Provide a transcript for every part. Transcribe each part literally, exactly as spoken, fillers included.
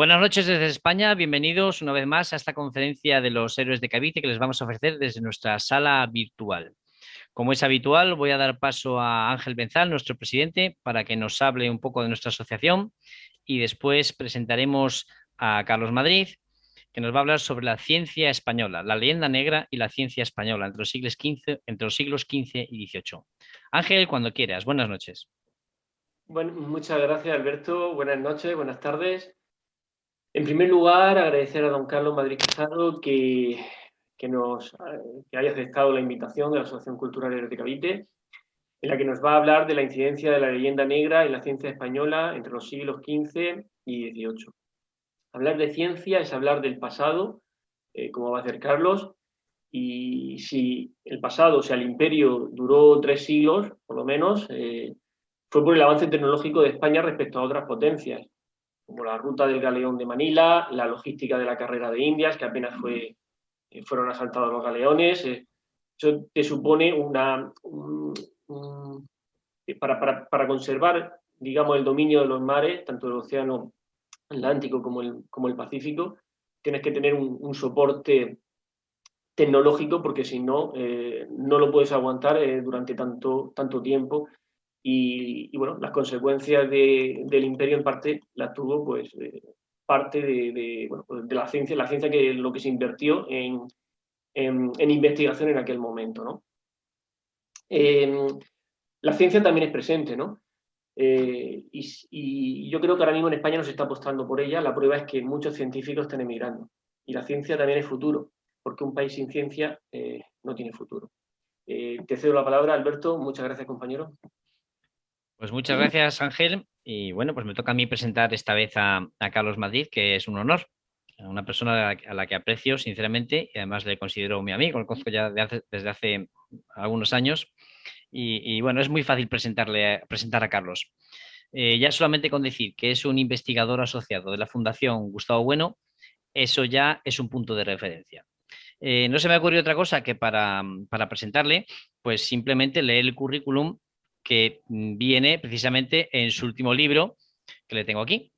Buenas noches desde España, bienvenidos una vez más a esta conferencia de los héroes de Cavite que les vamos a ofrecer desde nuestra sala virtual. Como es habitual, voy a dar paso a Ángel Benzal, nuestro presidente, para que nos hable un poco de nuestra asociación y después presentaremos a Carlos Madrid, que nos va a hablar sobre la ciencia española, la leyenda negra y la ciencia española entre los siglos quince, entre los siglos quince y dieciocho. Ángel, cuando quieras. Buenas noches. Bueno, muchas gracias, Alberto. Buenas noches, buenas tardes. En primer lugar, agradecer a don Carlos Madrid Casado que, que, nos, que haya aceptado la invitación de la Asociación Cultural Héroes de Cavite, en la que nos va a hablar de la incidencia de la leyenda negra y la ciencia española entre los siglos quince y dieciocho. Hablar de ciencia es hablar del pasado, eh, como va a hacer Carlos, y si el pasado, o sea, el imperio, duró tres siglos, por lo menos, eh, fue por el avance tecnológico de España respecto a otras potencias, como la ruta del galeón de Manila, la logística de la carrera de Indias, que apenas fue, fueron asaltados los galeones. Eso te supone una... Un, un, para, para, para conservar, digamos, el dominio de los mares, tanto del océano Atlántico como el, como el Pacífico, tienes que tener un, un soporte tecnológico, porque si no, eh, no lo puedes aguantar eh, durante tanto, tanto tiempo. Y, y bueno, las consecuencias de, del imperio en parte las tuvo pues eh, parte de, de, bueno, de la ciencia, la ciencia que lo que se invirtió en, en, en investigación en aquel momento, ¿no? Eh, la ciencia también es presente, ¿no? Eh, y, y yo creo que ahora mismo en España no se está apostando por ella. La prueba es que muchos científicos están emigrando. Y la ciencia también es futuro, porque un país sin ciencia eh, no tiene futuro. Eh, te cedo la palabra, Alberto. Muchas gracias, compañero. Pues muchas gracias, Ángel, y bueno, pues me toca a mí presentar esta vez a, a Carlos Madrid, que es un honor, una persona a la, a la que aprecio sinceramente y además le considero mi amigo, lo conozco ya de hace, desde hace algunos años y, y bueno, es muy fácil presentarle, presentar a Carlos. Eh, ya solamente con decir que es un investigador asociado de la Fundación Gustavo Bueno, eso ya es un punto de referencia. Eh, no se me ha ocurrido otra cosa que para, para presentarle, pues simplemente leer el currículum que viene precisamente en su último libro, que le tengo aquí,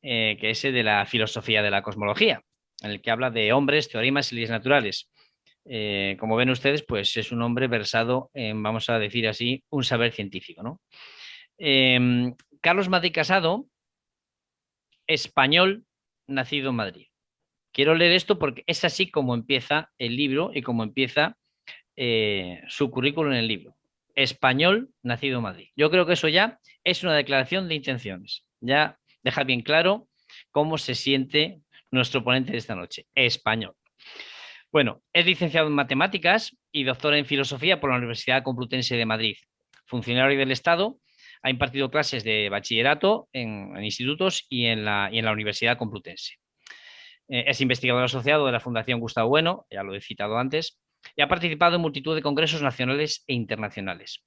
eh, que es el de la filosofía de la cosmología, en el que habla de hombres, teoremas y leyes naturales. Eh, como ven ustedes, pues es un hombre versado en, vamos a decir así, un saber científico, ¿no? Eh, Carlos Madrid Casado, español, nacido en Madrid. Quiero leer esto porque es así como empieza el libro y como empieza eh, su currículum en el libro. Español, nacido en Madrid. Yo creo que eso ya es una declaración de intenciones. Ya deja bien claro cómo se siente nuestro ponente de esta noche, español. Bueno, es licenciado en matemáticas y doctor en filosofía por la Universidad Complutense de Madrid. Funcionario del Estado, ha impartido clases de bachillerato en, en institutos y en, la, y en la Universidad Complutense. Eh, es investigador asociado de la Fundación Gustavo Bueno, ya lo he citado antes, y ha participado en multitud de congresos nacionales e internacionales,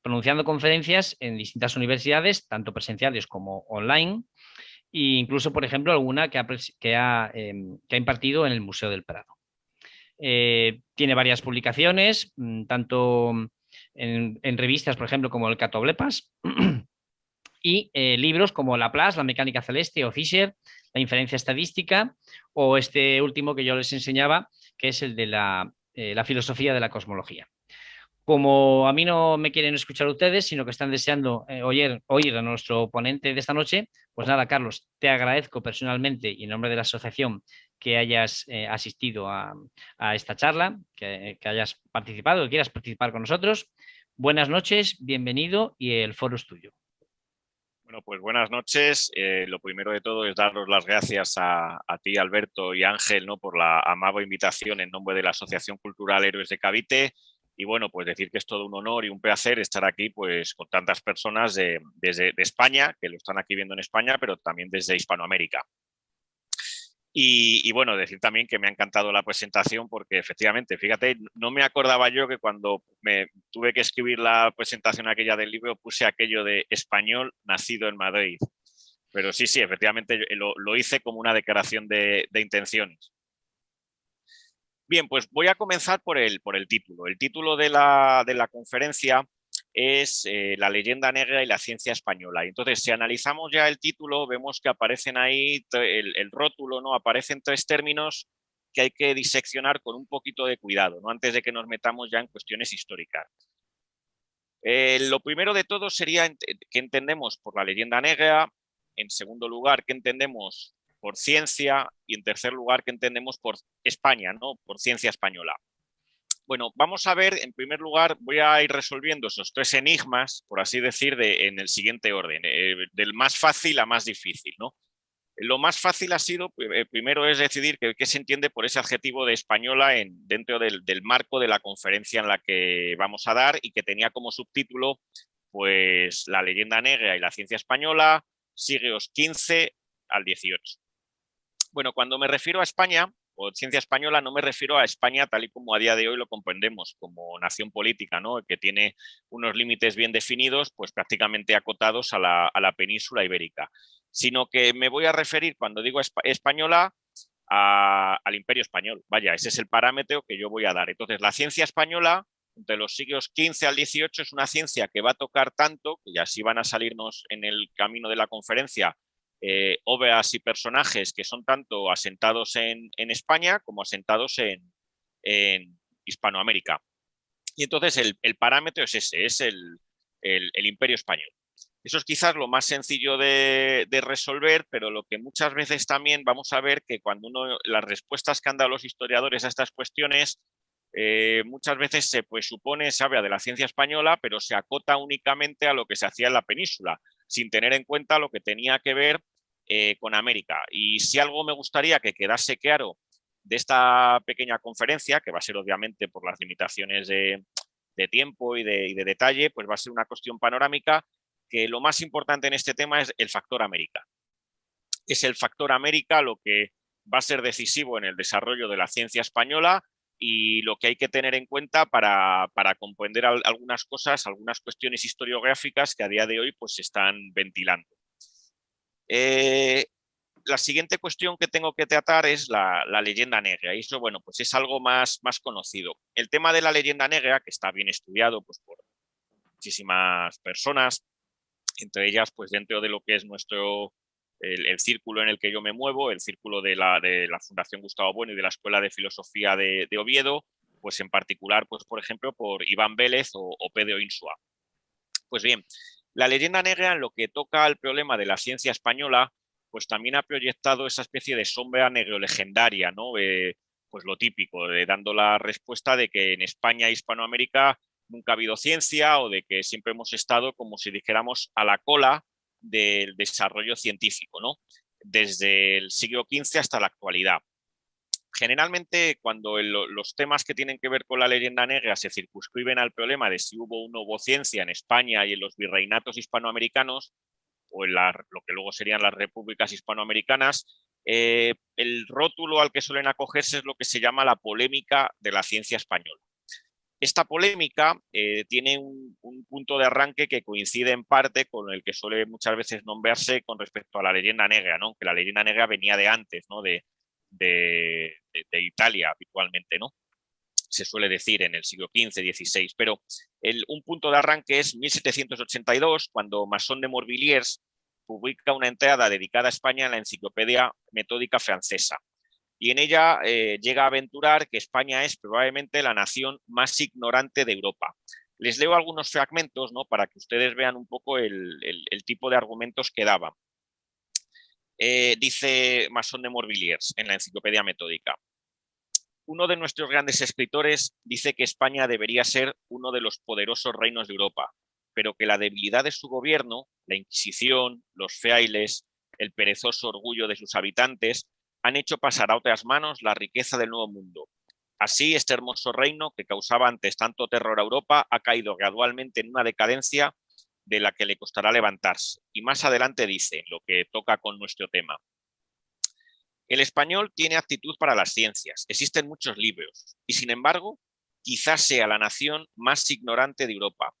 pronunciando conferencias en distintas universidades, tanto presenciales como online, e incluso, por ejemplo, alguna que ha, que ha, eh, que ha impartido en el Museo del Prado. Eh, tiene varias publicaciones, tanto en, en revistas, por ejemplo, como el Catoblepas, y eh, libros como Laplace, La mecánica celeste, o Fisher, La inferencia estadística, o este último que yo les enseñaba, que es el de la... Eh, la filosofía de la cosmología. Como a mí no me quieren escuchar ustedes, sino que están deseando eh, oír, oír a nuestro ponente de esta noche, pues nada, Carlos, te agradezco personalmente y en nombre de la asociación que hayas eh, asistido a, a esta charla, que, que hayas participado, que quieras participar con nosotros. Buenas noches, bienvenido y el foro es tuyo. Bueno, pues buenas noches. Eh, lo primero de todo es daros las gracias a, a ti, Alberto y Ángel, ¿no?, por la amable invitación en nombre de la Asociación Cultural Héroes de Cavite. Y bueno, pues decir que es todo un honor y un placer estar aquí pues, con tantas personas de, desde de España, que lo están aquí viendo en España, pero también desde Hispanoamérica. Y, y bueno, decir también que me ha encantado la presentación porque efectivamente, fíjate, no me acordaba yo que cuando me tuve que escribir la presentación aquella del libro puse aquello de español nacido en Madrid. Pero sí, sí, efectivamente lo, lo hice como una declaración de, de intenciones. Bien, pues voy a comenzar por el, por el título. El título de la, de la conferencia es eh, la leyenda negra y la ciencia española. Y entonces, si analizamos ya el título, vemos que aparecen ahí, el, el rótulo, ¿no? Aparecen tres términos que hay que diseccionar con un poquito de cuidado, ¿no? Antes de que nos metamos ya en cuestiones históricas. Eh, lo primero de todo sería ent- qué entendemos por la leyenda negra, en segundo lugar, qué entendemos por ciencia y en tercer lugar, qué entendemos por España, ¿no? Por ciencia española. Bueno, vamos a ver, en primer lugar, voy a ir resolviendo esos tres enigmas, por así decir, de, en el siguiente orden, eh, del más fácil a más difícil, ¿no? Lo más fácil ha sido, eh, primero es decidir qué, qué se entiende por ese adjetivo de española en, dentro del, del marco de la conferencia en la que vamos a dar y que tenía como subtítulo, pues, la leyenda negra y la ciencia española, siglos quince al dieciocho. Bueno, cuando me refiero a España, o ciencia española, no me refiero a España tal y como a día de hoy lo comprendemos como nación política, ¿no? Que tiene unos límites bien definidos, pues prácticamente acotados a la, a la península ibérica, sino que me voy a referir, cuando digo española, a, al Imperio Español. Vaya, ese es el parámetro que yo voy a dar. Entonces, la ciencia española, entre los siglos quince al dieciocho, es una ciencia que va a tocar tanto, y así van a salirnos en el camino de la conferencia, Eh, obras y personajes que son tanto asentados en, en España como asentados en, en Hispanoamérica. Y entonces el, el parámetro es ese, es el, el, el Imperio Español. Eso es quizás lo más sencillo de, de resolver, pero lo que muchas veces también vamos a ver que cuando uno, las respuestas que han dado los historiadores a estas cuestiones, eh, muchas veces se pues, supone, se habla de la ciencia española, pero se acota únicamente a lo que se hacía en la península, sin tener en cuenta lo que tenía que ver Eh, con América. Y si algo me gustaría que quedase claro de esta pequeña conferencia, que va a ser obviamente por las limitaciones de, de tiempo y de, y de detalle, pues va a ser una cuestión panorámica, que lo más importante en este tema es el factor América. Es el factor América lo que va a ser decisivo en el desarrollo de la ciencia española y lo que hay que tener en cuenta para, para comprender al, algunas cosas, algunas cuestiones historiográficas que a día de hoy pues, se están ventilando. Eh, la siguiente cuestión que tengo que tratar es la, la leyenda negra, y eso bueno, pues es algo más, más conocido. El tema de la leyenda negra, que está bien estudiado pues, por muchísimas personas, entre ellas pues, dentro de lo que es nuestro, el, el círculo en el que yo me muevo, el círculo de la, de la Fundación Gustavo Bueno y de la Escuela de Filosofía de, de Oviedo, pues en particular, pues, por ejemplo, por Iván Vélez o, o Pedro Insua. Pues bien, la leyenda negra, en lo que toca al problema de la ciencia española, pues también ha proyectado esa especie de sombra negro-legendaria, ¿no? Eh, pues lo típico, eh, dando la respuesta de que en España e Hispanoamérica nunca ha habido ciencia o de que siempre hemos estado, como si dijéramos, a la cola del desarrollo científico, ¿no? Desde el siglo quince hasta la actualidad. Generalmente, cuando el, los temas que tienen que ver con la leyenda negra se circunscriben al problema de si hubo o no hubo ciencia en España y en los virreinatos hispanoamericanos, o en la, lo que luego serían las repúblicas hispanoamericanas, eh, el rótulo al que suelen acogerse es lo que se llama la polémica de la ciencia española. Esta polémica eh, tiene un, un punto de arranque que coincide en parte con el que suele muchas veces nombrarse con respecto a la leyenda negra, ¿no? Que la leyenda negra venía de antes, ¿no? de, de De, de Italia habitualmente, ¿no? Se suele decir en el siglo quince, dieciséis, pero el, un punto de arranque es mil setecientos ochenta y dos, cuando Masson de Morvilliers publica una entrada dedicada a España en la Enciclopedia Metódica Francesa, y en ella eh, llega a aventurar que España es probablemente la nación más ignorante de Europa. Les leo algunos fragmentos, ¿no? Para que ustedes vean un poco el, el, el tipo de argumentos que daban. Eh, dice Masson de Morvilliers en la Enciclopedia Metódica: uno de nuestros grandes escritores dice que España debería ser uno de los poderosos reinos de Europa, pero que la debilidad de su gobierno, la Inquisición, los frailes, el perezoso orgullo de sus habitantes han hecho pasar a otras manos la riqueza del Nuevo Mundo. Así, este hermoso reino que causaba antes tanto terror a Europa ha caído gradualmente en una decadencia de la que le costará levantarse. Y más adelante dice, lo que toca con nuestro tema: el español tiene aptitud para las ciencias, existen muchos libros, y sin embargo, quizás sea la nación más ignorante de Europa.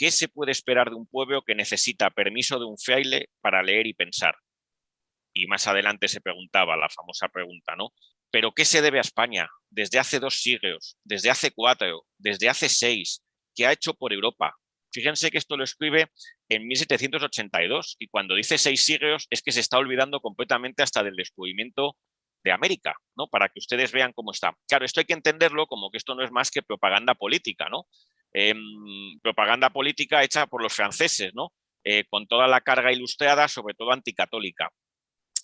¿Qué se puede esperar de un pueblo que necesita permiso de un fraile para leer y pensar? Y más adelante se preguntaba la famosa pregunta, ¿no? ¿Pero qué se debe a España? Desde hace dos siglos, desde hace cuatro, desde hace seis, ¿qué ha hecho por Europa? Fíjense que esto lo escribe en mil setecientos ochenta y dos y cuando dice seis siglos es que se está olvidando completamente hasta del descubrimiento de América, ¿no? Para que ustedes vean cómo está. Claro, esto hay que entenderlo como que esto no es más que propaganda política, ¿no? Eh, propaganda política hecha por los franceses, ¿no? Eh, con toda la carga ilustrada, sobre todo anticatólica.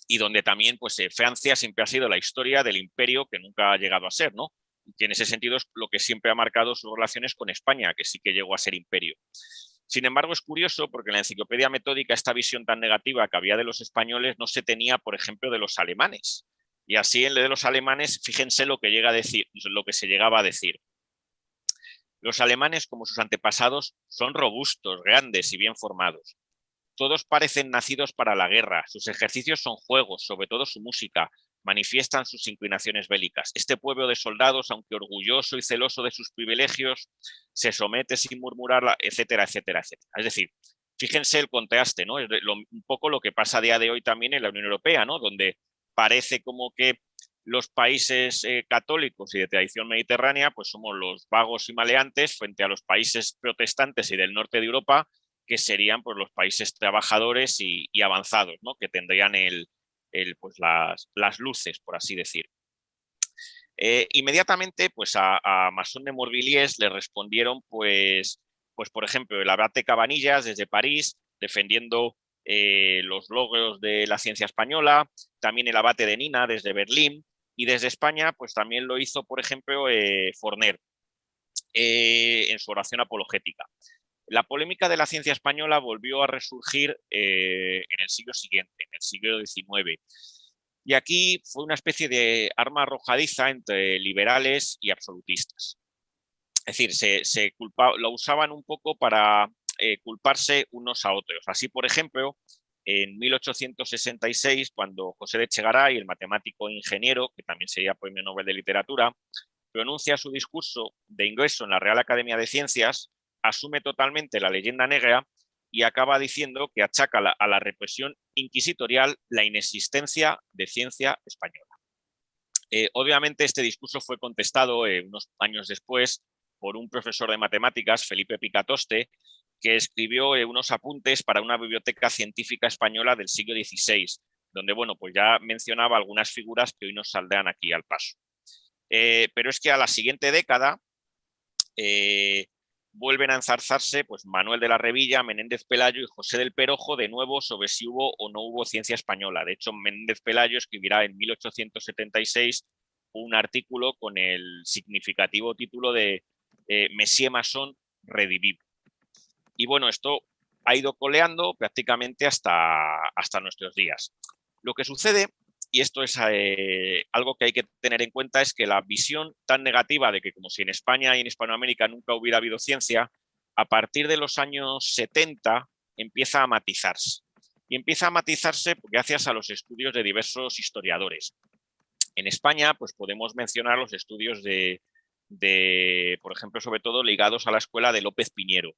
Y donde también pues, eh, Francia siempre ha sido la historia del imperio que nunca ha llegado a ser, ¿no? Que en ese sentido es lo que siempre ha marcado sus relaciones con España, que sí que llegó a ser imperio. Sin embargo, es curioso porque en la Enciclopedia Metódica esta visión tan negativa que había de los españoles no se tenía, por ejemplo, de los alemanes. Y así en lo de los alemanes, fíjense lo que, llega a decir, lo que se llegaba a decir. Los alemanes, como sus antepasados, son robustos, grandes y bien formados. Todos parecen nacidos para la guerra, sus ejercicios son juegos, sobre todo su música, manifiestan sus inclinaciones bélicas. Este pueblo de soldados, aunque orgulloso y celoso de sus privilegios, se somete sin murmurar, etcétera, etcétera, etcétera. Es decir, fíjense el contraste, ¿no? Es lo, un poco lo que pasa a día de hoy también en la Unión Europea, ¿no? Donde parece como que los países eh, católicos y de tradición mediterránea pues somos los vagos y maleantes frente a los países protestantes y del norte de Europa, que serían pues, los países trabajadores y, y avanzados, ¿no? Que tendrían el, el, pues, las, las luces, por así decir. Eh, inmediatamente pues, a, a Masson de Morvilliers le respondieron, pues, pues, por ejemplo, el abate Cabanillas desde París, defendiendo eh, los logros de la ciencia española, también el abate de Nina desde Berlín, y desde España pues, también lo hizo, por ejemplo, eh, Forner eh, en su oración apologética. La polémica de la ciencia española volvió a resurgir eh, en el siglo siguiente, en el siglo diecinueve. Y aquí fue una especie de arma arrojadiza entre liberales y absolutistas. Es decir, se, se culpa, lo usaban un poco para eh, culparse unos a otros. Así, por ejemplo, en mil ochocientos sesenta y seis, cuando José de Echegaray, el matemático e ingeniero, que también sería premio Nobel de Literatura, pronuncia su discurso de ingreso en la Real Academia de Ciencias, asume totalmente la leyenda negra y acaba diciendo que achaca la, a la represión inquisitorial la inexistencia de ciencia española. Eh, obviamente este discurso fue contestado eh, unos años después por un profesor de matemáticas, Felipe Picatoste, que escribió eh, unos apuntes para una biblioteca científica española del siglo dieciséis, donde bueno, pues ya mencionaba algunas figuras que hoy nos saldrán aquí al paso. Eh, pero es que a la siguiente década eh, vuelven a enzarzarse pues, Manuel de la Revilla, Menéndez Pelayo y José del Perojo de nuevo sobre si hubo o no hubo ciencia española. De hecho, Menéndez Pelayo escribirá en mil ochocientos setenta y seis un artículo con el significativo título de eh, Messier Masson redivivo. Y bueno, esto ha ido coleando prácticamente hasta, hasta nuestros días. Lo que sucede, y esto es eh, algo que hay que tener en cuenta, es que la visión tan negativa de que como si en España y en Hispanoamérica nunca hubiera habido ciencia, a partir de los años setenta empieza a matizarse. Y empieza a matizarse gracias a los estudios de diversos historiadores. En España pues podemos mencionar los estudios de, de, por ejemplo, sobre todo ligados a la escuela de López Piñero.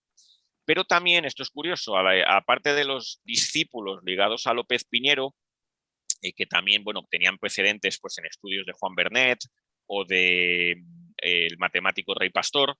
Pero también, esto es curioso, aparte de los discípulos ligados a López Piñero, Eh, que también bueno, tenían precedentes pues, en estudios de Juan Bernet o del de, eh, matemático Rey Pastor,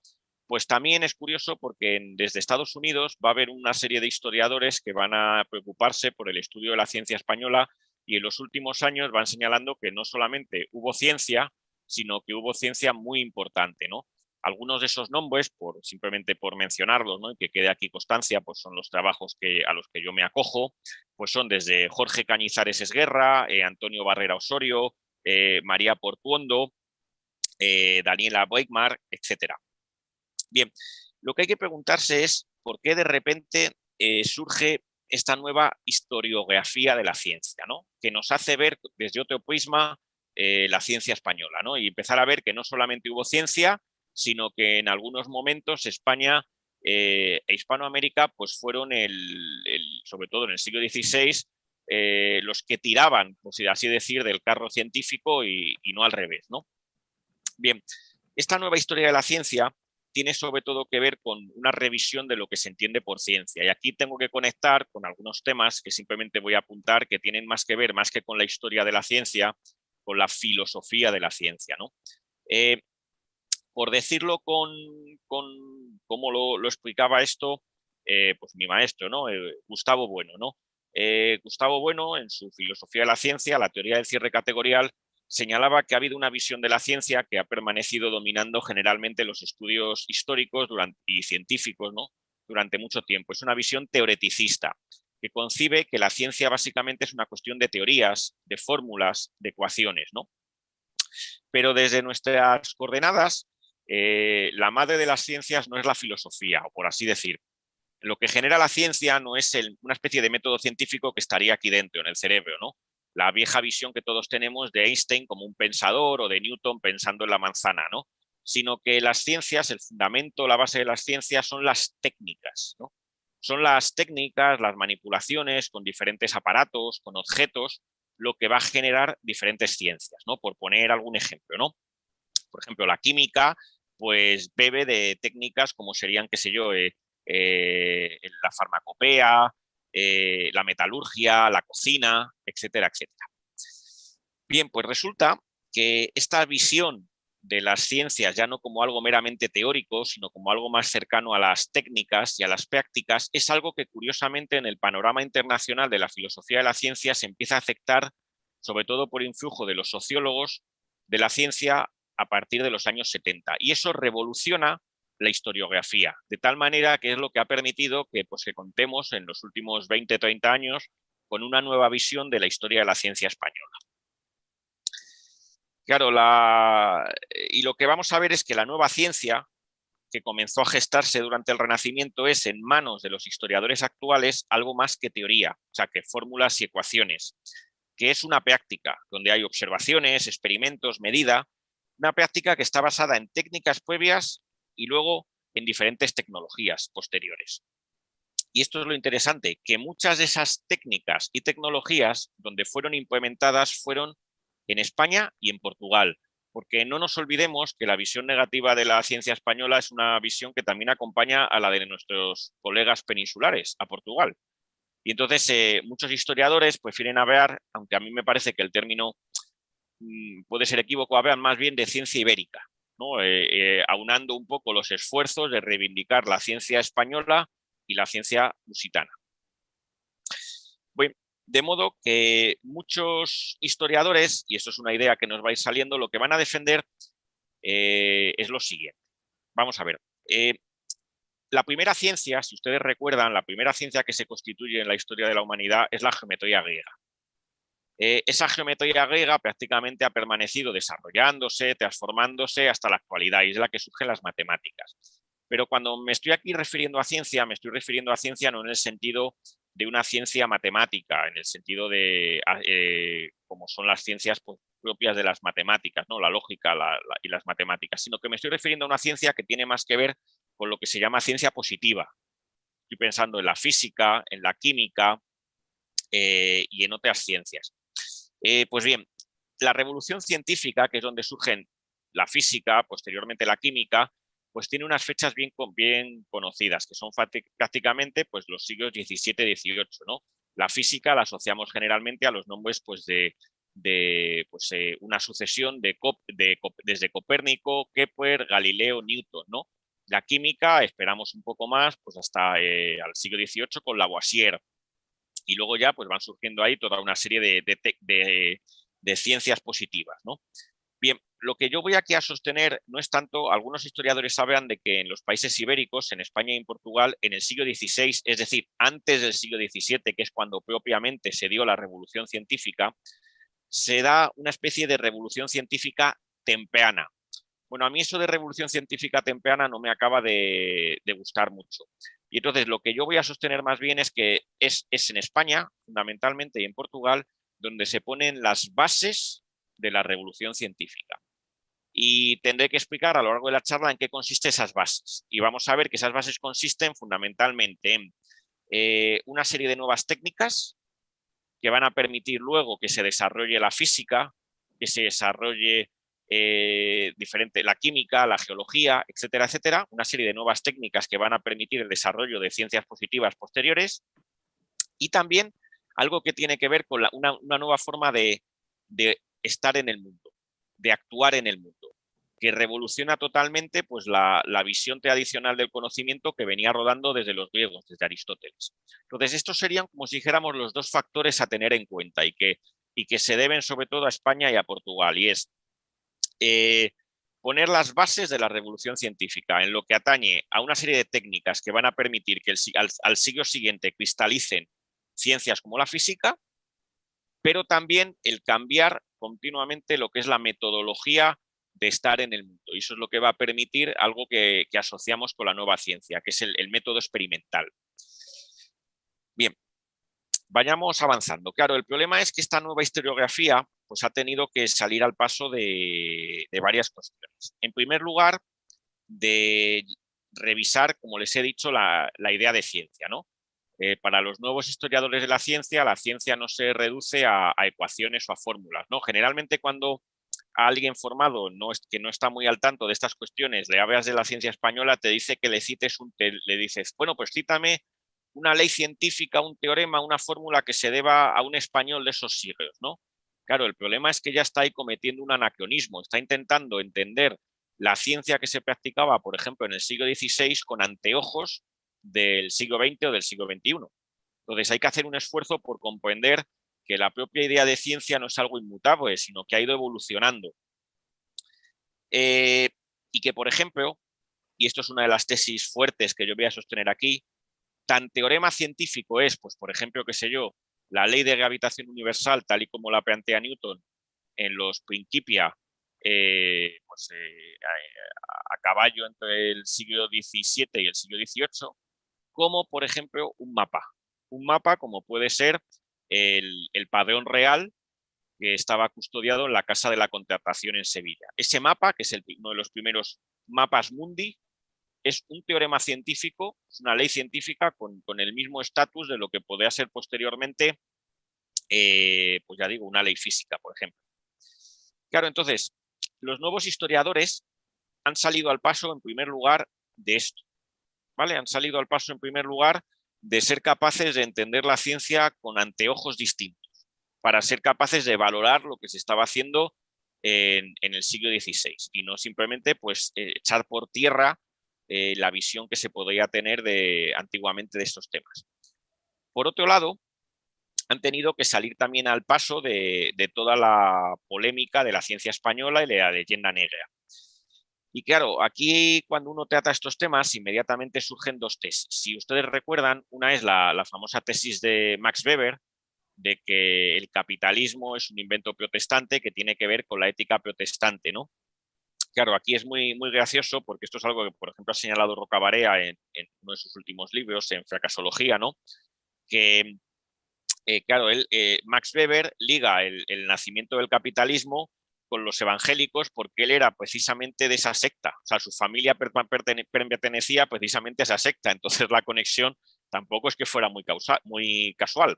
pues también es curioso porque en, desde Estados Unidos va a haber una serie de historiadores que van a preocuparse por el estudio de la ciencia española y en los últimos años van señalando que no solamente hubo ciencia, sino que hubo ciencia muy importante, ¿no? Algunos de esos nombres, por, simplemente por mencionarlos, ¿no? Y que quede aquí constancia, pues son los trabajos que, a los que yo me acojo, pues son desde Jorge Cañizares Esguerra, eh, Antonio Barrera Osorio, eh, María Portuondo, eh, Daniela Weimar, etcétera. Bien, lo que hay que preguntarse es por qué de repente eh, surge esta nueva historiografía de la ciencia, ¿no? Que nos hace ver desde otro prisma eh, la ciencia española, ¿no? Y empezar a ver que no solamente hubo ciencia, sino que en algunos momentos España eh, e Hispanoamérica pues fueron, el, el, sobre todo en el siglo dieciséis, eh, los que tiraban, por pues, así decir, del carro científico y, y no al revés, ¿no? Bien, esta nueva historia de la ciencia tiene sobre todo que ver con una revisión de lo que se entiende por ciencia. Y aquí tengo que conectar con algunos temas que simplemente voy a apuntar que tienen más que ver, más que con la historia de la ciencia, con la filosofía de la ciencia, ¿no? Eh, Por decirlo con, con cómo lo, lo explicaba esto, eh, pues mi maestro, ¿no? Eh, Gustavo Bueno, ¿no? Eh, Gustavo Bueno, en su filosofía de la ciencia, la teoría del cierre categorial, señalaba que ha habido una visión de la ciencia que ha permanecido dominando generalmente los estudios históricos durante, y científicos, ¿no? Durante mucho tiempo. Es una visión teoreticista, que concibe que la ciencia básicamente es una cuestión de teorías, de fórmulas, de ecuaciones, ¿no? Pero desde nuestras coordenadas, eh, la madre de las ciencias no es la filosofía, o por así decir. Lo que genera la ciencia no es el, una especie de método científico que estaría aquí dentro, en el cerebro, ¿no? La vieja visión que todos tenemos de Einstein como un pensador o de Newton pensando en la manzana, ¿no? Sino que las ciencias, el fundamento, la base de las ciencias son las técnicas, ¿no? Son las técnicas, las manipulaciones con diferentes aparatos, con objetos, lo que va a generar diferentes ciencias, ¿no? Por poner algún ejemplo, ¿no? Por ejemplo, la química, pues bebe de técnicas como serían, qué sé yo, eh, eh, la farmacopea, eh, la metalurgia, la cocina, etcétera, etcétera. Bien, pues resulta que esta visión de las ciencias, ya no como algo meramente teórico, sino como algo más cercano a las técnicas y a las prácticas, es algo que curiosamente en el panorama internacional de la filosofía de la ciencia se empieza a afectar, sobre todo por influjo de los sociólogos de la ciencia a partir de los años setenta. Y eso revoluciona la historiografía, de tal manera que es lo que ha permitido que, pues, que contemos en los últimos veinte a treinta años con una nueva visión de la historia de la ciencia española. Claro, la... y lo que vamos a ver es que la nueva ciencia que comenzó a gestarse durante el Renacimiento es, en manos de los historiadores actuales, algo más que teoría, o sea, que fórmulas y ecuaciones, que es una práctica donde hay observaciones, experimentos, medida, una práctica que está basada en técnicas previas y luego en diferentes tecnologías posteriores. Y esto es lo interesante, que muchas de esas técnicas y tecnologías donde fueron implementadas fueron en España y en Portugal, porque no nos olvidemos que la visión negativa de la ciencia española es una visión que también acompaña a la de nuestros colegas peninsulares, a Portugal. Y entonces eh, muchos historiadores prefieren hablar, aunque a mí me parece que el término mmm, puede ser equívoco, hablan más bien de ciencia ibérica, ¿no? eh, eh, aunando un poco los esfuerzos de reivindicar la ciencia española y la ciencia lusitana. Bueno, de modo que muchos historiadores, y esto es una idea que nos va a ir saliendo, lo que van a defender eh, es lo siguiente. Vamos a ver. Eh, la primera ciencia, si ustedes recuerdan, la primera ciencia que se constituye en la historia de la humanidad es la geometría griega. Eh, esa geometría griega prácticamente ha permanecido desarrollándose, transformándose hasta la actualidad, y es la que surgen las matemáticas. Pero cuando me estoy aquí refiriendo a ciencia, me estoy refiriendo a ciencia no en el sentido de una ciencia matemática, en el sentido de eh, como son las ciencias propias de las matemáticas, ¿no? La lógica la, la, y las matemáticas, sino que me estoy refiriendo a una ciencia que tiene más que ver con lo que se llama ciencia positiva. Estoy pensando en la física, en la química eh, y en otras ciencias. Eh, pues bien, la revolución científica, que es donde surgen la física, posteriormente la química, pues tiene unas fechas bien, bien conocidas, que son prácticamente pues, los siglos diecisiete a dieciocho, ¿no? La física la asociamos generalmente a los nombres pues, de, de pues, eh, una sucesión de, de, desde Copérnico, Kepler, Galileo, Newton, ¿no? La química esperamos un poco más pues, hasta eh, al siglo dieciocho con Lavoisier. Y luego ya pues, van surgiendo ahí toda una serie de, de, de, de ciencias positivas, ¿no? Bien, lo que yo voy aquí a sostener no es tanto, algunos historiadores hablan de que en los países ibéricos, en España y en Portugal, en el siglo dieciséis, es decir, antes del siglo diecisiete, que es cuando propiamente se dio la revolución científica, se da una especie de revolución científica temprana. Bueno, a mí eso de revolución científica temprana no me acaba de, de gustar mucho. Y entonces lo que yo voy a sostener más bien es que es, es en España, fundamentalmente, y en Portugal, donde se ponen las bases de la revolución científica. Y tendré que explicar a lo largo de la charla en qué consisten esas bases. Y vamos a ver que esas bases consisten fundamentalmente en eh, una serie de nuevas técnicas que van a permitir luego que se desarrolle la física, que se desarrolle eh, diferente, la química, la geología, etcétera, etcétera. Una serie de nuevas técnicas que van a permitir el desarrollo de ciencias positivas posteriores. Y también algo que tiene que ver con la, una, una nueva forma de, de estar en el mundo, de actuar en el mundo. que revoluciona totalmente pues, la, la visión tradicional del conocimiento que venía rodando desde los griegos, desde Aristóteles. Entonces, estos serían, como si dijéramos, los dos factores a tener en cuenta y que, y que se deben sobre todo a España y a Portugal, y es eh, poner las bases de la revolución científica en lo que atañe a una serie de técnicas que van a permitir que el, al, al siglo siguiente cristalicen ciencias como la física, pero también el cambiar continuamente lo que es la metodología de estar en el mundo. Y eso es lo que va a permitir algo que, que asociamos con la nueva ciencia, que es el, el método experimental. Bien, vayamos avanzando. Claro, el problema es que esta nueva historiografía pues, ha tenido que salir al paso de, de varias cuestiones. En primer lugar, de revisar, como les he dicho, la, la idea de ciencia, ¿no? Eh, para los nuevos historiadores de la ciencia, la ciencia no se reduce a, a ecuaciones o a fórmulas, ¿no? Generalmente cuando a alguien formado no, que no está muy al tanto de estas cuestiones, le hablas de la ciencia española, te dice que le cites, un te, le dices, bueno, pues cítame una ley científica, un teorema, una fórmula que se deba a un español de esos siglos, ¿no? Claro, el problema es que ya está ahí cometiendo un anacronismo, está intentando entender la ciencia que se practicaba, por ejemplo, en el siglo dieciséis con anteojos del siglo veinte o del siglo veintiuno. Entonces hay que hacer un esfuerzo por comprender que la propia idea de ciencia no es algo inmutable, sino que ha ido evolucionando. Eh, y que, por ejemplo, y esto es una de las tesis fuertes que yo voy a sostener aquí, tan teorema científico es, pues por ejemplo, qué sé yo, la ley de gravitación universal, tal y como la plantea Newton en los Principia, eh, pues, eh, a, a caballo entre el siglo diecisiete y el siglo dieciocho, como, por ejemplo, un mapa. Un mapa como puede ser El, el padrón real que estaba custodiado en la Casa de la Contratación en Sevilla. Ese mapa, que es el, uno de los primeros mapas mundi, es un teorema científico, es una ley científica con, con el mismo estatus de lo que podría ser posteriormente, eh, pues ya digo, una ley física, por ejemplo. Claro, entonces, los nuevos historiadores han salido al paso, en primer lugar, de esto, ¿vale? Han salido al paso, en primer lugar, de ser capaces de entender la ciencia con anteojos distintos, para ser capaces de valorar lo que se estaba haciendo en, en el siglo dieciséis y no simplemente pues, echar por tierra eh, la visión que se podía tener de, antiguamente de estos temas. Por otro lado, han tenido que salir también al paso de, de toda la polémica de la ciencia española y de la leyenda negra. Y claro, aquí cuando uno trata estos temas, inmediatamente surgen dos tesis. Si ustedes recuerdan, una es la, la famosa tesis de Max Weber, de que el capitalismo es un invento protestante que tiene que ver con la ética protestante, ¿no? Claro, aquí es muy, muy gracioso porque esto es algo que, por ejemplo, ha señalado Roca Barea en, en uno de sus últimos libros, en Fracasología, ¿no? Que, eh, claro, él, eh, Max Weber liga el, el nacimiento del capitalismo con los evangélicos, porque él era precisamente de esa secta, o sea, su familia pertenecía precisamente a esa secta, entonces la conexión tampoco es que fuera muy, causa, muy casual.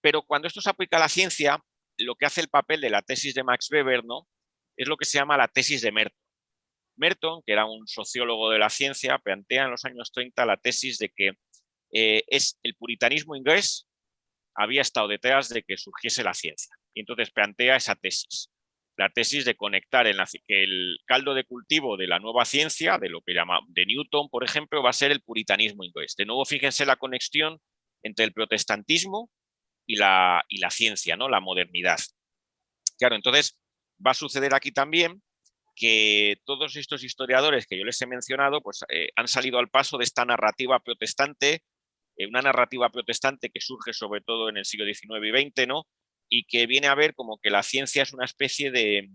Pero cuando esto se aplica a la ciencia, lo que hace el papel de la tesis de Max Weber, ¿no?, es lo que se llama la tesis de Merton. Merton, que era un sociólogo de la ciencia, plantea en los años treinta la tesis de que eh, es el puritanismo inglés había estado detrás de que surgiese la ciencia, y entonces plantea esa tesis. La tesis de conectar en la, que el caldo de cultivo de la nueva ciencia, de lo que llama de Newton, por ejemplo, va a ser el puritanismo inglés. De nuevo, fíjense la conexión entre el protestantismo y la, y la ciencia, ¿no?, la modernidad. Claro, entonces va a suceder aquí también que todos estos historiadores que yo les he mencionado pues, eh, han salido al paso de esta narrativa protestante, eh, una narrativa protestante que surge sobre todo en el siglo diecinueve y veinte, ¿no?, y que viene a ver como que la ciencia es una especie de,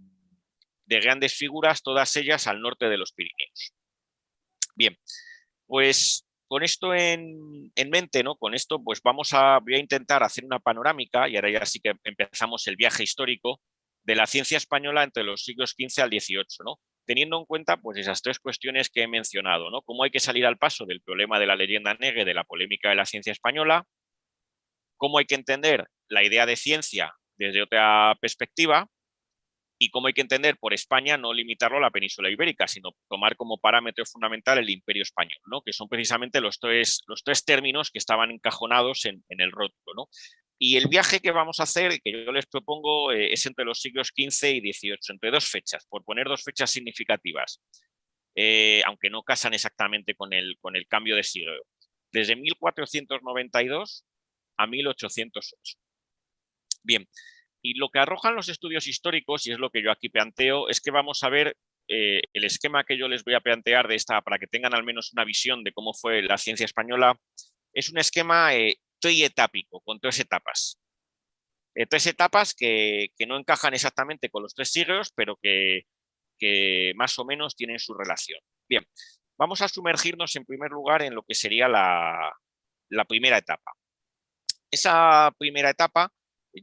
de grandes figuras, todas ellas al norte de los Pirineos. Bien, pues con esto en, en mente, ¿no? Con esto pues vamos a, voy a intentar hacer una panorámica, y ahora ya sí que empezamos el viaje histórico de la ciencia española entre los siglos quince al dieciocho, ¿no?, teniendo en cuenta pues, esas tres cuestiones que he mencionado, ¿no?, cómo hay que salir al paso del problema de la leyenda negra, de la polémica de la ciencia española, cómo hay que entender la idea de ciencia desde otra perspectiva y cómo hay que entender por España no limitarlo a la península ibérica, sino tomar como parámetro fundamental el imperio español, ¿no?, que son precisamente los tres, los tres términos que estaban encajonados en, en el rótulo, ¿no? Y el viaje que vamos a hacer, que yo les propongo, eh, es entre los siglos quince y dieciocho, entre dos fechas, por poner dos fechas significativas, eh, aunque no casan exactamente con el, con el cambio de siglo, desde mil cuatrocientos noventa y dos a mil ochocientos ocho. Bien, y lo que arrojan los estudios históricos, y es lo que yo aquí planteo, es que vamos a ver eh, el esquema que yo les voy a plantear de esta, para que tengan al menos una visión de cómo fue la ciencia española. Es un esquema eh, trietápico, con tres etapas. Eh, tres etapas que, que no encajan exactamente con los tres siglos, pero que, que más o menos tienen su relación. Bien, vamos a sumergirnos en primer lugar en lo que sería la, la primera etapa. Esa primera etapa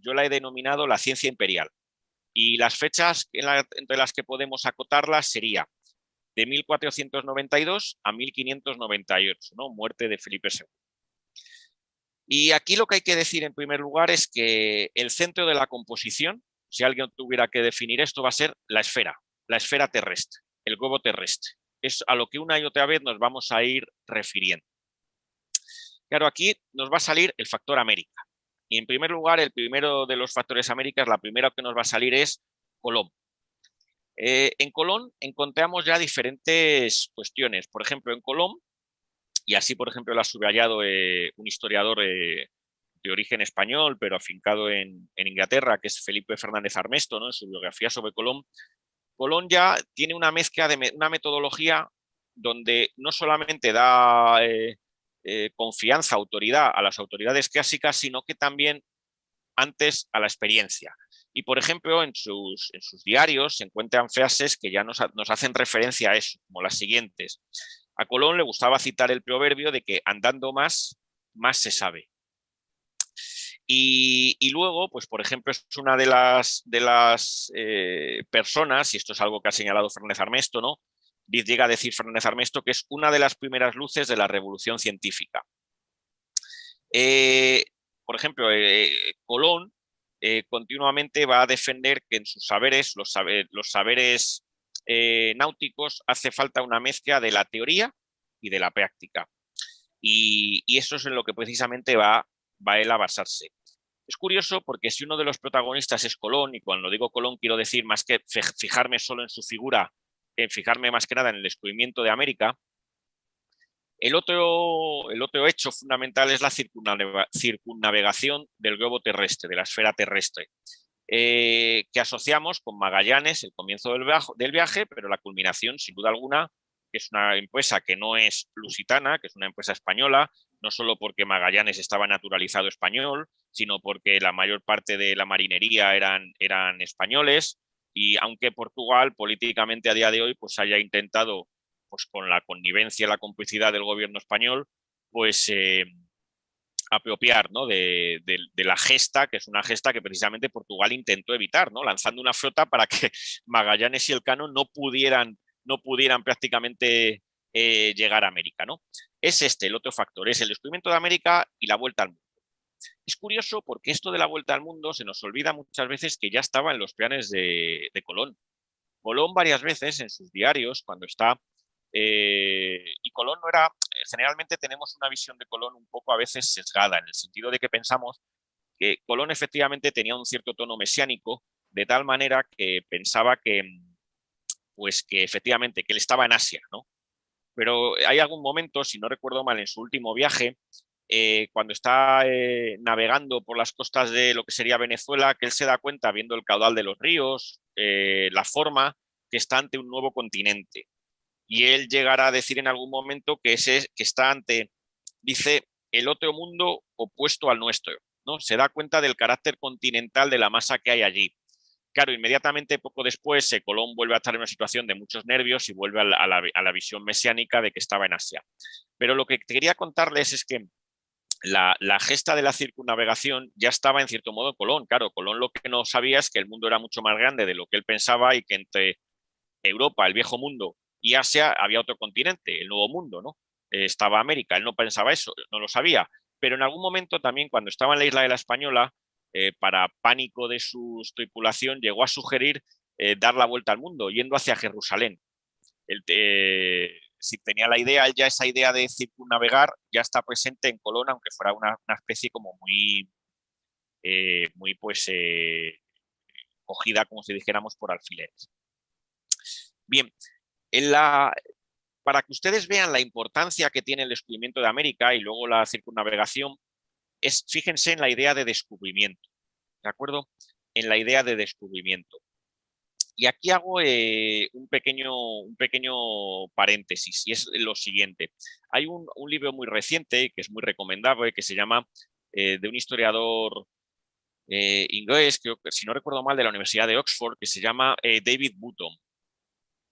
yo la he denominado la ciencia imperial, y las fechas en la, entre las que podemos acotarlas sería de mil cuatrocientos noventa y dos a mil quinientos noventa y ocho, ¿no? Muerte de Felipe segundo. Y aquí lo que hay que decir en primer lugar es que el centro de la composición, si alguien tuviera que definir esto, va a ser la esfera, la esfera terrestre, el globo terrestre. Es a lo que una y otra vez nos vamos a ir refiriendo. Claro, aquí nos va a salir el factor América. Y en primer lugar, el primero de los factores Américas, la primera que nos va a salir es Colón. Eh, en Colón encontramos ya diferentes cuestiones. Por ejemplo, en Colón, y así por ejemplo lo ha subrayado eh, un historiador eh, de origen español, pero afincado en, en Inglaterra, que es Felipe Fernández Armesto, ¿no? En su biografía sobre Colón, Colón ya tiene una mezcla de una metodología donde no solamente da eh, eh, confianza, autoridad a las autoridades clásicas, sino que también antes a la experiencia. Y, por ejemplo, en sus, en sus diarios se encuentran frases que ya nos, nos hacen referencia a eso, como las siguientes. A Colón le gustaba citar el proverbio de que andando más, más se sabe. Y, y luego, pues por ejemplo, es una de las, de las eh, personas, y esto es algo que ha señalado Fernández Armesto, ¿no? Llega a decir Fernández Armesto que es una de las primeras luces de la revolución científica. Eh, por ejemplo, eh, Colón, Eh, continuamente va a defender que en sus saberes, los, saber, los saberes eh, náuticos, hace falta una mezcla de la teoría y de la práctica. Y, y eso es en lo que precisamente va, va él a basarse. Es curioso porque si uno de los protagonistas es Colón, y cuando digo Colón quiero decir más que fijarme solo en su figura, en fijarme más que nada en el descubrimiento de América, el otro, el otro hecho fundamental es la circunnavegación del globo terrestre, de la esfera terrestre, eh, que asociamos con Magallanes, el comienzo del, del viaje, pero la culminación, sin duda alguna, que es una empresa que no es lusitana, que es una empresa española, no solo porque Magallanes estaba naturalizado español, sino porque la mayor parte de la marinería eran, eran españoles, y aunque Portugal políticamente a día de hoy pues haya intentado, pues con la connivencia y la complicidad del gobierno español, pues eh, apropiar, ¿no? de, de, de la gesta, que es una gesta que precisamente Portugal intentó evitar, ¿no? Lanzando una flota para que Magallanes y Elcano no pudieran, no pudieran prácticamente eh, llegar a América, ¿no? Es este el otro factor, es el descubrimiento de América y la vuelta al mundo. Es curioso porque esto de la vuelta al mundo se nos olvida muchas veces que ya estaba en los planes de, de Colón. Colón varias veces en sus diarios, cuando está... Eh, y Colón no era, generalmente tenemos una visión de Colón un poco a veces sesgada, en el sentido de que pensamos que Colón efectivamente tenía un cierto tono mesiánico, de tal manera que pensaba que, pues que efectivamente, que él estaba en Asia, ¿no? Pero hay algún momento, si no recuerdo mal, en su último viaje, eh, cuando está eh, navegando por las costas de lo que sería Venezuela, que él se da cuenta, viendo el caudal de los ríos, eh, la forma, que está ante un nuevo continente. Y él llegará a decir en algún momento que, ese, que está ante, dice, el otro mundo opuesto al nuestro, ¿no? Se da cuenta del carácter continental de la masa que hay allí. Claro, inmediatamente, poco después, eh, Colón vuelve a estar en una situación de muchos nervios y vuelve a la, a, la, a la visión mesiánica de que estaba en Asia. Pero lo que quería contarles es que la, la gesta de la circunnavegación ya estaba en cierto modo Colón. Claro, Colón lo que no sabía es que el mundo era mucho más grande de lo que él pensaba y que entre Europa, el viejo mundo, y Asia había otro continente, el Nuevo Mundo, ¿no? Eh, estaba América, él no pensaba eso, no lo sabía. Pero en algún momento también, cuando estaba en la isla de la Española, eh, para pánico de su tripulación, llegó a sugerir eh, dar la vuelta al mundo, yendo hacia Jerusalén. Él, eh, si tenía la idea, ya esa idea de circunnavegar ya está presente en Colón, aunque fuera una, una especie como muy, eh, muy pues eh, cogida, como si dijéramos, por alfileres. Bien, en la... para que ustedes vean la importancia que tiene el descubrimiento de América y luego la circunnavegación, es, fíjense en la idea de descubrimiento, ¿de acuerdo? En la idea de descubrimiento. Y aquí hago eh, un, pequeño, un pequeño paréntesis, y es lo siguiente. Hay un, un libro muy reciente, que es muy recomendable, que se llama, eh, de un historiador eh, inglés, que si no recuerdo mal, de la Universidad de Oxford, que se llama eh, David Button,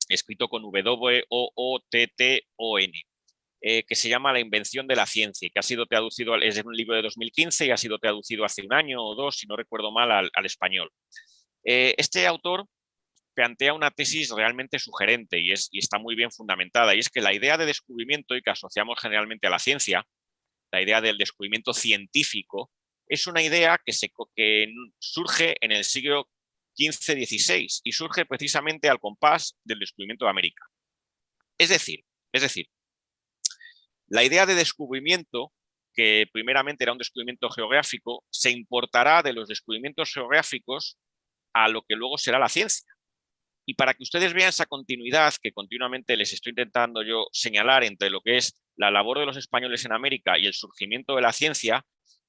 escrito con W O O T T O N, eh, que se llama La invención de la ciencia, que ha sido traducido, es un libro de dos mil quince y ha sido traducido hace un año o dos, si no recuerdo mal, al, al español. Eh, este autor plantea una tesis realmente sugerente y, es, y está muy bien fundamentada, y es que la idea de descubrimiento, y que asociamos generalmente a la ciencia, la idea del descubrimiento científico, es una idea que, se, que surge en el siglo quince dieciséis y surge precisamente al compás del descubrimiento de América. Es decir, es decir, la idea de descubrimiento, que primeramente era un descubrimiento geográfico, se importará de los descubrimientos geográficos a lo que luego será la ciencia. Y para que ustedes vean esa continuidad que continuamente les estoy intentando yo señalar entre lo que es la labor de los españoles en América y el surgimiento de la ciencia,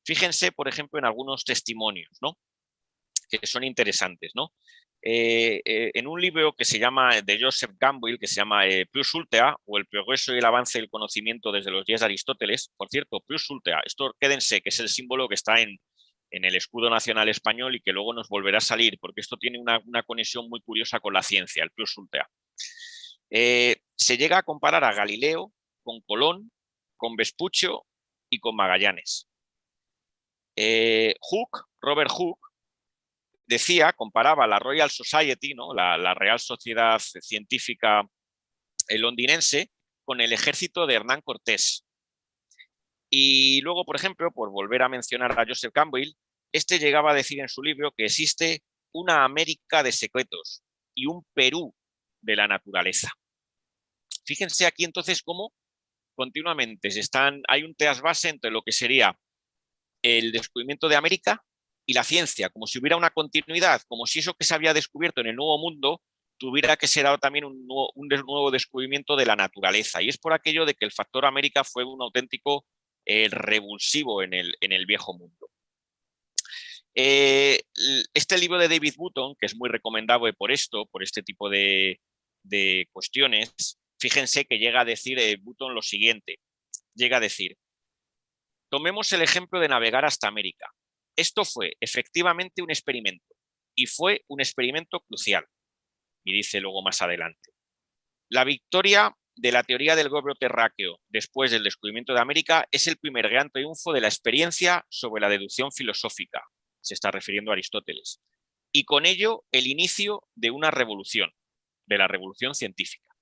fíjense, por ejemplo, en algunos testimonios, ¿no?, que son interesantes, ¿no? Eh, eh, en un libro que se llama, de Joseph Gamble, que se llama eh, Plus Ultea, o el progreso y el avance del conocimiento desde los días de Aristóteles, por cierto, Plus Ultea, esto quédense, que es el símbolo que está en, en el escudo nacional español y que luego nos volverá a salir, porque esto tiene una, una conexión muy curiosa con la ciencia, el Plus Ultea. Eh, se llega a comparar a Galileo con Colón, con Vespuccio y con Magallanes. Eh, Hooke, Robert Hooke, decía, comparaba la Royal Society, ¿no?, la, la Real Sociedad Científica londinense, con el ejército de Hernán Cortés. Y luego, por ejemplo, por volver a mencionar a Joseph Campbell, este llegaba a decir en su libro que existe una América de secretos y un Perú de la naturaleza. Fíjense aquí entonces cómo continuamente se están, hay un trasvase entre lo que sería el descubrimiento de América y la ciencia, como si hubiera una continuidad, como si eso que se había descubierto en el Nuevo Mundo tuviera que ser también un nuevo, un nuevo descubrimiento de la naturaleza. Y es por aquello de que el factor América fue un auténtico eh, revulsivo en el, en el viejo mundo. Eh, este libro de David Button, que es muy recomendable por esto, por este tipo de, de cuestiones, fíjense que llega a decir eh, Button lo siguiente, llega a decir, tomemos el ejemplo de navegar hasta América. Esto fue efectivamente un experimento, y fue un experimento crucial, y dice luego más adelante. La victoria de la teoría del globo terráqueo después del descubrimiento de América es el primer gran triunfo de la experiencia sobre la deducción filosófica, se está refiriendo a Aristóteles, y con ello el inicio de una revolución, de la revolución científica.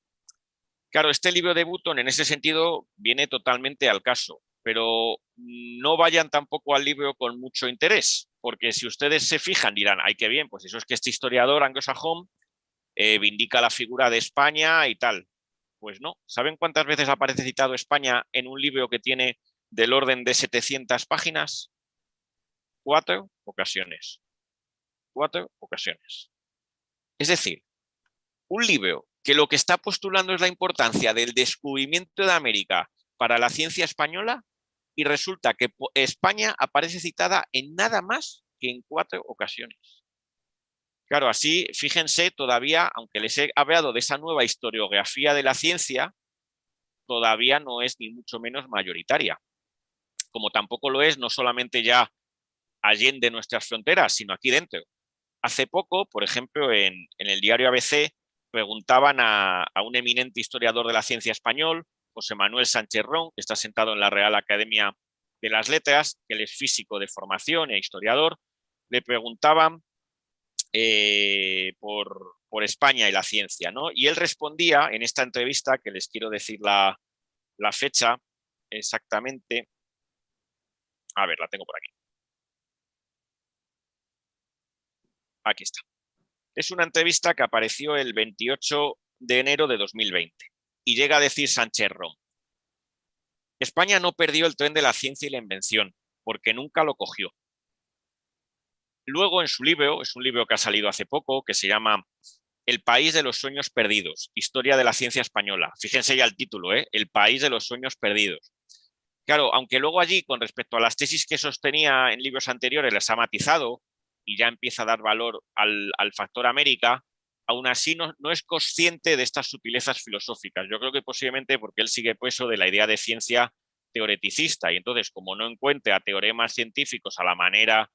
Claro, este libro de Button en ese sentido viene totalmente al caso, pero no vayan tampoco al libro con mucho interés, porque si ustedes se fijan dirán, ay, qué bien, pues eso es que este historiador anglosajón eh, vindica la figura de España y tal. Pues no, ¿saben cuántas veces aparece citado España en un libro que tiene del orden de setecientas páginas? Cuatro ocasiones. Cuatro ocasiones. Es decir, un libro que lo que está postulando es la importancia del descubrimiento de América para la ciencia española, y resulta que España aparece citada en nada más que en cuatro ocasiones. Claro, así, fíjense, todavía, aunque les he hablado de esa nueva historiografía de la ciencia, todavía no es ni mucho menos mayoritaria. Como tampoco lo es, no solamente ya allende nuestras fronteras, sino aquí dentro. Hace poco, por ejemplo, en, en el diario A B C, preguntaban a, a un eminente historiador de la ciencia español, José Manuel Sánchez Ron, que está sentado en la Real Academia de las Letras, que él es físico de formación e historiador, le preguntaban eh, por, por España y la ciencia, ¿no? Y él respondía en esta entrevista, que les quiero decir la, la fecha exactamente. A ver, la tengo por aquí. Aquí está. Es una entrevista que apareció el veintiocho de enero de dos mil veinte. Y llega a decir Sánchez Ron, España no perdió el tren de la ciencia y la invención, porque nunca lo cogió. Luego, en su libro, es un libro que ha salido hace poco, que se llama El país de los sueños perdidos, historia de la ciencia española. Fíjense ya el título, ¿eh? El país de los sueños perdidos. Claro, aunque luego allí, con respecto a las tesis que sostenía en libros anteriores, las ha matizado y ya empieza a dar valor al, al factor América, aún así no, no es consciente de estas sutilezas filosóficas. Yo creo que posiblemente porque él sigue preso de la idea de ciencia teoreticista, y entonces, como no encuentre a teoremas científicos a la manera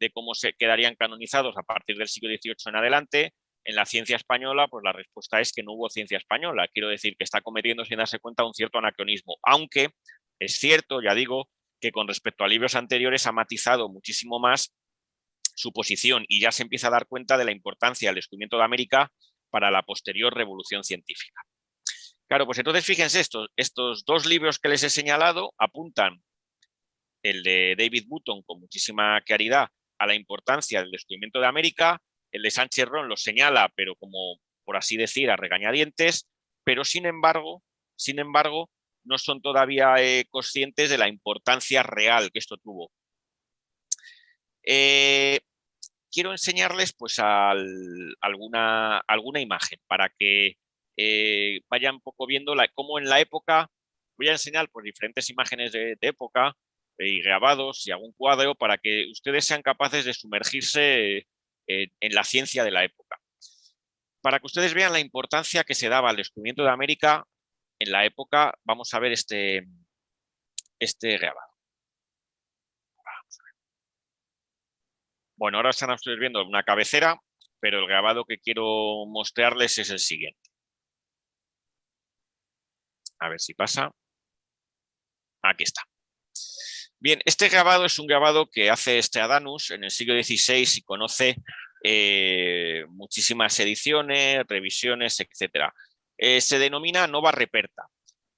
de cómo se quedarían canonizados a partir del siglo dieciocho en adelante, en la ciencia española, pues la respuesta es que no hubo ciencia española. Quiero decir que está cometiendo, sin darse cuenta, un cierto anacronismo. Aunque es cierto, ya digo, que con respecto a libros anteriores ha matizado muchísimo más su posición y ya se empieza a dar cuenta de la importancia del descubrimiento de América para la posterior revolución científica. Claro, pues entonces fíjense, estos, estos dos libros que les he señalado apuntan, el de David Button con muchísima claridad, a la importancia del descubrimiento de América. El de Sánchez Ron lo señala, pero como, por así decir, a regañadientes, pero sin embargo, sin embargo, no son todavía eh, conscientes de la importancia real que esto tuvo. Eh, quiero enseñarles pues, al, alguna, alguna imagen para que eh, vayan un poco viendo la, cómo en la época, voy a enseñar pues, diferentes imágenes de, de época eh, y grabados y algún cuadro para que ustedes sean capaces de sumergirse eh, en la ciencia de la época, para que ustedes vean la importancia que se daba al descubrimiento de América en la época. Vamos a ver este, este grabado. Bueno, ahora están ustedes viendo una cabecera, pero el grabado que quiero mostrarles es el siguiente. A ver si pasa. Aquí está. Bien, este grabado es un grabado que hace Stradamus en el siglo dieciséis y conoce eh, muchísimas ediciones, revisiones, etcétera. Eh, se denomina Nova Reperta.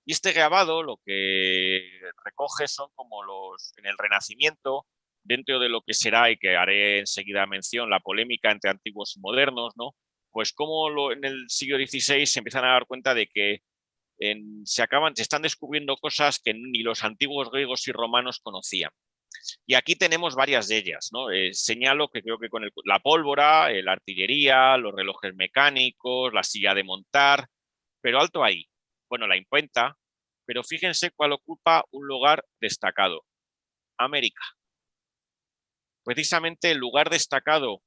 Y este grabado lo que recoge son como los, en el Renacimiento, dentro de lo que será, y que haré enseguida mención, la polémica entre antiguos y modernos, ¿no? Pues como lo, en el siglo dieciséis se empiezan a dar cuenta de que En, se acaban, se están descubriendo cosas que ni los antiguos griegos y romanos conocían. Y aquí tenemos varias de ellas, ¿no? Eh, señalo que creo que con el, la pólvora, eh, la artillería, los relojes mecánicos, la silla de montar, pero alto ahí. Bueno, la imprenta, pero fíjense cuál ocupa un lugar destacado. América. Precisamente el lugar destacado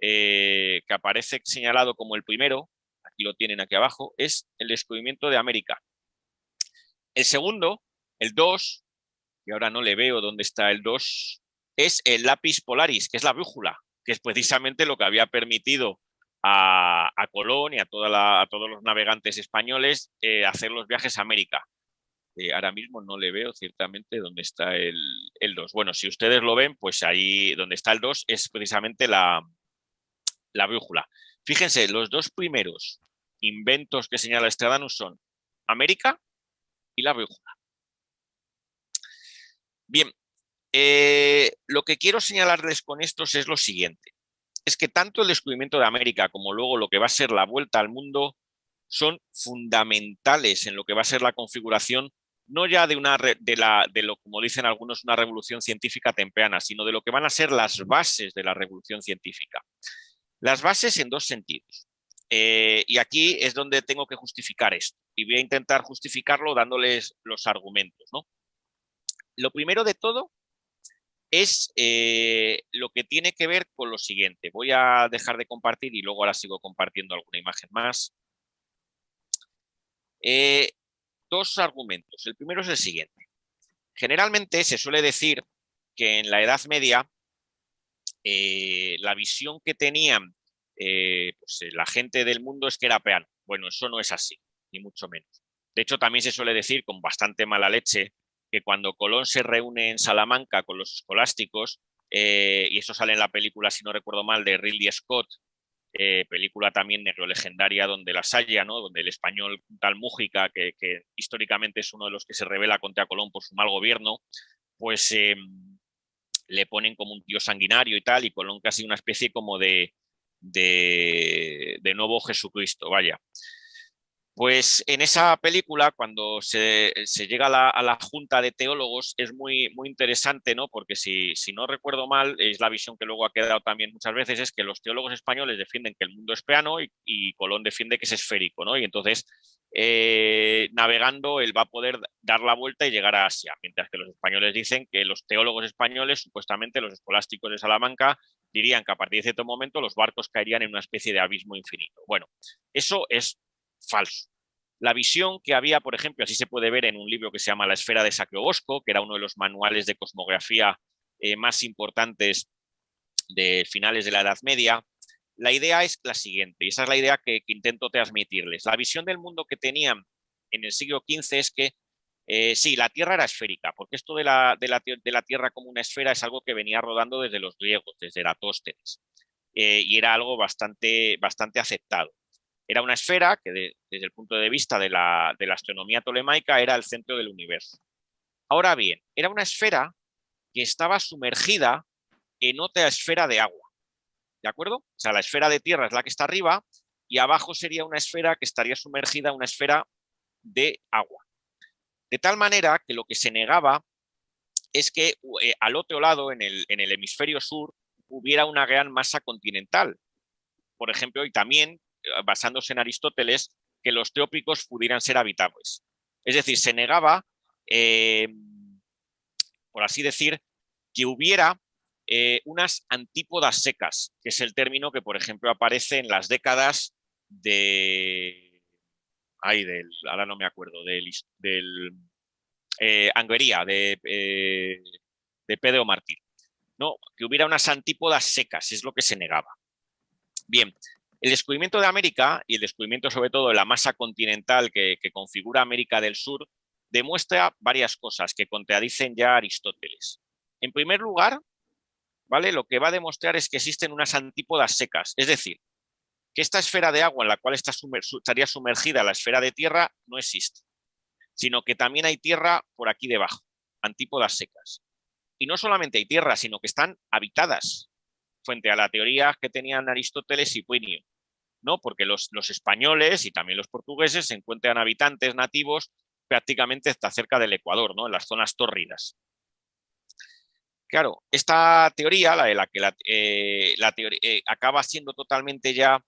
eh, que aparece señalado como el primero, y lo tienen aquí abajo, es el descubrimiento de América. El segundo, el dos, y ahora no le veo dónde está el dos, es el lápiz polaris, que es la brújula, que es precisamente lo que había permitido a, a Colón y a, toda la, a todos los navegantes españoles eh, hacer los viajes a América. Eh, ahora mismo no le veo ciertamente dónde está el, el dos. Bueno, si ustedes lo ven, pues ahí donde está el dos es precisamente la, la brújula. Fíjense, los dos primeros inventos que señala Stradamus son América y la brújula. Bien, eh, lo que quiero señalarles con estos es lo siguiente. Es que tanto el descubrimiento de América como luego lo que va a ser la vuelta al mundo son fundamentales en lo que va a ser la configuración, no ya de, una, de, la, de lo, como dicen algunos, una revolución científica temprana, sino de lo que van a ser las bases de la revolución científica. Las bases en dos sentidos. Eh, y aquí es donde tengo que justificar esto. Y voy a intentar justificarlo dándoles los argumentos, ¿no? Lo primero de todo es eh, lo que tiene que ver con lo siguiente. Voy a dejar de compartir y luego ahora sigo compartiendo alguna imagen más. Eh, dos argumentos. El primero es el siguiente. Generalmente se suele decir que en la Edad Media Eh, la visión que tenían eh, pues, la gente del mundo es que era peano. Bueno, eso no es así, ni mucho menos. De hecho, también se suele decir con bastante mala leche que cuando Colón se reúne en Salamanca con los escolásticos, eh, y eso sale en la película, si no recuerdo mal, de Ridley Scott, eh, película también negrolegendaria donde las haya, ¿no? Donde el español tal Mújica, que, que históricamente es uno de los que se rebela contra Colón por su mal gobierno, pues... Eh, le ponen como un tío sanguinario y tal, y Colón casi una especie como de, de, de nuevo Jesucristo, vaya. Pues en esa película, cuando se, se llega a la, a la junta de teólogos, es muy, muy interesante, ¿no? Porque si, si no recuerdo mal, es la visión que luego ha quedado también muchas veces, es que los teólogos españoles defienden que el mundo es plano y, y Colón defiende que es esférico, ¿no? Y entonces, eh, navegando, él va a poder dar la vuelta y llegar a Asia, mientras que los españoles dicen que los teólogos españoles, supuestamente los escolásticos de Salamanca, dirían que a partir de cierto momento los barcos caerían en una especie de abismo infinito. Bueno, eso es falso. La visión que había, por ejemplo, así se puede ver en un libro que se llama La esfera de Saqueobosco, que era uno de los manuales de cosmografía eh, más importantes de finales de la Edad Media. La idea es la siguiente, y esa es la idea que, que intento transmitirles. La visión del mundo que tenían en el siglo quince es que, eh, sí, la Tierra era esférica, porque esto de la, de, la, de la Tierra como una esfera es algo que venía rodando desde los griegos, desde Eratóstenes, eh, y era algo bastante, bastante aceptado. Era una esfera que de, desde el punto de vista de la, de la astronomía tolemaica era el centro del universo. Ahora bien, era una esfera que estaba sumergida en otra esfera de agua, ¿de acuerdo? O sea, la esfera de tierra es la que está arriba y abajo sería una esfera que estaría sumergida, una esfera de agua. De tal manera que lo que se negaba es que eh, al otro lado, en el, en el hemisferio sur, hubiera una gran masa continental, por ejemplo, y también basándose en Aristóteles, que los trópicos pudieran ser habitables. Es decir, se negaba, eh, por así decir, que hubiera eh, unas antípodas secas, que es el término que, por ejemplo, aparece en las décadas de... Ay, del, ahora no me acuerdo, del, del eh, Angüería, de, eh, de Pedro Martín. No, que hubiera unas antípodas secas, es lo que se negaba. Bien. El descubrimiento de América y el descubrimiento sobre todo de la masa continental que, que configura América del Sur demuestra varias cosas que contradicen ya Aristóteles. En primer lugar, ¿vale? Lo que va a demostrar es que existen unas antípodas secas, es decir, que esta esfera de agua en la cual está sumer- estaría sumergida la esfera de tierra no existe, sino que también hay tierra por aquí debajo, antípodas secas. Y no solamente hay tierra, sino que están habitadas, frente a la teoría que tenían Aristóteles y Plinio, ¿no? Porque los, los españoles y también los portugueses se encuentran habitantes nativos prácticamente hasta cerca del Ecuador, ¿no? En las zonas tórridas. Claro, esta teoría, la de la que la, eh, la teoría, eh, acaba siendo totalmente ya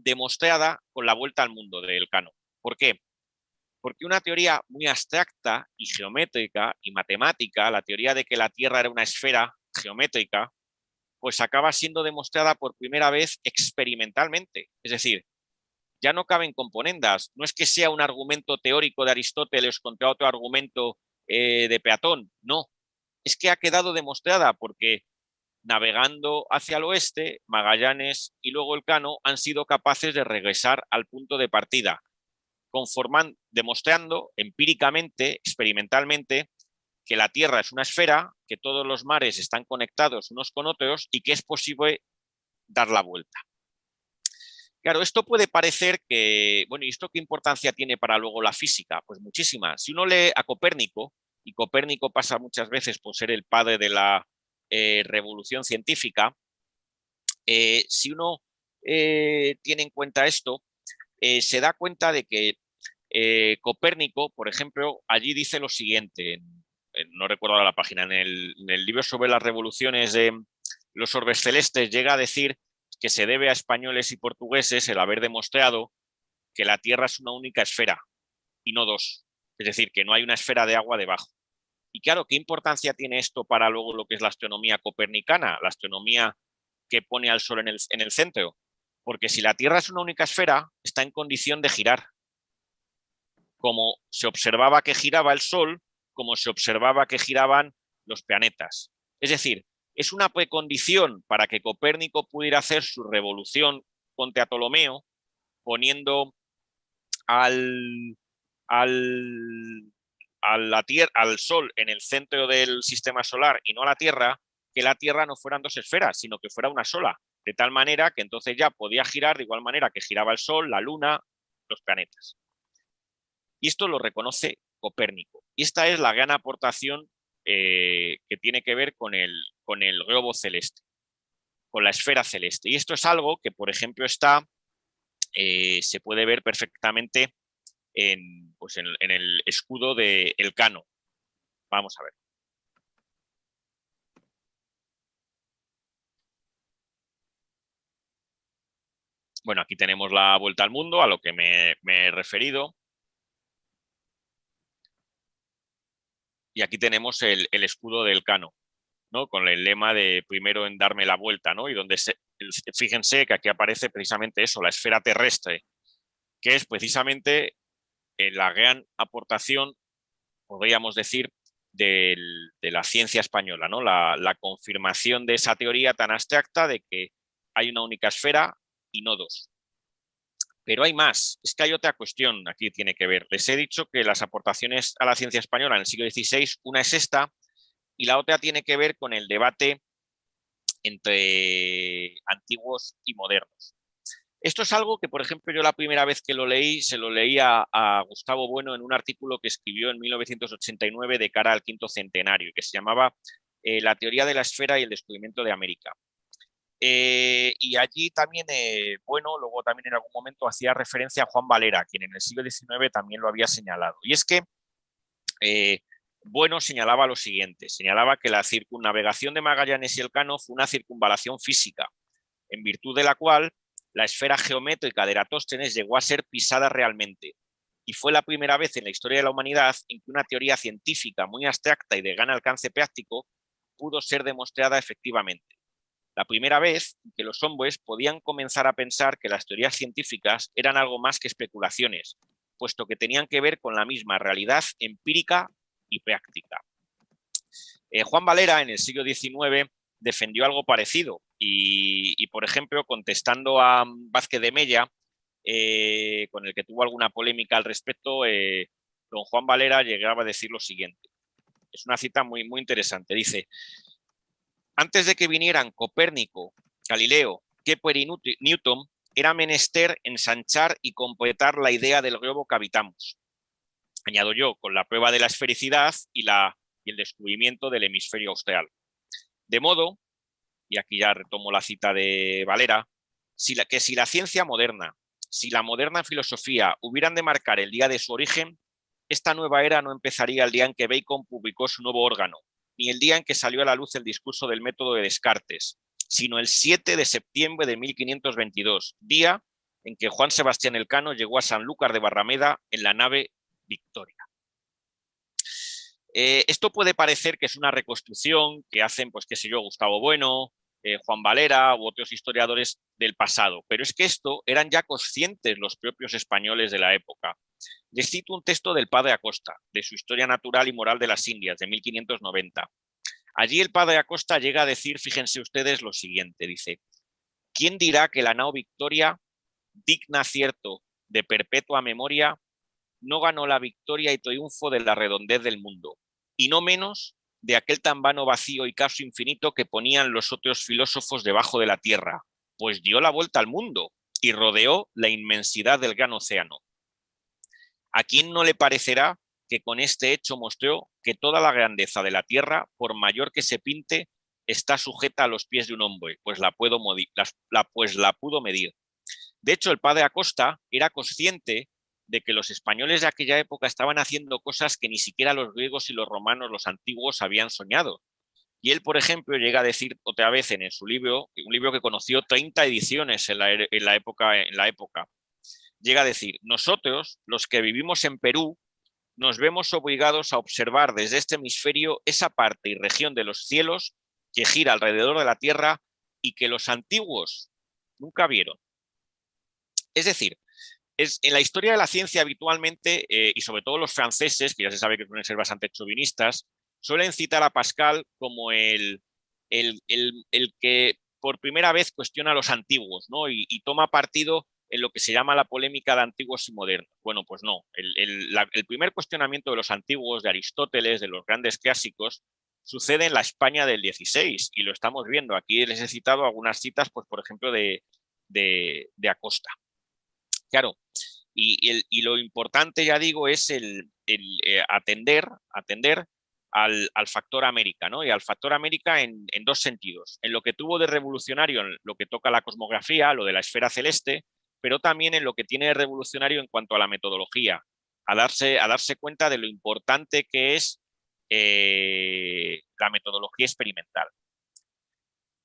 demostrada con la vuelta al mundo del Cano. ¿Por qué? Porque una teoría muy abstracta y geométrica y matemática, la teoría de que la Tierra era una esfera geométrica, pues acaba siendo demostrada por primera vez experimentalmente. Es decir, ya no caben componendas. No es que sea un argumento teórico de Aristóteles contra otro argumento eh, de Platón. No, es que ha quedado demostrada porque navegando hacia el oeste, Magallanes y luego el Cano han sido capaces de regresar al punto de partida, conformando, demostrando empíricamente, experimentalmente, que la Tierra es una esfera, que todos los mares están conectados unos con otros y que es posible dar la vuelta. Claro, esto puede parecer que, bueno, ¿y esto qué importancia tiene para luego la física? Pues muchísima. Si uno lee a Copérnico, y Copérnico pasa muchas veces por ser el padre de la eh, revolución científica, eh, si uno eh, tiene en cuenta esto, eh, se da cuenta de que eh, Copérnico, por ejemplo, allí dice lo siguiente, no recuerdo la página, en el, en el libro sobre las revoluciones de los orbes celestes llega a decir que se debe a españoles y portugueses el haber demostrado que la Tierra es una única esfera y no dos, es decir, que no hay una esfera de agua debajo. Y claro, ¿qué importancia tiene esto para luego lo que es la astronomía copernicana, la astronomía que pone al Sol en el, en el centro? Porque si la Tierra es una única esfera, está en condición de girar. Como se observaba que giraba el Sol, como se observaba que giraban los planetas. Es decir, es una precondición para que Copérnico pudiera hacer su revolución contra Ptolomeo, poniendo al, al, a la tierra, al Sol en el centro del sistema solar y no a la Tierra, que la Tierra no fueran dos esferas, sino que fuera una sola, de tal manera que entonces ya podía girar de igual manera que giraba el Sol, la Luna, los planetas. Y esto lo reconoce Copérnico. Y esta es la gran aportación eh, que tiene que ver con el, con el globo celeste, con la esfera celeste. Y esto es algo que, por ejemplo, está eh, se puede ver perfectamente en, pues en, en el escudo de Elcano. Vamos a ver. Bueno, aquí tenemos la vuelta al mundo, a lo que me, me he referido. Y aquí tenemos el, el escudo de Elcano, ¿no? Con el lema de primero en darme la vuelta, ¿no? Y donde se, fíjense que aquí aparece precisamente eso, la esfera terrestre, que es precisamente la gran aportación, podríamos decir, del, de la ciencia española, ¿no? La, la confirmación de esa teoría tan abstracta de que hay una única esfera y no dos. Pero hay más, es que hay otra cuestión aquí tiene que ver. Les he dicho que las aportaciones a la ciencia española en el siglo dieciséis, una es esta y la otra tiene que ver con el debate entre antiguos y modernos. Esto es algo que, por ejemplo, yo la primera vez que lo leí, se lo leí a, a Gustavo Bueno en un artículo que escribió en mil novecientos ochenta y nueve de cara al quinto centenario, que se llamaba eh, La teoría de la esfera y el descubrimiento de América. Eh, y allí también, eh, bueno, luego también en algún momento hacía referencia a Juan Valera, quien en el siglo diecinueve también lo había señalado. Y es que, eh, Bueno señalaba lo siguiente, señalaba que la circunnavegación de Magallanes y Elcano fue una circunvalación física, en virtud de la cual la esfera geométrica de Eratóstenes llegó a ser pisada realmente, y fue la primera vez en la historia de la humanidad en que una teoría científica muy abstracta y de gran alcance práctico pudo ser demostrada efectivamente. La primera vez que los hombres podían comenzar a pensar que las teorías científicas eran algo más que especulaciones, puesto que tenían que ver con la misma realidad empírica y práctica. Eh, Juan Valera en el siglo diecinueve defendió algo parecido y, y por ejemplo, contestando a Vázquez de Mella, eh, con el que tuvo alguna polémica al respecto, eh, don Juan Valera llegaba a decir lo siguiente. Es una cita muy, muy interesante, dice: antes de que vinieran Copérnico, Galileo, Kepler y Newton, era menester ensanchar y completar la idea del globo que habitamos. Añado yo, con la prueba de la esfericidad y, la, y el descubrimiento del hemisferio austral. De modo, y aquí ya retomo la cita de Valera, si la, que si la ciencia moderna, si la moderna filosofía hubieran de marcar el día de su origen, esta nueva era no empezaría el día en que Bacon publicó su nuevo órgano, ni el día en que salió a la luz el discurso del método de Descartes, sino el siete de septiembre de mil quinientos veintidós, día en que Juan Sebastián Elcano llegó a Sanlúcar de Barrameda en la nave Victoria. Eh, esto puede parecer que es una reconstrucción que hacen, pues qué sé yo, Gustavo Bueno, eh, Juan Valera u otros historiadores del pasado, pero es que esto eran ya conscientes los propios españoles de la época. Les cito un texto del padre Acosta, de su Historia Natural y Moral de las Indias, de mil quinientos noventa. Allí el padre Acosta llega a decir, fíjense ustedes, lo siguiente, dice: ¿quién dirá que la nao Victoria, digna cierto de perpetua memoria, no ganó la victoria y triunfo de la redondez del mundo, y no menos de aquel tan vano vacío y caso infinito que ponían los otros filósofos debajo de la tierra, pues dio la vuelta al mundo y rodeó la inmensidad del gran océano? ¿A quién no le parecerá que con este hecho mostró que toda la grandeza de la tierra, por mayor que se pinte, está sujeta a los pies de un hombre, pues la, puedo la, la, pues la pudo medir? De hecho, el padre Acosta era consciente de que los españoles de aquella época estaban haciendo cosas que ni siquiera los griegos y los romanos, los antiguos, habían soñado. Y él, por ejemplo, llega a decir otra vez en su libro, un libro que conoció treinta ediciones en la, en la época, en la época, llega a decir: nosotros, los que vivimos en Perú, nos vemos obligados a observar desde este hemisferio esa parte y región de los cielos que gira alrededor de la Tierra y que los antiguos nunca vieron. Es decir, Es, en la historia de la ciencia habitualmente, eh, y sobre todo los franceses, que ya se sabe que suelen ser bastante chauvinistas, suelen citar a Pascal como el, el, el, el que por primera vez cuestiona a los antiguos, ¿no? y, y toma partido en lo que se llama la polémica de antiguos y modernos. Bueno, pues no. El, el, la, el primer cuestionamiento de los antiguos, de Aristóteles, de los grandes clásicos, sucede en la España del dieciséis, y lo estamos viendo. Aquí les he citado algunas citas, pues, por ejemplo, de, de, de Acosta. Claro, y, el, y lo importante, ya digo, es el, el eh, atender, atender al, al factor América, ¿no? Y al factor América en, en dos sentidos. En lo que tuvo de revolucionario en lo que toca la cosmografía, lo de la esfera celeste, pero también en lo que tiene de revolucionario en cuanto a la metodología, a darse, a darse cuenta de lo importante que es eh, la metodología experimental.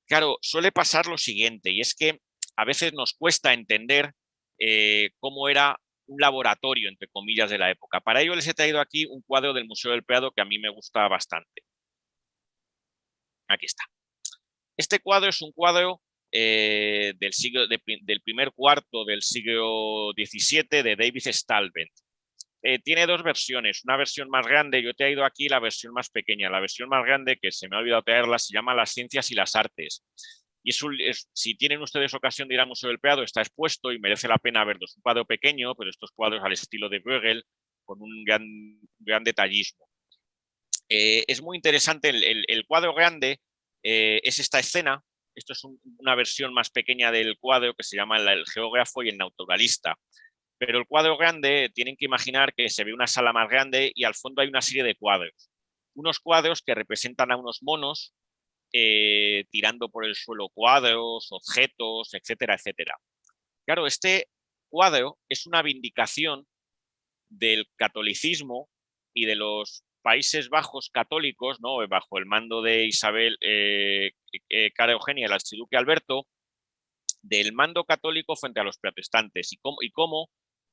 Claro, suele pasar lo siguiente, y es que a veces nos cuesta entender eh, cómo era un laboratorio, entre comillas, de la época. Para ello les he traído aquí un cuadro del Museo del Prado que a mí me gusta bastante. Aquí está. Este cuadro es un cuadro eh, del, siglo, de, del primer cuarto del siglo diecisiete de David Stalbent. Eh, tiene dos versiones, una versión más grande, yo te he traído aquí la versión más pequeña. La versión más grande, que se me ha olvidado traerla, se llama Las Ciencias y las Artes. Y es un, es, si tienen ustedes ocasión de ir al Museo del Prado, está expuesto y merece la pena verlo. Es un cuadro pequeño, pero estos cuadros al estilo de Bruegel, con un gran, gran detallismo. Eh, es muy interesante, el, el, el cuadro grande eh, es esta escena. Esto es un, una versión más pequeña del cuadro que se llama El, el geógrafo y el naturalista. Pero el cuadro grande, tienen que imaginar que se ve una sala más grande y al fondo hay una serie de cuadros. Unos cuadros que representan a unos monos, Eh, tirando por el suelo cuadros, objetos, etcétera, etcétera. Claro, este cuadro es una vindicación del catolicismo y de los Países Bajos católicos, ¿no? Bajo el mando de Isabel eh, eh, Cara Eugenia, el archiduque Alberto, del mando católico frente a los protestantes y cómo, y cómo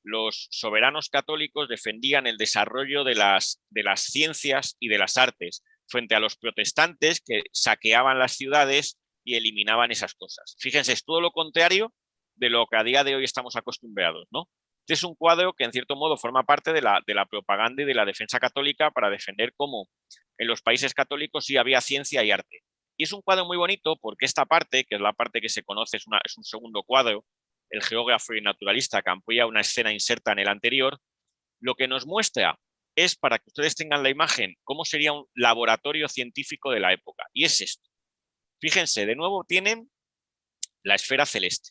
los soberanos católicos defendían el desarrollo de las, de las ciencias y de las artes frente a los protestantes que saqueaban las ciudades y eliminaban esas cosas. Fíjense, es todo lo contrario de lo que a día de hoy estamos acostumbrados, ¿no? Este es un cuadro que en cierto modo forma parte de la, de la propaganda y de la defensa católica para defender cómo en los países católicos sí había ciencia y arte. Y es un cuadro muy bonito porque esta parte, que es la parte que se conoce, es, una, es un segundo cuadro, el geógrafo y naturalista, que amplía una escena inserta en el anterior, lo que nos muestra es, para que ustedes tengan la imagen, cómo sería un laboratorio científico de la época. Y es esto. Fíjense, de nuevo tienen la esfera celeste.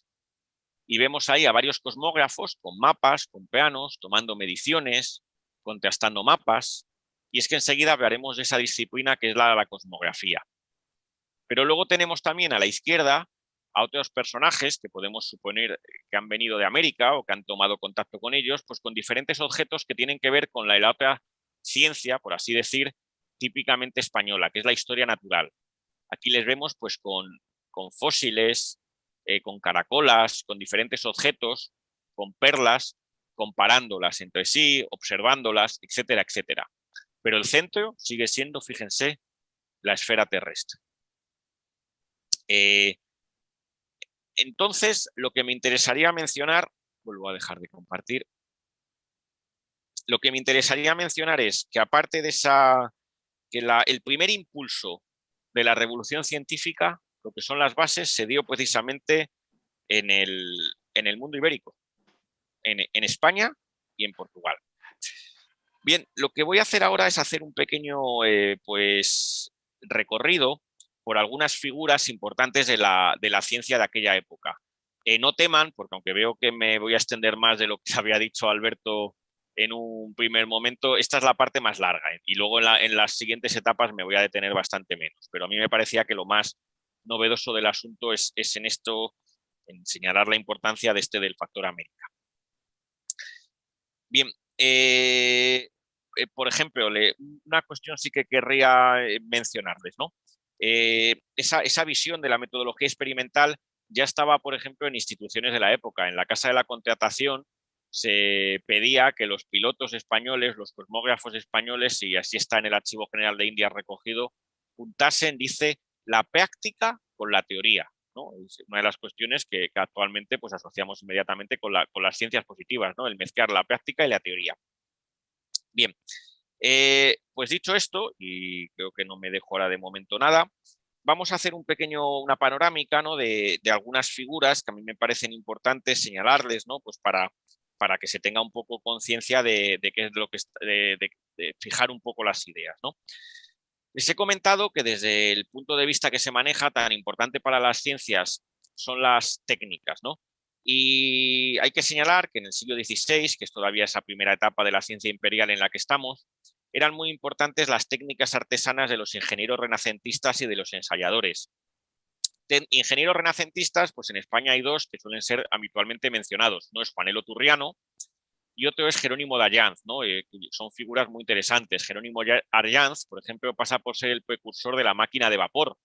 Y vemos ahí a varios cosmógrafos con mapas, con planos, tomando mediciones, contrastando mapas. Y es que enseguida hablaremos de esa disciplina que es la de la cosmografía. Pero luego tenemos también a la izquierda a otros personajes que podemos suponer que han venido de América o que han tomado contacto con ellos, pues con diferentes objetos que tienen que ver con la, la otra ciencia, por así decir, típicamente española, que es la historia natural. Aquí les vemos pues con, con fósiles, eh, con caracolas, con diferentes objetos, con perlas, comparándolas entre sí, observándolas, etcétera, etcétera. Pero el centro sigue siendo, fíjense, la esfera terrestre. Eh, Entonces, lo que me interesaría mencionar, vuelvo a dejar de compartir, lo que me interesaría mencionar es que aparte de esa, que la, el primer impulso de la revolución científica, lo que son las bases, se dio precisamente en el, en el mundo ibérico, en, en España y en Portugal. Bien, lo que voy a hacer ahora es hacer un pequeño eh, pues, recorrido por algunas figuras importantes de la, de la ciencia de aquella época. Eh, no teman, porque aunque veo que me voy a extender más de lo que había dicho Alberto en un primer momento, esta es la parte más larga eh, y luego en, la, en las siguientes etapas me voy a detener bastante menos. Pero a mí me parecía que lo más novedoso del asunto es, es en esto, en señalar la importancia de este del factor América. Bien, eh, eh, por ejemplo, le, una cuestión sí que querría mencionarles, ¿no? Eh, esa, esa visión de la metodología experimental ya estaba, por ejemplo, en instituciones de la época. En la Casa de la Contratación se pedía que los pilotos españoles, los cosmógrafos españoles, y así está en el Archivo General de Indias recogido, juntasen, dice, la práctica con la teoría, ¿no? Es una de las cuestiones que, que actualmente pues, asociamos inmediatamente con, la, con las ciencias positivas, ¿no? El mezclar la práctica y la teoría. Bien. Eh, pues dicho esto, y creo que no me dejo ahora de momento nada, vamos a hacer un pequeño, una panorámica, ¿no? de, de algunas figuras que a mí me parecen importantes señalarles, ¿no? Pues para, para que se tenga un poco conciencia de, de qué es lo que de, de, de fijar un poco las ideas, ¿no? Les he comentado que desde el punto de vista que se maneja, tan importante para las ciencias son las técnicas, ¿no? Y hay que señalar que en el siglo dieciséis, que es todavía esa primera etapa de la ciencia imperial en la que estamos, eran muy importantes las técnicas artesanas de los ingenieros renacentistas y de los ensayadores. De ingenieros renacentistas, pues en España hay dos que suelen ser habitualmente mencionados. Uno es Juanelo Turriano y otro es Jerónimo de Arganz, ¿no? Eh, son figuras muy interesantes. Jerónimo de Arganz, por ejemplo, pasa por ser el precursor de la máquina de vapor.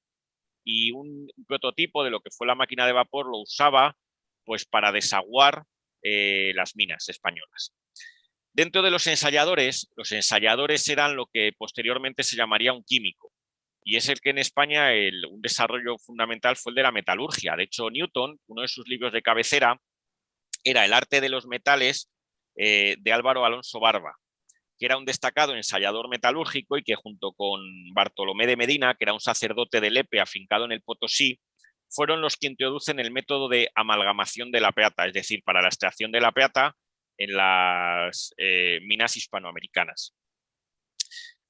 Y un prototipo de lo que fue la máquina de vapor lo usaba pues, para desaguar eh, las minas españolas. Dentro de los ensayadores, los ensayadores eran lo que posteriormente se llamaría un químico. Y es el que en España el, un desarrollo fundamental fue el de la metalurgia. De hecho, Newton, uno de sus libros de cabecera, era El arte de los metales eh, de Álvaro Alonso Barba, que era un destacado ensayador metalúrgico y que junto con Bartolomé de Medina, que era un sacerdote de Lepe afincado en el Potosí, fueron los que introducen el método de amalgamación de la plata, es decir, para la extracción de la plata en las eh, minas hispanoamericanas.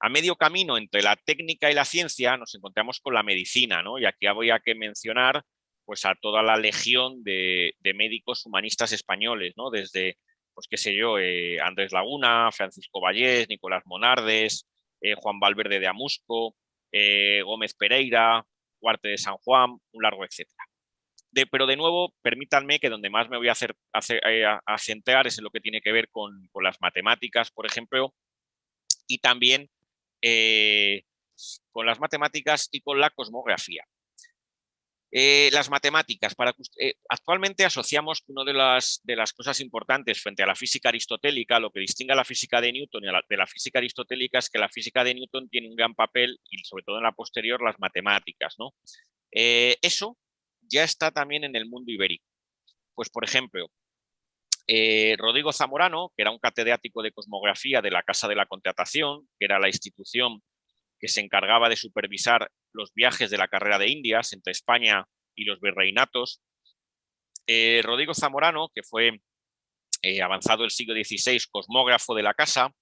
A medio camino entre la técnica y la ciencia nos encontramos con la medicina, ¿no? Y aquí habría que mencionar pues, a toda la legión de, de médicos humanistas españoles, ¿no? Desde pues qué sé yo, eh, Andrés Laguna, Francisco Vallés, Nicolás Monardes, eh, Juan Valverde de Amusco, eh, Gómez Pereira, Huarte de San Juan, un largo etcétera. De, pero de nuevo, permítanme que donde más me voy a, hacer, hacer, eh, a centrar es en lo que tiene que ver con, con las matemáticas, por ejemplo, y también eh, con las matemáticas y con la cosmografía. Eh, las matemáticas. Para, eh, actualmente asociamos que una de las, de las cosas importantes frente a la física aristotélica, lo que distingue a la física de Newton y a la, de la física aristotélica es que la física de Newton tiene un gran papel y sobre todo en la posterior las matemáticas, ¿no? Eh, eso ya está también en el mundo ibérico. Pues por ejemplo, eh, Rodrigo Zamorano, que era un catedrático de cosmografía de la Casa de la Contratación, que era la institución que se encargaba de supervisar los viajes de la carrera de Indias entre España y los virreinatos. Eh, Rodrigo Zamorano, que fue eh, avanzado el siglo dieciséis, cosmógrafo de la casa,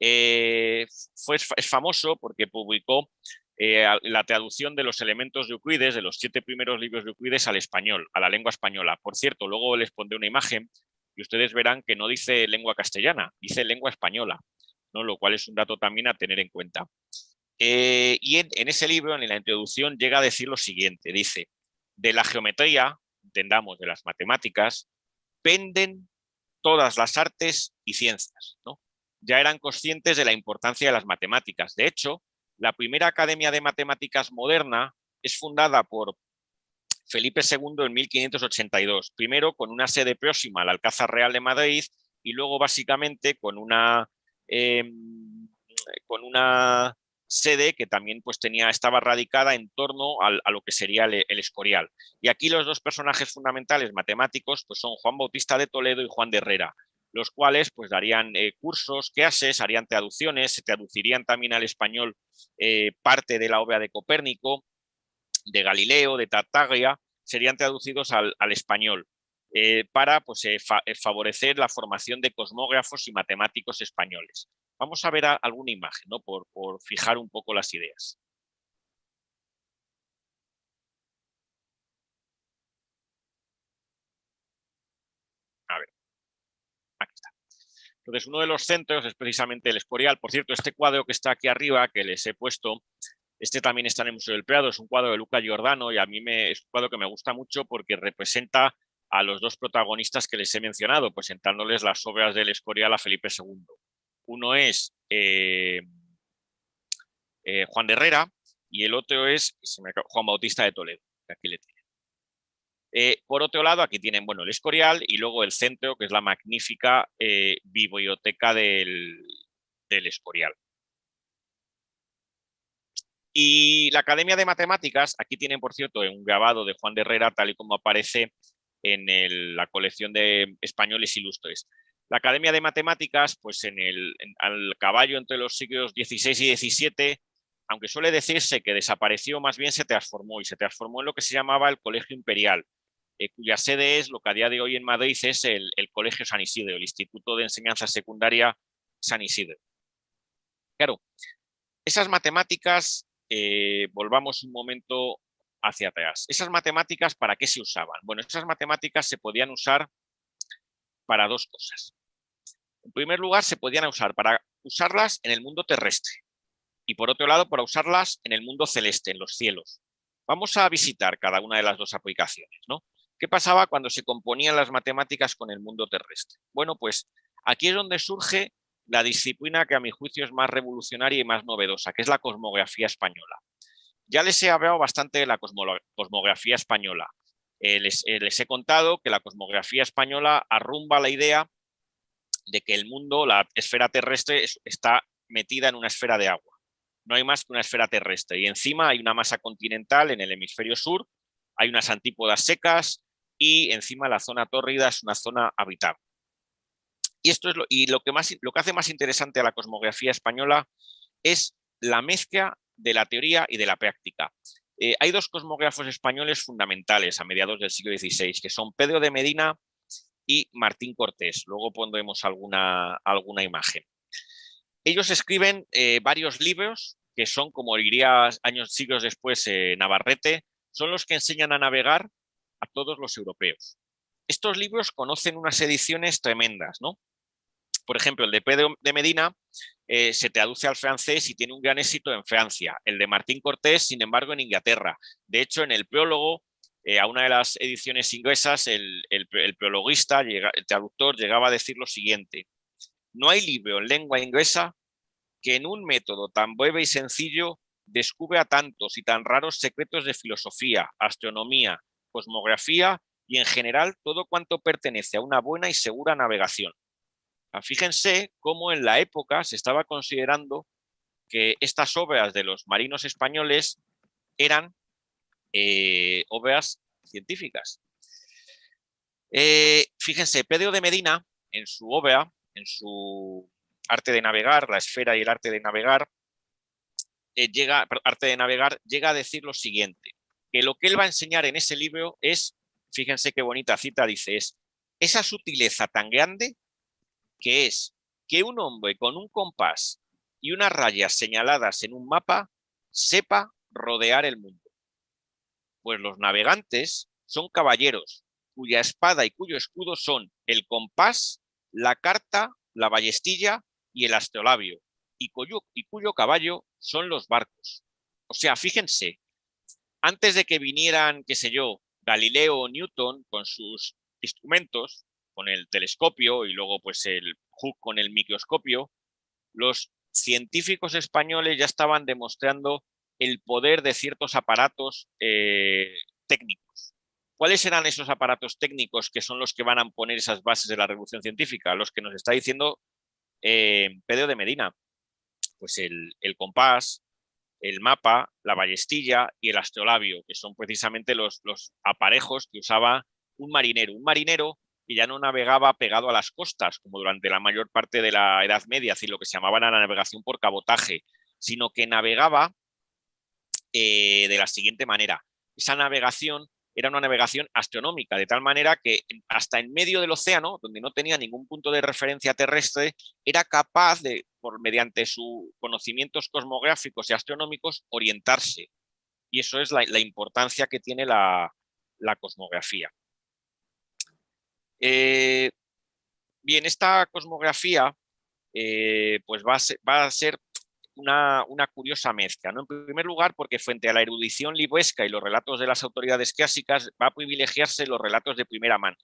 eh, fue, es famoso porque publicó eh, la traducción de los elementos de Euclides, de los siete primeros libros de Euclides al español, a la lengua española. Por cierto, luego les pondré una imagen y ustedes verán que no dice lengua castellana, dice lengua española, ¿no? Lo cual es un dato también a tener en cuenta. Eh, y en, en ese libro, en la introducción, llega a decir lo siguiente, dice, de la geometría, entendamos, de las matemáticas, penden todas las artes y ciencias, ¿no? Ya eran conscientes de la importancia de las matemáticas. De hecho, la primera Academia de Matemáticas Moderna es fundada por Felipe segundo en mil quinientos ochenta y dos, primero con una sede próxima al Alcázar Real de Madrid y luego básicamente con una... Eh, con una sede que también pues, tenía, estaba radicada en torno al, a lo que sería el, el Escorial. Y aquí los dos personajes fundamentales matemáticos pues, son Juan Bautista de Toledo y Juan de Herrera, los cuales pues, darían eh, cursos, clases, harían traducciones, se traducirían también al español eh, parte de la obra de Copérnico, de Galileo, de Tartaglia, serían traducidos al, al español eh, para pues, eh, fa favorecer la formación de cosmógrafos y matemáticos españoles. Vamos a ver a alguna imagen, ¿no? por, por fijar un poco las ideas. A ver, aquí está. Entonces, uno de los centros es precisamente el Escorial. Por cierto, este cuadro que está aquí arriba, que les he puesto, este también está en el Museo del Prado, es un cuadro de Luca Giordano y a mí me, es un cuadro que me gusta mucho porque representa a los dos protagonistas que les he mencionado, presentándoles las obras del Escorial a Felipe segundo. Uno es eh, eh, Juan de Herrera y el otro es Juan Bautista de Toledo, que aquí le tienen. Eh, por otro lado, aquí tienen bueno, el Escorial y luego el centro, que es la magnífica eh, biblioteca del, del Escorial. Y la Academia de Matemáticas, aquí tienen, por cierto, un grabado de Juan de Herrera, tal y como aparece en el, la colección de Españoles Ilustres. La Academia de Matemáticas, pues en el en, al caballo entre los siglos dieciséis y diecisiete, aunque suele decirse que desapareció, más bien se transformó y se transformó en lo que se llamaba el Colegio Imperial, eh, cuya sede es lo que a día de hoy en Madrid es el, el Colegio San Isidro, el Instituto de Enseñanza Secundaria San Isidro. Claro, esas matemáticas, eh, volvamos un momento hacia atrás. ¿Esas matemáticas para qué se usaban? Bueno, esas matemáticas se podían usar para dos cosas. En primer lugar, se podían usar para usarlas en el mundo terrestre y por otro lado, para usarlas en el mundo celeste, en los cielos. Vamos a visitar cada una de las dos aplicaciones, ¿no? ¿Qué pasaba cuando se componían las matemáticas con el mundo terrestre? Bueno, pues aquí es donde surge la disciplina que a mi juicio es más revolucionaria y más novedosa, que es la cosmografía española. Ya les he hablado bastante de la cosmografía española. Eh, les, eh, les he contado que la cosmografía española arrumba la idea de que el mundo, la esfera terrestre, está metida en una esfera de agua. No hay más que una esfera terrestre y encima hay una masa continental en el hemisferio sur, hay unas antípodas secas y encima la zona tórrida es una zona habitable. Y esto es lo, y lo que más, lo que hace más interesante a la cosmografía española es la mezcla de la teoría y de la práctica. Eh, hay dos cosmógrafos españoles fundamentales a mediados del siglo dieciséis, que son Pedro de Medina y Martín Cortés. Luego pondremos alguna, alguna imagen. Ellos escriben eh, varios libros que son, como diría años, siglos después, eh, Navarrete, son los que enseñan a navegar a todos los europeos. Estos libros conocen unas ediciones tremendas, ¿no? Por ejemplo, el de Pedro de Medina eh, se traduce al francés y tiene un gran éxito en Francia. El de Martín Cortés, sin embargo, en Inglaterra. De hecho, en el prólogo, eh, a una de las ediciones inglesas, el, el, el prologuista, el traductor, llegaba a decir lo siguiente. No hay libro en lengua inglesa que en un método tan breve y sencillo descubra tantos y tan raros secretos de filosofía, astronomía, cosmografía y en general todo cuanto pertenece a una buena y segura navegación. Fíjense cómo en la época se estaba considerando que estas obras de los marinos españoles eran eh, obras científicas. Eh, fíjense, Pedro de Medina, en su obra, en su arte de navegar, la esfera y el arte de navegar, eh, llega, arte de navegar, llega a decir lo siguiente, que lo que él va a enseñar en ese libro es, fíjense qué bonita cita, dice, es esa sutileza tan grande que es que un hombre con un compás y unas rayas señaladas en un mapa sepa rodear el mundo. Pues los navegantes son caballeros cuya espada y cuyo escudo son el compás, la carta, la ballestilla y el astrolabio, y cuyo, y cuyo caballo son los barcos. O sea, fíjense, antes de que vinieran, qué sé yo, Galileo o Newton con sus instrumentos, con el telescopio y luego pues el Hooke con el microscopio, los científicos españoles ya estaban demostrando el poder de ciertos aparatos eh, técnicos. ¿Cuáles serán esos aparatos técnicos que son los que van a poner esas bases de la revolución científica? Los que nos está diciendo eh, Pedro de Medina. Pues el, el compás, el mapa, la ballestilla y el astrolabio, que son precisamente los, los aparejos que usaba un marinero. Un marinero que ya no navegaba pegado a las costas, como durante la mayor parte de la Edad Media, así lo que se llamaba la navegación por cabotaje, sino que navegaba eh, de la siguiente manera. Esa navegación era una navegación astronómica, de tal manera que hasta en medio del océano, donde no tenía ningún punto de referencia terrestre, era capaz de, por, mediante sus conocimientos cosmográficos y astronómicos, orientarse. Y eso es la, la importancia que tiene la, la cosmografía. Eh, bien, esta cosmografía eh, pues va a ser, va a ser una, una curiosa mezcla, ¿no? En primer lugar, porque frente a la erudición libresca y los relatos de las autoridades clásicas, va a privilegiarse los relatos de primera mano.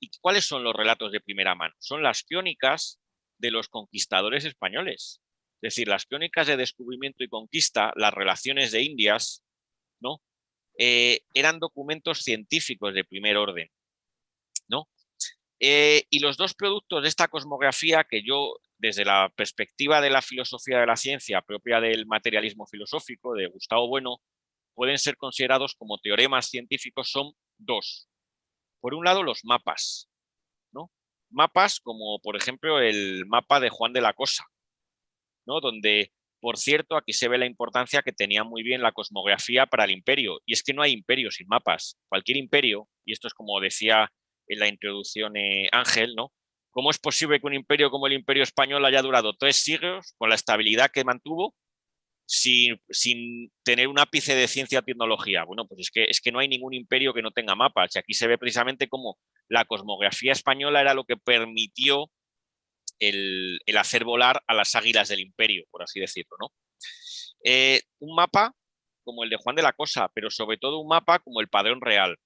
¿Y cuáles son los relatos de primera mano? Son las crónicas de los conquistadores españoles, es decir, las crónicas de descubrimiento y conquista, las relaciones de Indias, ¿no? Eh, eran documentos científicos de primer orden, ¿no? Eh, y los dos productos de esta cosmografía, que yo, desde la perspectiva de la filosofía de la ciencia propia del materialismo filosófico de Gustavo Bueno, pueden ser considerados como teoremas científicos, son dos. Por un lado, los mapas, ¿no? Mapas como, por ejemplo, el mapa de Juan de la Cosa, ¿no? Donde, por cierto, aquí se ve la importancia que tenía muy bien la cosmografía para el imperio. Y es que no hay imperio sin mapas. Cualquier imperio, y esto es como decía en la introducción eh, Ángel, ¿no? ¿Cómo es posible que un imperio como el imperio español haya durado tres siglos con la estabilidad que mantuvo sin, sin tener un ápice de ciencia y tecnología? Bueno, pues es que, es que no hay ningún imperio que no tenga mapas. Y aquí se ve precisamente cómo la cosmografía española era lo que permitió el, el hacer volar a las águilas del imperio, por así decirlo, ¿no? Eh, un mapa como el de Juan de la Cosa, pero sobre todo un mapa como el Padrón Real.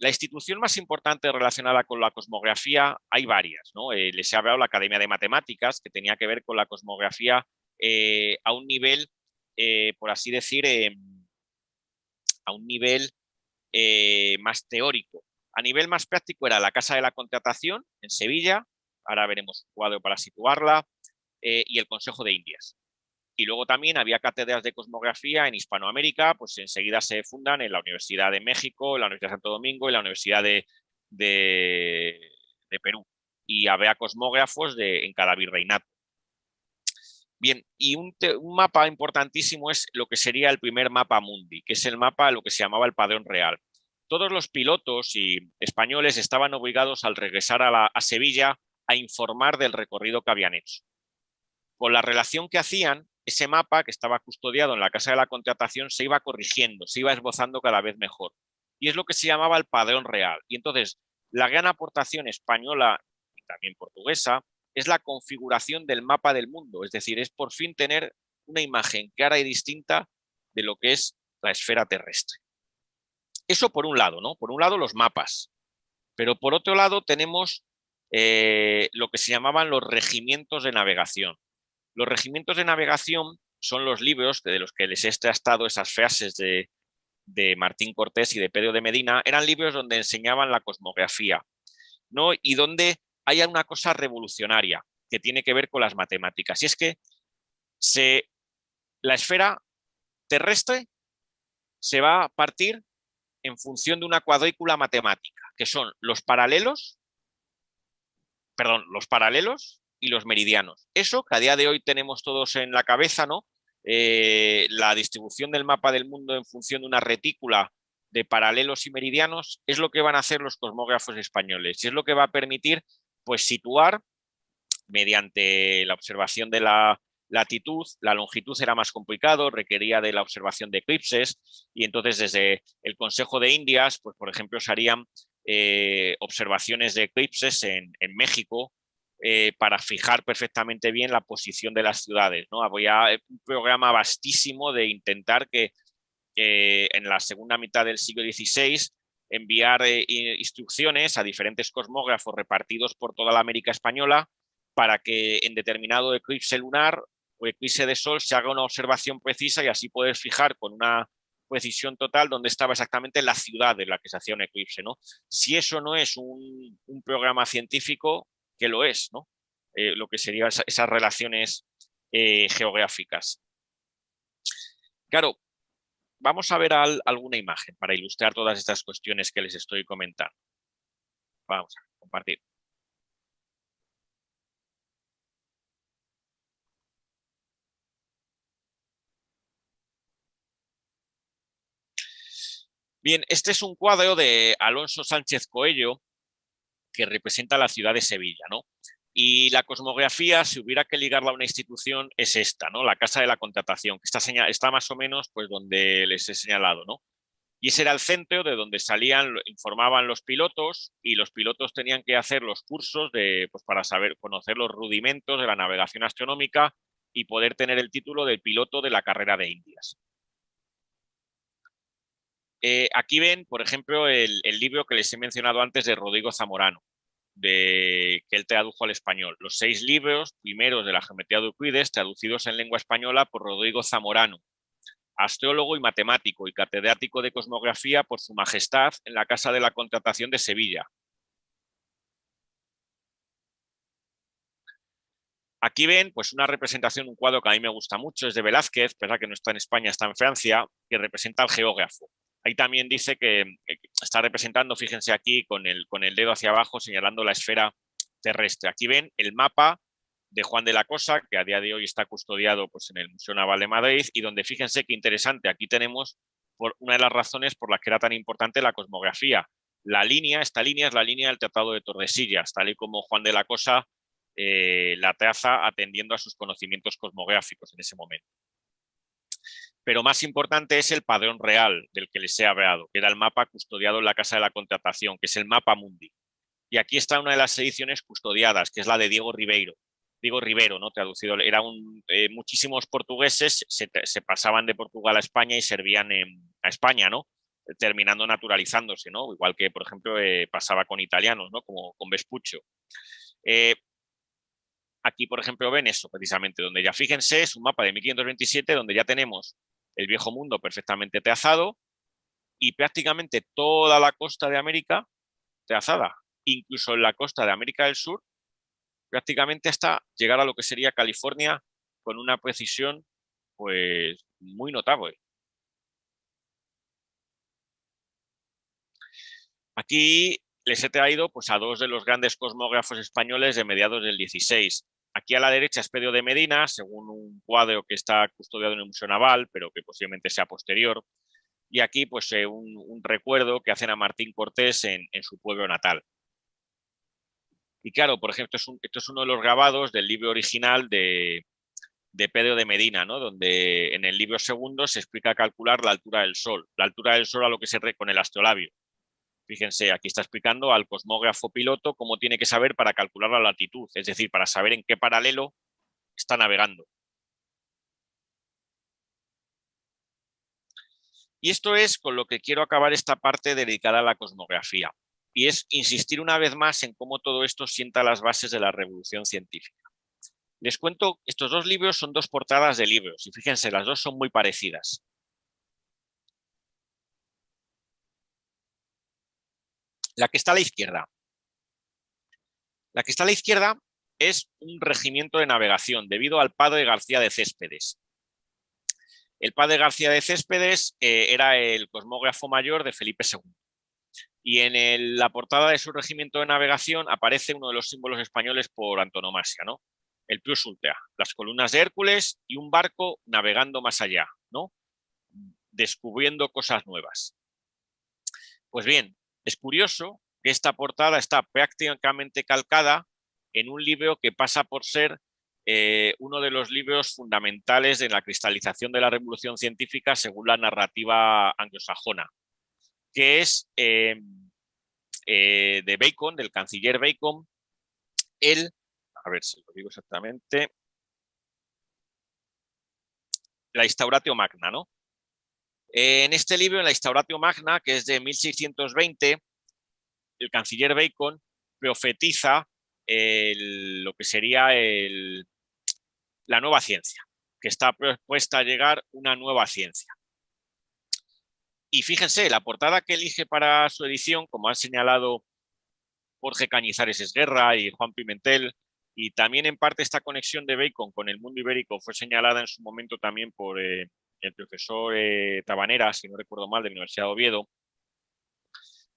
La institución más importante relacionada con la cosmografía, hay varias, ¿no? Eh, les he hablado de la Academia de Matemáticas, que tenía que ver con la cosmografía eh, a un nivel, eh, por así decir, eh, a un nivel eh, más teórico. A nivel más práctico era la Casa de la Contratación, en Sevilla, ahora veremos un cuadro para situarla, eh, y el Consejo de Indias. Y luego también había cátedras de cosmografía en Hispanoamérica, pues enseguida se fundan en la Universidad de México, en la Universidad de Santo Domingo y la Universidad de, de, de Perú. Y había cosmógrafos de, en cada virreinato. Bien, y un, te, un mapa importantísimo es lo que sería el primer mapa mundi, que es el mapa, lo que se llamaba el Padrón Real. Todos los pilotos y españoles estaban obligados al regresar a, la, a Sevilla a informar del recorrido que habían hecho. Con la relación que hacían, ese mapa que estaba custodiado en la Casa de la Contratación se iba corrigiendo, se iba esbozando cada vez mejor. Y es lo que se llamaba el Padrón Real. Y entonces, la gran aportación española y también portuguesa es la configuración del mapa del mundo. Es decir, es por fin tener una imagen clara y distinta de lo que es la esfera terrestre. Eso por un lado, ¿no? Por un lado los mapas. Pero por otro lado tenemos eh, lo que se llamaban los regimientos de navegación. Los regimientos de navegación son los libros de los que les he extraído esas frases de, de Martín Cortés y de Pedro de Medina. Eran libros donde enseñaban la cosmografía, ¿no? Y donde hay una cosa revolucionaria que tiene que ver con las matemáticas. Y es que se, la esfera terrestre se va a partir en función de una cuadrícula matemática, que son los paralelos, perdón, los paralelos, y los meridianos. Eso que a día de hoy tenemos todos en la cabeza, ¿no? Eh, la distribución del mapa del mundo en función de una retícula de paralelos y meridianos es lo que van a hacer los cosmógrafos españoles y es lo que va a permitir, pues, situar mediante la observación de la latitud. La longitud era más complicado, requería de la observación de eclipses, y entonces desde el Consejo de Indias, pues por ejemplo, se harían eh, observaciones de eclipses en, en México, Eh, para fijar perfectamente bien la posición de las ciudades, ¿no? Había un programa vastísimo de intentar que eh, en la segunda mitad del siglo dieciséis enviar eh, instrucciones a diferentes cosmógrafos repartidos por toda la América española para que en determinado eclipse lunar o eclipse de sol se haga una observación precisa y así puedes fijar con una precisión total dónde estaba exactamente la ciudad en la que se hacía un eclipse, ¿no? Si eso no es un, un programa científico, que lo es, ¿no? Eh, lo que serían esas relaciones eh, geográficas. Claro, vamos a ver al, alguna imagen para ilustrar todas estas cuestiones que les estoy comentando. Vamos a compartir. Bien, este es un cuadro de Alonso Sánchez Coello, que representa la ciudad de Sevilla, ¿no? Y la cosmografía, si hubiera que ligarla a una institución, es esta, ¿no? La Casa de la Contratación, que está, señal, está más o menos pues donde les he señalado, ¿no? Y ese era el centro de donde salían, informaban los pilotos, y los pilotos tenían que hacer los cursos de, pues, para saber, conocer los rudimentos de la navegación astronómica y poder tener el título del piloto de la carrera de Indias. Eh, aquí ven, por ejemplo, el, el libro que les he mencionado antes de Rodrigo Zamorano, de, que él tradujo al español. Los seis libros primeros de la geometría de Euclides, traducidos en lengua española por Rodrigo Zamorano, astrólogo y matemático y catedrático de cosmografía por Su Majestad en la Casa de la Contratación de Sevilla. Aquí ven, pues, una representación, un cuadro que a mí me gusta mucho, es de Velázquez, pese a que no está en España, está en Francia, que representa al geógrafo. Ahí también dice que está representando, fíjense aquí, con el, con el dedo hacia abajo, señalando la esfera terrestre. Aquí ven el mapa de Juan de la Cosa, que a día de hoy está custodiado, pues, en el Museo Naval de Madrid, y donde, fíjense qué interesante, aquí tenemos por una de las razones por las que era tan importante la cosmografía. La línea, esta línea es la línea del Tratado de Tordesillas, tal y como Juan de la Cosa eh, la traza atendiendo a sus conocimientos cosmográficos en ese momento. Pero más importante es el Padrón Real, del que les he hablado, que era el mapa custodiado en la Casa de la Contratación, que es el mapa mundi. Y aquí está una de las ediciones custodiadas, que es la de Diego Ribeiro, Diego Rivero, ¿no? Traducido, era un, eh, muchísimos portugueses se, se pasaban de Portugal a España y servían en, a España, ¿no? Terminando naturalizándose, ¿no? Igual que, por ejemplo, eh, pasaba con italianos, ¿no? Como con Vespuccio. Eh, aquí, por ejemplo, ven eso precisamente, donde ya, fíjense, es un mapa de mil quinientos veintisiete donde ya tenemos el viejo mundo perfectamente trazado y prácticamente toda la costa de América trazada, incluso en la costa de América del Sur, prácticamente hasta llegar a lo que sería California con una precisión pues muy notable. Aquí les he traído pues, a dos de los grandes cosmógrafos españoles de mediados del dieciséis. Aquí a la derecha es Pedro de Medina, según un cuadro que está custodiado en el Museo Naval, pero que posiblemente sea posterior. Y aquí pues, eh, un, un recuerdo que hacen a Martín Cortés en, en su pueblo natal. Y claro, por ejemplo, es un, esto es uno de los grabados del libro original de, de Pedro de Medina, ¿no? Donde en el libro segundo se explica calcular la altura del Sol, la altura del Sol a lo que se re con el astrolabio. Fíjense, aquí está explicando al cosmógrafo piloto cómo tiene que saber para calcular la latitud, es decir, para saber en qué paralelo está navegando. Y esto es con lo que quiero acabar esta parte dedicada a la cosmografía, y es insistir una vez más en cómo todo esto sienta las bases de la revolución científica. Les cuento, estos dos libros son dos portadas de libros, y fíjense, las dos son muy parecidas. La que está a la izquierda. La que está a la izquierda es un regimiento de navegación debido al padre García de Céspedes. El padre García de Céspedes eh, era el cosmógrafo mayor de Felipe segundo. Y en el, la portada de su regimiento de navegación aparece uno de los símbolos españoles por antonomasia, ¿no? El Plus Ultra, las columnas de Hércules y un barco navegando más allá, ¿no? Descubriendo cosas nuevas. Pues bien, es curioso que esta portada está prácticamente calcada en un libro que pasa por ser eh, uno de los libros fundamentales en la cristalización de la revolución científica según la narrativa anglosajona, que es eh, eh, de Bacon, del canciller Bacon, el, a ver si lo digo exactamente, la Instauratio Magna, ¿no? En este libro, en la Instauratio Magna, que es de mil seiscientos veinte, el canciller Bacon profetiza el, lo que sería el, la nueva ciencia, que está propuesta a llegar una nueva ciencia. Y fíjense, la portada que elige para su edición, como han señalado Jorge Cañizares Esguerra y Juan Pimentel, y también en parte esta conexión de Bacon con el mundo ibérico fue señalada en su momento también por... Eh, el profesor eh, Tabanera, si no recuerdo mal, de la Universidad de Oviedo,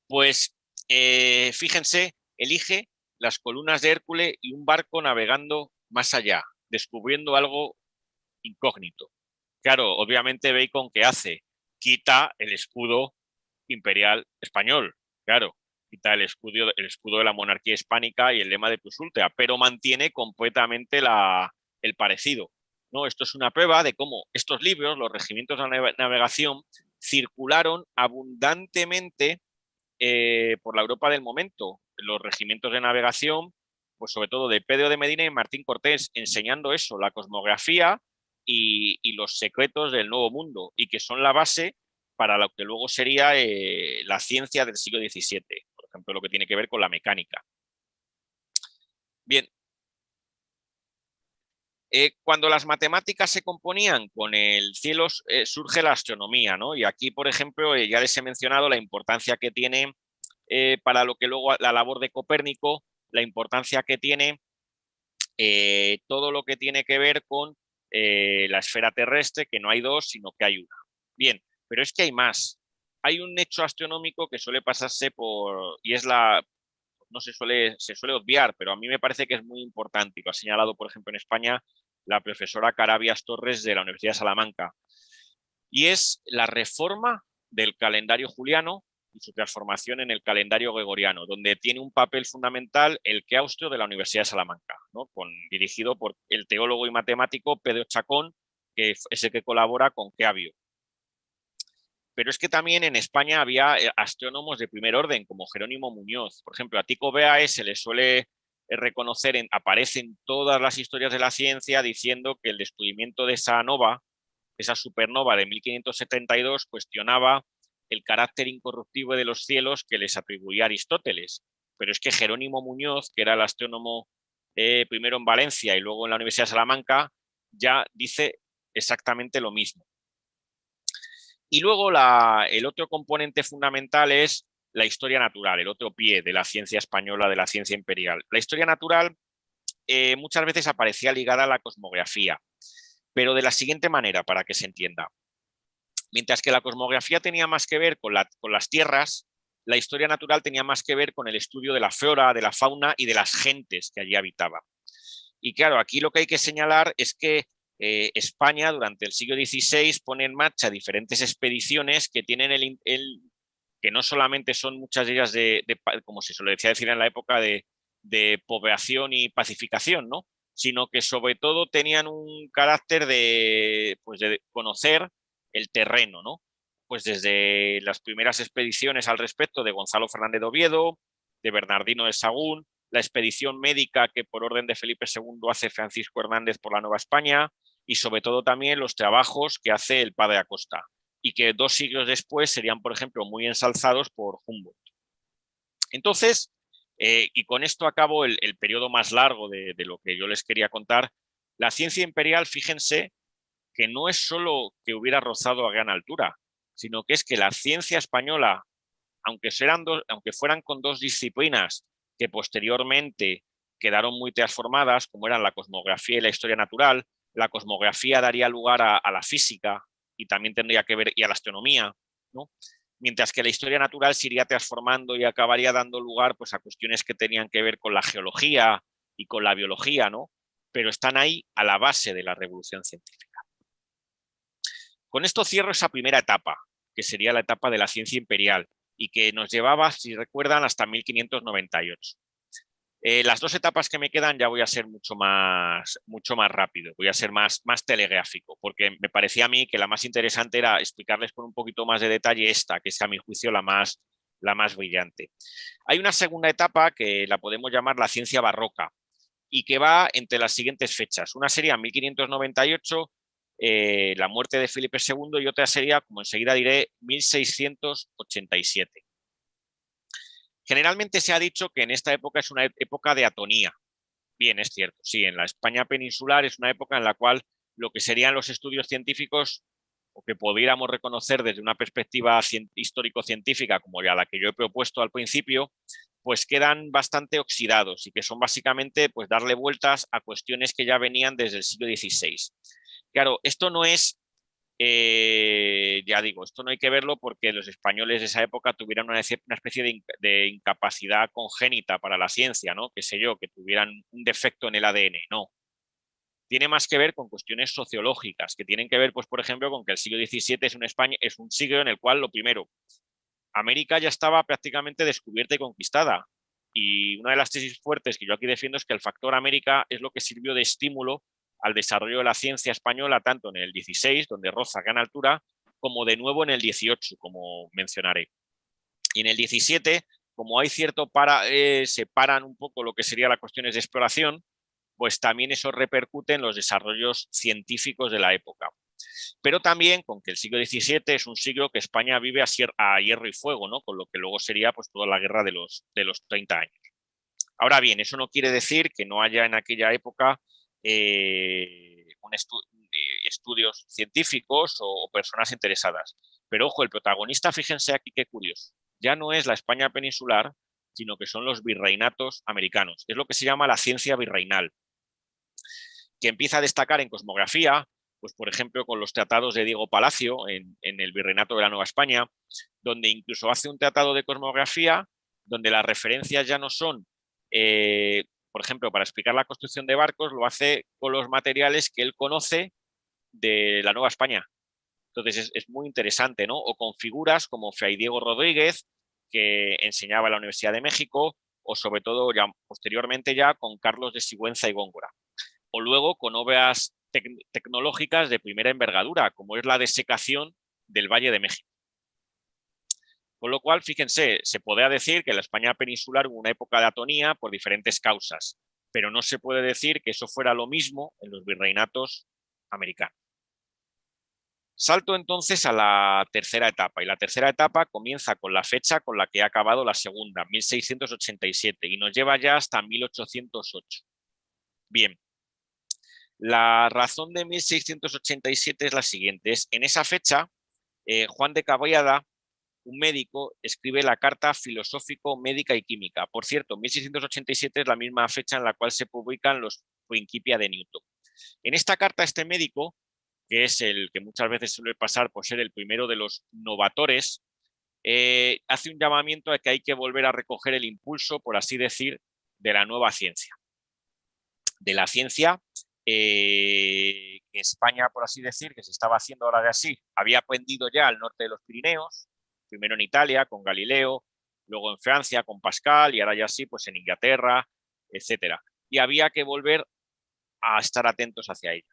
pues eh, fíjense, elige las columnas de Hércules y un barco navegando más allá, descubriendo algo incógnito. Claro, obviamente Bacon, ¿qué hace? Quita el escudo imperial español, claro, quita el escudo, el escudo de la monarquía hispánica y el lema de Plus Ultra, pero mantiene completamente la, el parecido. ¿No? Esto es una prueba de cómo estos libros, los regimientos de navegación, circularon abundantemente eh, por la Europa del momento. Los regimientos de navegación, pues sobre todo de Pedro de Medina y Martín Cortés, enseñando eso, la cosmografía y, y los secretos del Nuevo Mundo, y que son la base para lo que luego sería eh, la ciencia del siglo diecisiete, por ejemplo, lo que tiene que ver con la mecánica. Bien. Eh, cuando las matemáticas se componían con el cielo, eh, surge la astronomía, ¿no? Y aquí, por ejemplo, eh, ya les he mencionado la importancia que tiene eh, para lo que luego la labor de Copérnico, la importancia que tiene eh, todo lo que tiene que ver con eh, la esfera terrestre, que no hay dos, sino que hay una. Bien, pero es que hay más. Hay un hecho astronómico que suele pasarse por, y es la... no se suele, se suele obviar, pero a mí me parece que es muy importante, y lo ha señalado, por ejemplo, en España, la profesora Carabias Torres de la Universidad de Salamanca, y es la reforma del calendario juliano y su transformación en el calendario gregoriano, donde tiene un papel fundamental el claustro de la Universidad de Salamanca, ¿no? Con, dirigido por el teólogo y matemático Pedro Chacón, que es el que colabora con Keavio. Pero es que también en España había astrónomos de primer orden, como Jerónimo Muñoz. Por ejemplo, a Tycho Bea se le suele reconocer, en, aparece en todas las historias de la ciencia diciendo que el descubrimiento de esa nova, esa supernova de mil quinientos setenta y dos, cuestionaba el carácter incorruptible de los cielos que les atribuía Aristóteles. Pero es que Jerónimo Muñoz, que era el astrónomo eh, primero en Valencia y luego en la Universidad de Salamanca, ya dice exactamente lo mismo. Y luego la, el otro componente fundamental es la historia natural, el otro pie de la ciencia española, de la ciencia imperial. La historia natural eh, muchas veces aparecía ligada a la cosmografía, pero de la siguiente manera, para que se entienda. Mientras que la cosmografía tenía más que ver con, la, con las tierras, la historia natural tenía más que ver con el estudio de la flora, de la fauna y de las gentes que allí habitaban. Y claro, aquí lo que hay que señalar es que eh, España durante el siglo dieciséis pone en marcha diferentes expediciones que tienen el, el que no solamente son muchas de ellas de, de como se suele decir en la época, de, de población y pacificación, ¿no? Sino que sobre todo tenían un carácter de, pues de conocer el terreno, ¿no? Pues desde las primeras expediciones al respecto de Gonzalo Fernández de Oviedo, de Bernardino de Sahagún, la expedición médica que por orden de Felipe segundo hace Francisco Hernández por la Nueva España y sobre todo también los trabajos que hace el padre Acosta y que dos siglos después serían, por ejemplo, muy ensalzados por Humboldt. Entonces, eh, y con esto acabo el, el periodo más largo de, de lo que yo les quería contar, la ciencia imperial, fíjense, que no es solo que hubiera rozado a gran altura, sino que es que la ciencia española, aunque, serán dos, aunque fueran con dos disciplinas que posteriormente quedaron muy transformadas, como eran la cosmografía y la historia natural, la cosmografía daría lugar a, a la física y también tendría que ver y a la astronomía, ¿no? Mientras que la historia natural se iría transformando y acabaría dando lugar pues, a cuestiones que tenían que ver con la geología y con la biología, ¿no? Pero están ahí a la base de la revolución científica. Con esto cierro esa primera etapa, que sería la etapa de la ciencia imperial y que nos llevaba, si recuerdan, hasta mil quinientos noventa y ocho. Eh, las dos etapas que me quedan ya voy a ser mucho más, mucho más rápido, voy a ser más, más telegráfico, porque me parecía a mí que la más interesante era explicarles con un poquito más de detalle esta, que es a mi juicio la más, la más brillante. Hay una segunda etapa que la podemos llamar la ciencia barroca y que va entre las siguientes fechas. Una sería mil quinientos noventa y ocho, Eh, la muerte de Felipe segundo y otra sería, como enseguida diré, mil seiscientos ochenta y siete. Generalmente se ha dicho que en esta época es una época de atonía. Bien, es cierto, sí, en la España peninsular es una época en la cual lo que serían los estudios científicos o que pudiéramos reconocer desde una perspectiva histórico-científica como ya la que yo he propuesto al principio, pues quedan bastante oxidados y que son básicamente pues, darle vueltas a cuestiones que ya venían desde el siglo dieciséis. Claro, esto no es, eh, ya digo, esto no hay que verlo porque los españoles de esa época tuvieran una especie de, de incapacidad congénita para la ciencia, ¿no? Qué sé yo, que tuvieran un defecto en el A D N, no. Tiene más que ver con cuestiones sociológicas, que tienen que ver, pues, por ejemplo, con que el siglo diecisiete es un, España, es un siglo en el cual, lo primero, América ya estaba prácticamente descubierta y conquistada. Y una de las tesis fuertes que yo aquí defiendo es que el factor América es lo que sirvió de estímulo al desarrollo de la ciencia española, tanto en el dieciséis, donde roza gran altura, como de nuevo en el dieciocho, como mencionaré. Y en el diecisiete, como hay cierto para, eh, separan un poco lo que serían las cuestiones de exploración, pues también eso repercute en los desarrollos científicos de la época. Pero también con que el siglo diecisiete es un siglo que España vive a, sier a hierro y fuego, ¿no? Con lo que luego sería pues, toda la guerra de los, de los treinta años. Ahora bien, eso no quiere decir que no haya en aquella época Eh, un estu eh, estudios científicos o, o personas interesadas. Pero ojo, el protagonista, fíjense aquí qué curioso, ya no es la España peninsular, sino que son los virreinatos americanos. Es lo que se llama la ciencia virreinal, que empieza a destacar en cosmografía, pues por ejemplo con los tratados de Diego Palacio en, en el virreinato de la Nueva España, donde incluso hace un tratado de cosmografía donde las referencias ya no son... Eh, Por ejemplo, para explicar la construcción de barcos lo hace con los materiales que él conoce de la Nueva España. Entonces es, es muy interesante, ¿no? O con figuras como Fray Diego Rodríguez, que enseñaba en la Universidad de México, o sobre todo ya posteriormente ya con Carlos de Sigüenza y Góngora. O luego con obras tec tecnológicas de primera envergadura, como es la desecación del Valle de México. Con lo cual, fíjense, se podría decir que en la España peninsular hubo una época de atonía por diferentes causas, pero no se puede decir que eso fuera lo mismo en los virreinatos americanos. Salto entonces a la tercera etapa, y la tercera etapa comienza con la fecha con la que ha acabado la segunda, mil seiscientos ochenta y siete, y nos lleva ya hasta mil ochocientos ocho. Bien, la razón de mil seiscientos ochenta y siete es la siguiente, es en esa fecha eh, Juan de Caballada, un médico, escribe la Carta Filosófico, Médica y Química. Por cierto, mil seiscientos ochenta y siete es la misma fecha en la cual se publican los Principia de Newton. En esta carta este médico, que es el que muchas veces suele pasar por ser el primero de los novatores, eh, hace un llamamiento a que hay que volver a recoger el impulso, por así decir, de la nueva ciencia. De la ciencia eh, que España, por así decir, que se estaba haciendo ahora de así, había aprendido ya al norte de los Pirineos, primero en Italia con Galileo, luego en Francia con Pascal y ahora ya sí pues en Inglaterra, etcétera. Y había que volver a estar atentos hacia ella.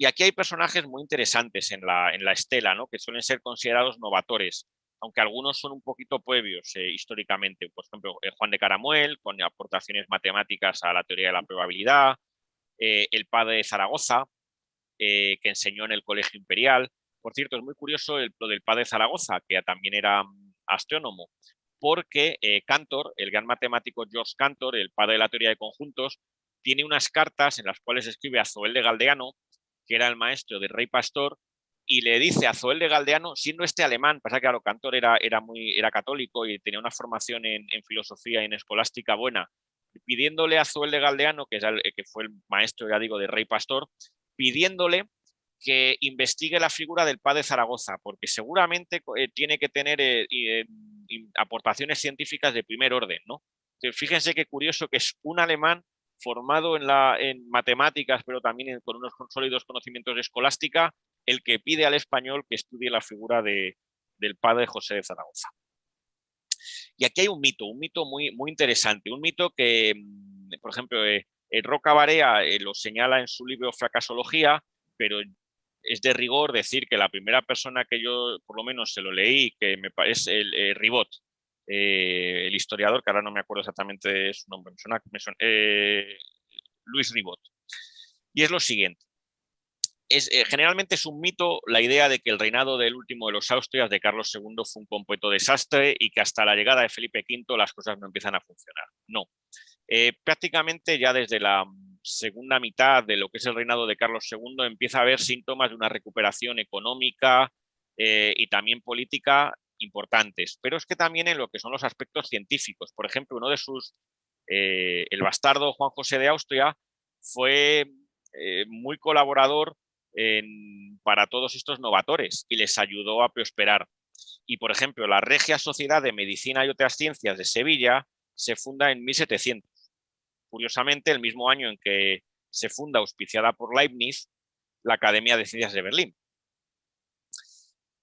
Y aquí hay personajes muy interesantes en la, en la estela, ¿no? Que suelen ser considerados novatores, aunque algunos son un poquito previos eh, históricamente. Por ejemplo, eh, Juan de Caramuel, con aportaciones matemáticas a la teoría de la probabilidad, eh, el padre de Zaragoza, eh, que enseñó en el Colegio Imperial. Por cierto, es muy curioso el, lo del padre Zaragoza, que también era astrónomo, porque eh, Cantor, el gran matemático George Cantor, el padre de la teoría de conjuntos, tiene unas cartas en las cuales escribe a Zoel de Galdeano, que era el maestro del rey Pastor, y le dice a Zoel de Galdeano, siendo este alemán, pasa que claro, Cantor era, era, muy, era católico y tenía una formación en, en filosofía y en escolástica buena, pidiéndole a Zoel de Galdeano, que, es el, que fue el maestro, ya digo, del rey Pastor, pidiéndole que investigue la figura del padre Zaragoza, porque seguramente eh, tiene que tener eh, eh, aportaciones científicas de primer orden, ¿no? Entonces, fíjense qué curioso que es un alemán formado en, la, en matemáticas, pero también en, con unos sólidos conocimientos de escolástica, el que pide al español que estudie la figura de, del padre José de Zaragoza. Y aquí hay un mito, un mito muy, muy interesante, un mito que, por ejemplo, eh, eh, Roca Barea eh, lo señala en su libro Fracasología, pero es de rigor decir que la primera persona que yo, por lo menos, se lo leí, que me parece el, el Ribot, eh, el historiador, que ahora no me acuerdo exactamente de su nombre, me suena, me suena, eh, Luis Ribot. Y es lo siguiente. Es, eh, generalmente es un mito la idea de que el reinado del último de los Austrias, de Carlos segundo, fue un completo desastre y que hasta la llegada de Felipe quinto las cosas no empiezan a funcionar. No. Eh, prácticamente ya desde la segunda mitad de lo que es el reinado de Carlos segundo empieza a haber síntomas de una recuperación económica eh, y también política importantes, pero es que también en lo que son los aspectos científicos. Por ejemplo, uno de sus, eh, el bastardo Juan José de Austria fue eh, muy colaborador en, para todos estos novatores y les ayudó a prosperar. Y por ejemplo, la Regia Sociedad de Medicina y otras Ciencias de Sevilla se funda en mil setecientos. Curiosamente, el mismo año en que se funda, auspiciada por Leibniz, la Academia de Ciencias de Berlín.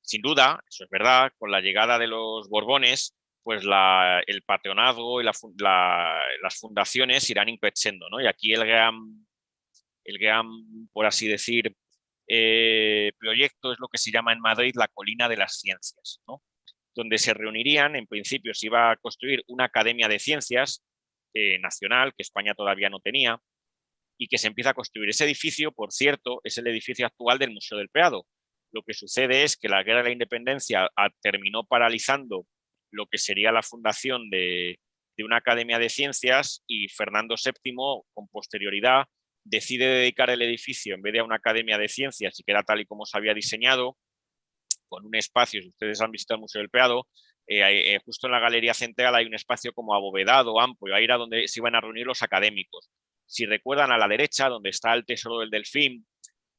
Sin duda, eso es verdad, con la llegada de los Borbones, pues la, el patronazgo y la, la, las fundaciones irán increciendo, ¿no? Y aquí el gran, el gran, por así decir, eh, proyecto es lo que se llama en Madrid la Colina de las Ciencias, ¿no? Donde se reunirían, en principio se iba a construir una Academia de Ciencias, Eh, nacional, que España todavía no tenía, y que se empieza a construir. Ese edificio, por cierto, es el edificio actual del Museo del Prado. Lo que sucede es que la Guerra de la Independencia a, terminó paralizando lo que sería la fundación de, de una Academia de Ciencias, y Fernando séptimo, con posterioridad, decide dedicar el edificio en vez de a una Academia de Ciencias, y que era tal y como se había diseñado, con un espacio, si ustedes han visto el Museo del Prado, Eh, eh, justo en la galería central hay un espacio como abovedado, amplio, ahí era donde se iban a reunir los académicos. Si recuerdan, a la derecha, donde está el Tesoro del Delfín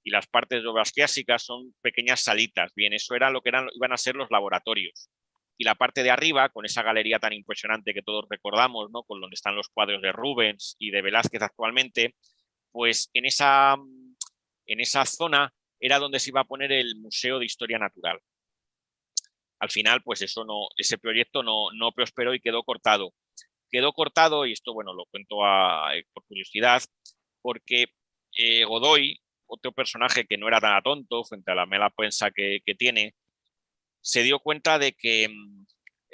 y las partes de obras clásicas, son pequeñas salitas. Bien, eso era lo que eran, iban a ser los laboratorios. Y la parte de arriba, con esa galería tan impresionante que todos recordamos, ¿no? Con donde están los cuadros de Rubens y de Velázquez actualmente, pues en esa, en esa zona era donde se iba a poner el Museo de Historia Natural. Al final, pues eso no, ese proyecto no, no prosperó y quedó cortado. Quedó cortado, y esto, bueno, lo cuento a, por curiosidad, porque eh, Godoy, otro personaje que no era tan tonto frente a la mala prensa que, que tiene, se dio cuenta de que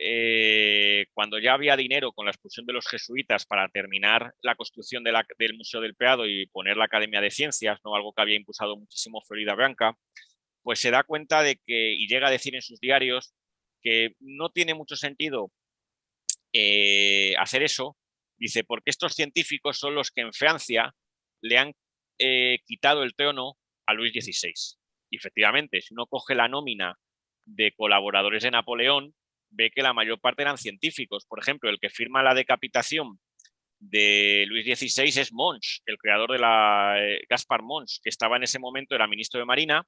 eh, cuando ya había dinero con la expulsión de los jesuitas para terminar la construcción de la, del Museo del Prado y poner la Academia de Ciencias, ¿no? Algo que había impulsado muchísimo Florida Blanca, pues se da cuenta de que, y llega a decir en sus diarios, que no tiene mucho sentido eh, hacer eso. Dice, porque estos científicos son los que en Francia le han eh, quitado el trono a Luis dieciséis. Y efectivamente, si uno coge la nómina de colaboradores de Napoleón, ve que la mayor parte eran científicos. Por ejemplo, el que firma la decapitación de Luis dieciséis es Mons, el creador de la... Eh, Gaspar Mons, que estaba en ese momento, era ministro de Marina,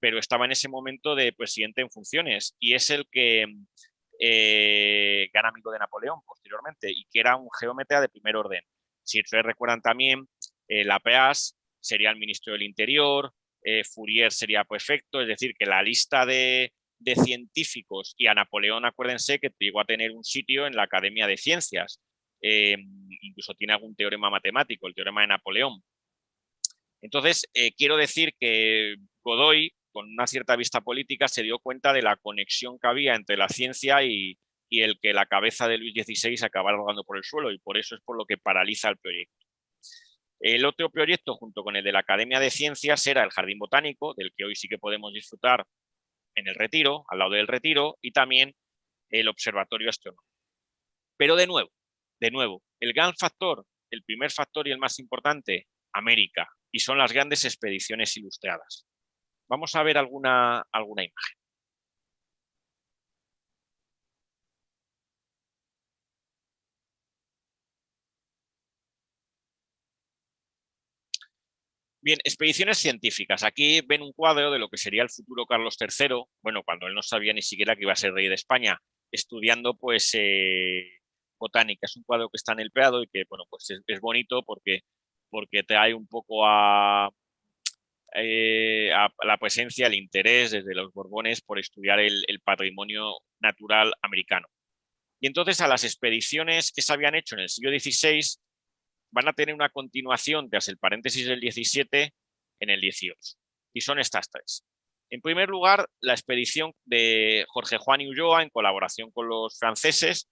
pero estaba en ese momento de presidente en funciones, y es el que eh, gran amigo de Napoleón posteriormente, y que era un geómetra de primer orden. Si ustedes recuerdan también, eh, Laplace sería el ministro del Interior, eh, Fourier sería prefecto, es decir, que la lista de, de científicos, y a Napoleón, acuérdense, que llegó a tener un sitio en la Academia de Ciencias, eh, incluso tiene algún teorema matemático, el teorema de Napoleón. Entonces, eh, quiero decir que Godoy, con una cierta vista política, se dio cuenta de la conexión que había entre la ciencia y, y el que la cabeza de Luis dieciséis acabara rodando por el suelo, y por eso es por lo que paraliza el proyecto. El otro proyecto, junto con el de la Academia de Ciencias, era el Jardín Botánico, del que hoy sí que podemos disfrutar en el Retiro, al lado del Retiro, y también el Observatorio Astronómico. Pero de nuevo, de nuevo, el gran factor, el primer factor y el más importante, América, y son las grandes expediciones ilustradas. Vamos a ver alguna, alguna imagen. Bien, expediciones científicas. Aquí ven un cuadro de lo que sería el futuro Carlos tercero, bueno, cuando él no sabía ni siquiera que iba a ser rey de España, estudiando pues eh, botánica. Es un cuadro que está en el Prado y que, bueno, pues es, es bonito porque, porque trae un poco a... Eh, a, a la presencia, el interés desde los Borbones por estudiar el, el patrimonio natural americano. Y entonces a las expediciones que se habían hecho en el siglo dieciséis van a tener una continuación tras el paréntesis del diecisiete en el dieciocho. Y son estas tres. En primer lugar, la expedición de Jorge Juan y Ulloa en colaboración con los franceses,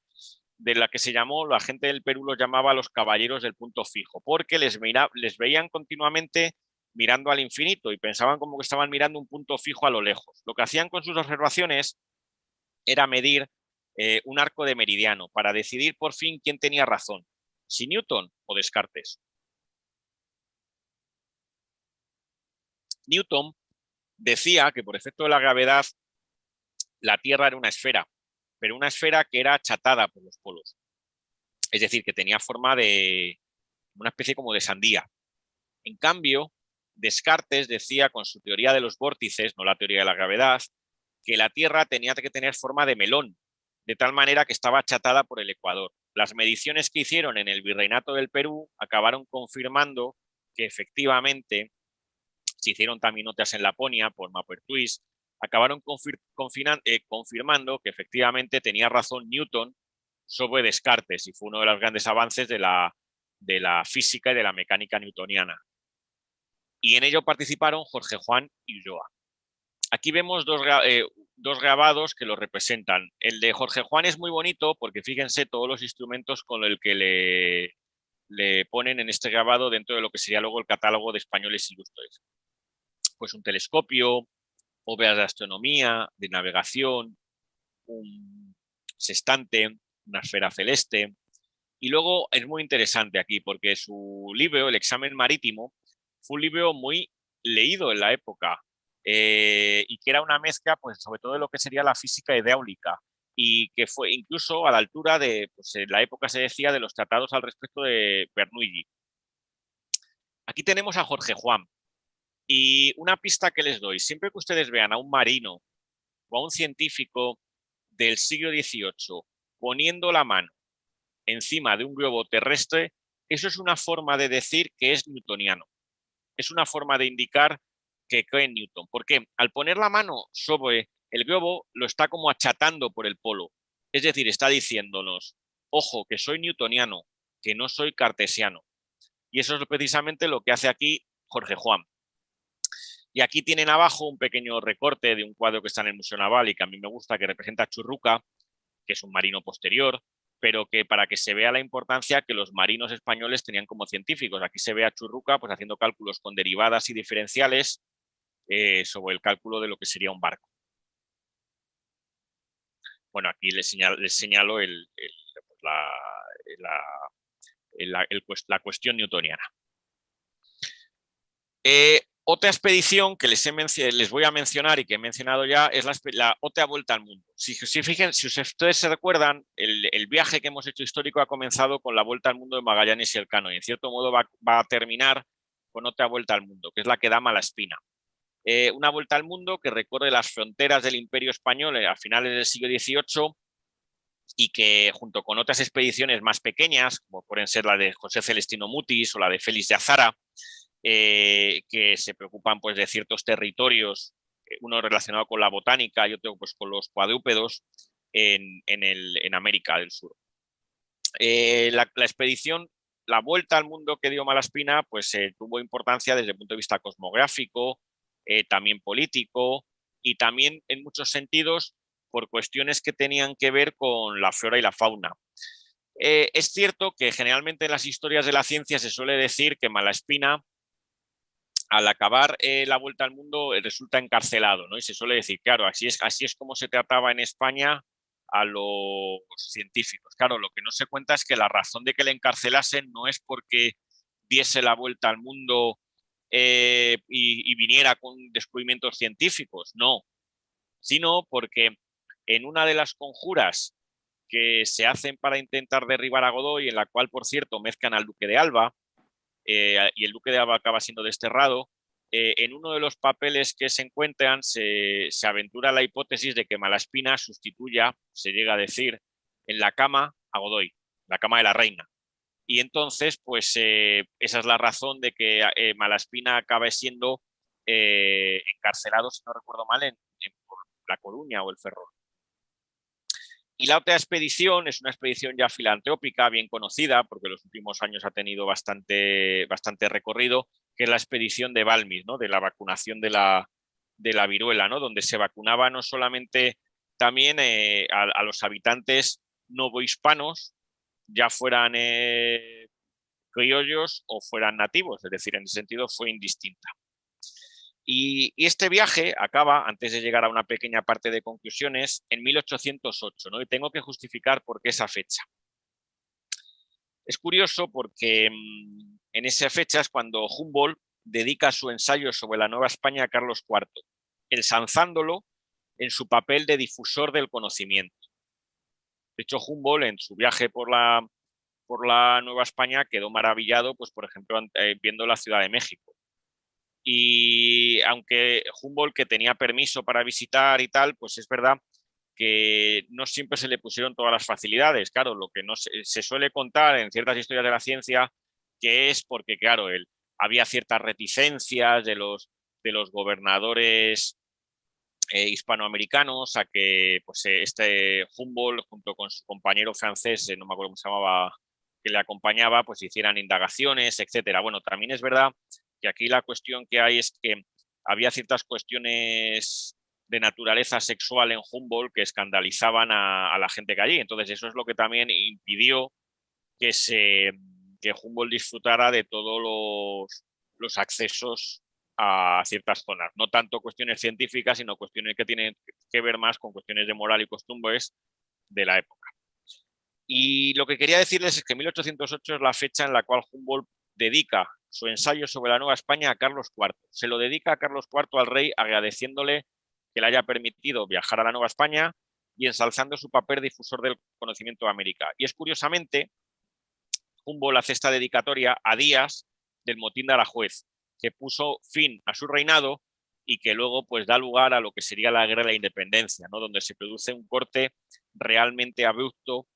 de la que se llamó, la gente del Perú los llamaba los caballeros del punto fijo, porque les, mira, les veían continuamente mirando al infinito y pensaban como que estaban mirando un punto fijo a lo lejos. Lo que hacían con sus observaciones era medir eh, un arco de meridiano para decidir por fin quién tenía razón, si Newton o Descartes. Newton decía que por efecto de la gravedad la Tierra era una esfera, pero una esfera que era achatada por los polos. Es decir, que tenía forma de una especie como de sandía. En cambio, Descartes decía con su teoría de los vórtices, no la teoría de la gravedad, que la Tierra tenía que tener forma de melón, de tal manera que estaba achatada por el ecuador. Las mediciones que hicieron en el Virreinato del Perú acabaron confirmando que efectivamente, se hicieron también otras en Laponia por Maupertuis, acabaron confir eh, confirmando que efectivamente tenía razón Newton sobre Descartes, y fue uno de los grandes avances de la, de la física y de la mecánica newtoniana. Y en ello participaron Jorge Juan y Ulloa. Aquí vemos dos, eh, dos grabados que lo representan. El de Jorge Juan es muy bonito porque fíjense todos los instrumentos con los que le, le ponen en este grabado dentro de lo que sería luego el catálogo de españoles ilustres. Pues un telescopio, obras de astronomía, de navegación, un sextante, una esfera celeste. Y luego es muy interesante aquí porque su libro, El examen marítimo, fue un libro muy leído en la época eh, y que era una mezcla, pues, sobre todo de lo que sería la física hidráulica y que fue incluso a la altura de, pues, en la época se decía, de los tratados al respecto de Bernoulli. Aquí tenemos a Jorge Juan y una pista que les doy. Siempre que ustedes vean a un marino o a un científico del siglo dieciocho poniendo la mano encima de un globo terrestre, eso es una forma de decir que es newtoniano. Es una forma de indicar que cree en Newton, porque al poner la mano sobre el globo lo está como achatando por el polo. Es decir, está diciéndonos, ojo, que soy newtoniano, que no soy cartesiano. Y eso es precisamente lo que hace aquí Jorge Juan. Y aquí tienen abajo un pequeño recorte de un cuadro que está en el Museo Naval y que a mí me gusta, que representa a Churruca, que es un marino posterior, pero que para que se vea la importancia que los marinos españoles tenían como científicos. Aquí se ve a Churruca pues, haciendo cálculos con derivadas y diferenciales eh, sobre el cálculo de lo que sería un barco. Bueno, aquí les señalo, les señalo el, el, la, la, la, el, la cuestión newtoniana. Eh, otra expedición que les, he les voy a mencionar y que he mencionado ya es la, la otra vuelta al mundo. Si, si, fijen, si ustedes se recuerdan, el, el viaje que hemos hecho histórico ha comenzado con la vuelta al mundo de Magallanes y Elcano y en cierto modo va, va a terminar con otra vuelta al mundo, que es la que da Malaspina. Eh, una vuelta al mundo que recorre las fronteras del Imperio Español a finales del siglo dieciocho y que junto con otras expediciones más pequeñas, como pueden ser la de José Celestino Mutis o la de Félix de Azara, eh, que se preocupan pues, de ciertos territorios, uno relacionado con la botánica y otro pues, con los cuadrúpedos en, en, el, en América del Sur. Eh, la, la expedición, la vuelta al mundo que dio Malaspina, pues eh, tuvo importancia desde el punto de vista cosmográfico, Eh, también político y también en muchos sentidos por cuestiones que tenían que ver con la flora y la fauna. Eh, es cierto que generalmente en las historias de la ciencia se suele decir que Malaspina al acabar eh, la vuelta al mundo resulta encarcelado, ¿no? Y se suele decir, claro, así es, así es como se trataba en España a los científicos. Claro, lo que no se cuenta es que la razón de que le encarcelasen no es porque diese la vuelta al mundo Eh, y, y viniera con descubrimientos científicos, no, sino porque en una de las conjuras que se hacen para intentar derribar a Godoy, en la cual, por cierto, mezclan al duque de Alba, eh, y el duque de Alba acaba siendo desterrado, eh, en uno de los papeles que se encuentran se, se aventura la hipótesis de que Malaspina sustituya, se llega a decir, en la cama a Godoy, la cama de la reina. Y entonces, pues eh, esa es la razón de que eh, Malaspina acabe siendo eh, encarcelado, si no recuerdo mal, en, en por La Coruña o el Ferrol. Y la otra expedición es una expedición ya filantrópica, bien conocida, porque en los últimos años ha tenido bastante, bastante recorrido, que es la expedición de Balmis, ¿no? De la vacunación de la, de la viruela, ¿no? Donde se vacunaba no solamente también eh, a, a los habitantes novohispanos, ya fueran eh, criollos o fueran nativos, es decir, en ese sentido fue indistinta. Y, y este viaje acaba, antes de llegar a una pequeña parte de conclusiones, en mil ochocientos ocho, ¿no? Y tengo que justificar por qué esa fecha. Es curioso porque en esa fecha es cuando Humboldt dedica su ensayo sobre la Nueva España a Carlos cuarto, ensalzándolo en su papel de difusor del conocimiento. De hecho, Humboldt en su viaje por la, por la Nueva España quedó maravillado, pues, por ejemplo, viendo la Ciudad de México. Y aunque Humboldt, que tenía permiso para visitar y tal, pues es verdad que no siempre se le pusieron todas las facilidades. Claro, lo que no se, se suele contar en ciertas historias de la ciencia, que es porque, claro, él, había ciertas reticencias de los, de los gobernadores Eh, hispanoamericanos a que pues, este Humboldt junto con su compañero francés, eh, no me acuerdo cómo se llamaba, que le acompañaba, pues hicieran indagaciones, etcétera. Bueno, también es verdad que aquí la cuestión que hay es que había ciertas cuestiones de naturaleza sexual en Humboldt que escandalizaban a, a la gente que allí. Entonces eso es lo que también impidió que, se, que Humboldt disfrutara de todos los, los accesos a ciertas zonas, no tanto cuestiones científicas, sino cuestiones que tienen que ver más con cuestiones de moral y costumbres de la época. Y lo que quería decirles es que mil ochocientos ocho es la fecha en la cual Humboldt dedica su ensayo sobre la Nueva España a Carlos cuarto. Se lo dedica a Carlos cuarto, al rey, agradeciéndole que le haya permitido viajar a la Nueva España y ensalzando su papel difusor del conocimiento de América. Y es curiosamente, Humboldt hace esta dedicatoria a días del motín de Aranjuez, que puso fin a su reinado y que luego pues, da lugar a lo que sería la Guerra de la Independencia, ¿no? Donde se produce un corte realmente abrupto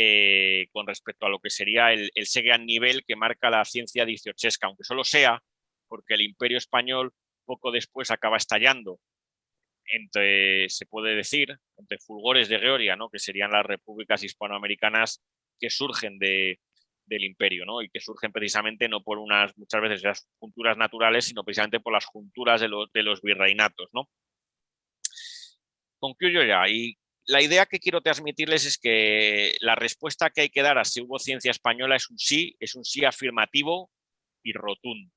eh, con respecto a lo que sería el, el gran nivel que marca la ciencia dieciochesca, aunque solo sea porque el Imperio Español poco después acaba estallando, entre, se puede decir, entre fulgores de gloria, ¿no? Que serían las repúblicas hispanoamericanas que surgen de... del imperio, ¿no? Y que surgen precisamente no por unas, muchas veces, las junturas naturales, sino precisamente por las junturas de los, de los virreinatos, ¿no? Concluyo ya, y la idea que quiero transmitirles es que la respuesta que hay que dar a si hubo ciencia española es un sí, es un sí afirmativo y rotundo.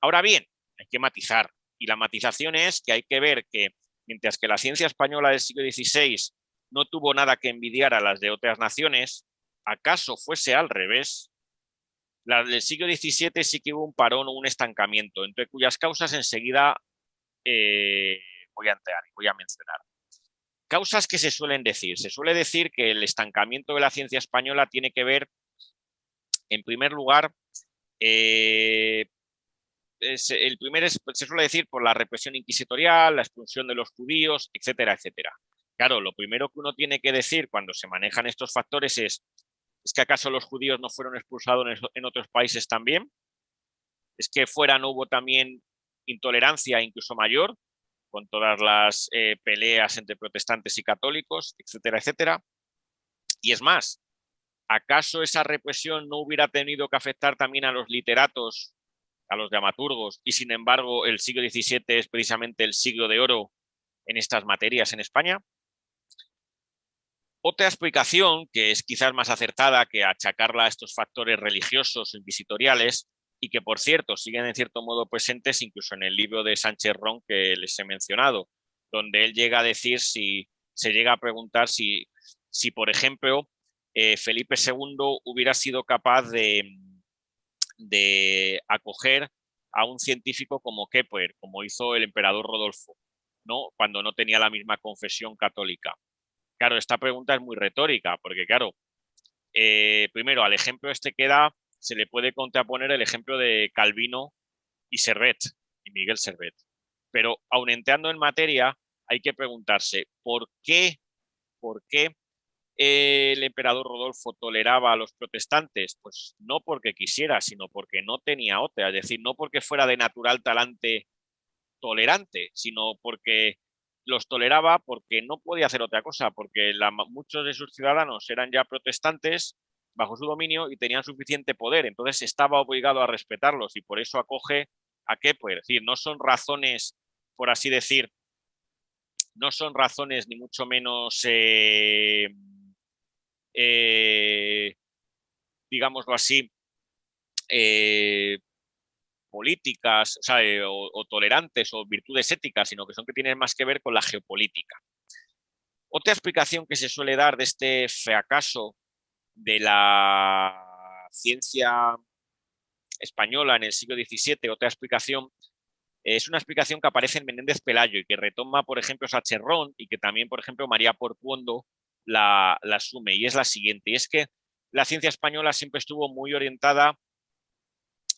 Ahora bien, hay que matizar, y la matización es que hay que ver que mientras que la ciencia española del siglo dieciséis no tuvo nada que envidiar a las de otras naciones, acaso fuese al revés, la del siglo diecisiete sí que hubo un parón o un estancamiento, entre cuyas causas enseguida eh, voy a entrar y voy a mencionar. Causas que se suelen decir. Se suele decir que el estancamiento de la ciencia española tiene que ver, en primer lugar, eh, es el primer, se suele decir por la represión inquisitorial, la expulsión de los judíos, etcétera, etcétera. Claro, lo primero que uno tiene que decir cuando se manejan estos factores es ¿es que acaso los judíos no fueron expulsados en otros países también? ¿Es que fuera no hubo también intolerancia incluso mayor, con todas las eh, peleas entre protestantes y católicos, etcétera, etcétera? Y es más, ¿acaso esa represión no hubiera tenido que afectar también a los literatos, a los dramaturgos? Y sin embargo, el siglo diecisiete es precisamente el siglo de oro en estas materias en España. Otra explicación, que es quizás más acertada que achacarla a estos factores religiosos o inquisitoriales, y que por cierto siguen en cierto modo presentes incluso en el libro de Sánchez Ron que les he mencionado, donde él llega a decir, si se llega a preguntar si, si por ejemplo, eh, Felipe segundo hubiera sido capaz de, de acoger a un científico como Kepler, como hizo el emperador Rodolfo, ¿no?, cuando no tenía la misma confesión católica. Claro, esta pregunta es muy retórica, porque claro, eh, primero al ejemplo este que da se le puede contraponer el ejemplo de Calvino y Servet, y Miguel Servet. Pero aun entrando en materia, hay que preguntarse por qué, por qué eh, el emperador Rodolfo toleraba a los protestantes. Pues no porque quisiera, sino porque no tenía otra, es decir, no porque fuera de natural talante tolerante, sino porque los toleraba porque no podía hacer otra cosa, porque la, muchos de sus ciudadanos eran ya protestantes bajo su dominio y tenían suficiente poder, entonces estaba obligado a respetarlos y por eso acoge a Kepler. Es decir, no son razones, por así decir, no son razones ni mucho menos, eh, eh, digámoslo así, eh, políticas, o sea, o, o tolerantes o virtudes éticas, sino que son que tienen más que ver con la geopolítica. Otra explicación que se suele dar de este fracaso de la ciencia española en el siglo diecisiete, otra explicación, es una explicación que aparece en Menéndez Pelayo y que retoma, por ejemplo, Sánchez Ron y que también, por ejemplo, María Portuondo la, la asume, y es la siguiente, y es que la ciencia española siempre estuvo muy orientada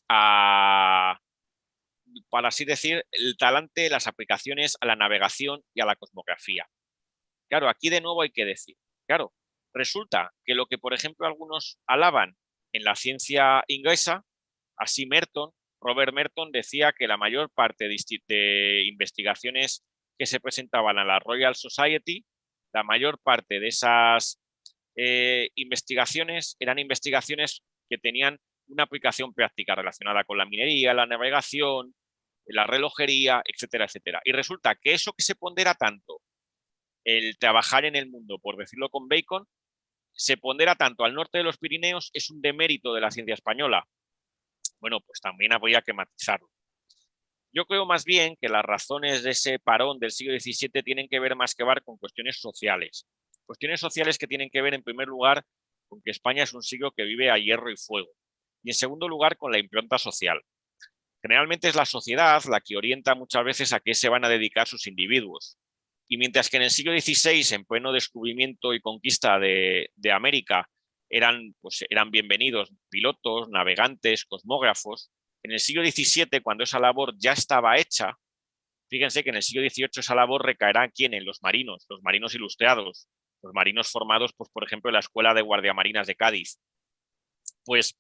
a, para así decir, el talante, las aplicaciones a la navegación y a la cosmografía. Claro, aquí de nuevo hay que decir, claro, resulta que lo que, por ejemplo, algunos alaban en la ciencia inglesa, así Merton, Robert Merton decía que la mayor parte de, de investigaciones que se presentaban a la Royal Society, la mayor parte de esas eh, investigaciones eran investigaciones que tenían una aplicación práctica relacionada con la minería, la navegación, la relojería, etcétera, etcétera. Y resulta que eso que se pondera tanto, el trabajar en el mundo, por decirlo con Bacon, se pondera tanto al norte de los Pirineos, es un demérito de la ciencia española. Bueno, pues también habría que matizarlo. Yo creo más bien que las razones de ese parón del siglo diecisiete tienen que ver más que ver con cuestiones sociales. Cuestiones sociales que tienen que ver, en primer lugar, con que España es un siglo que vive a hierro y fuego. Y en segundo lugar, con la impronta social. Generalmente es la sociedad la que orienta muchas veces a qué se van a dedicar sus individuos. Y mientras que en el siglo dieciséis, en pleno descubrimiento y conquista de, de América, eran, pues, eran bienvenidos pilotos, navegantes, cosmógrafos, en el siglo diecisiete, cuando esa labor ya estaba hecha, fíjense que en el siglo dieciocho esa labor recaerá ¿a quién? En los marinos, los marinos ilustrados, los marinos formados, pues, por ejemplo, en la Escuela de Guardiamarinas de Cádiz. Pues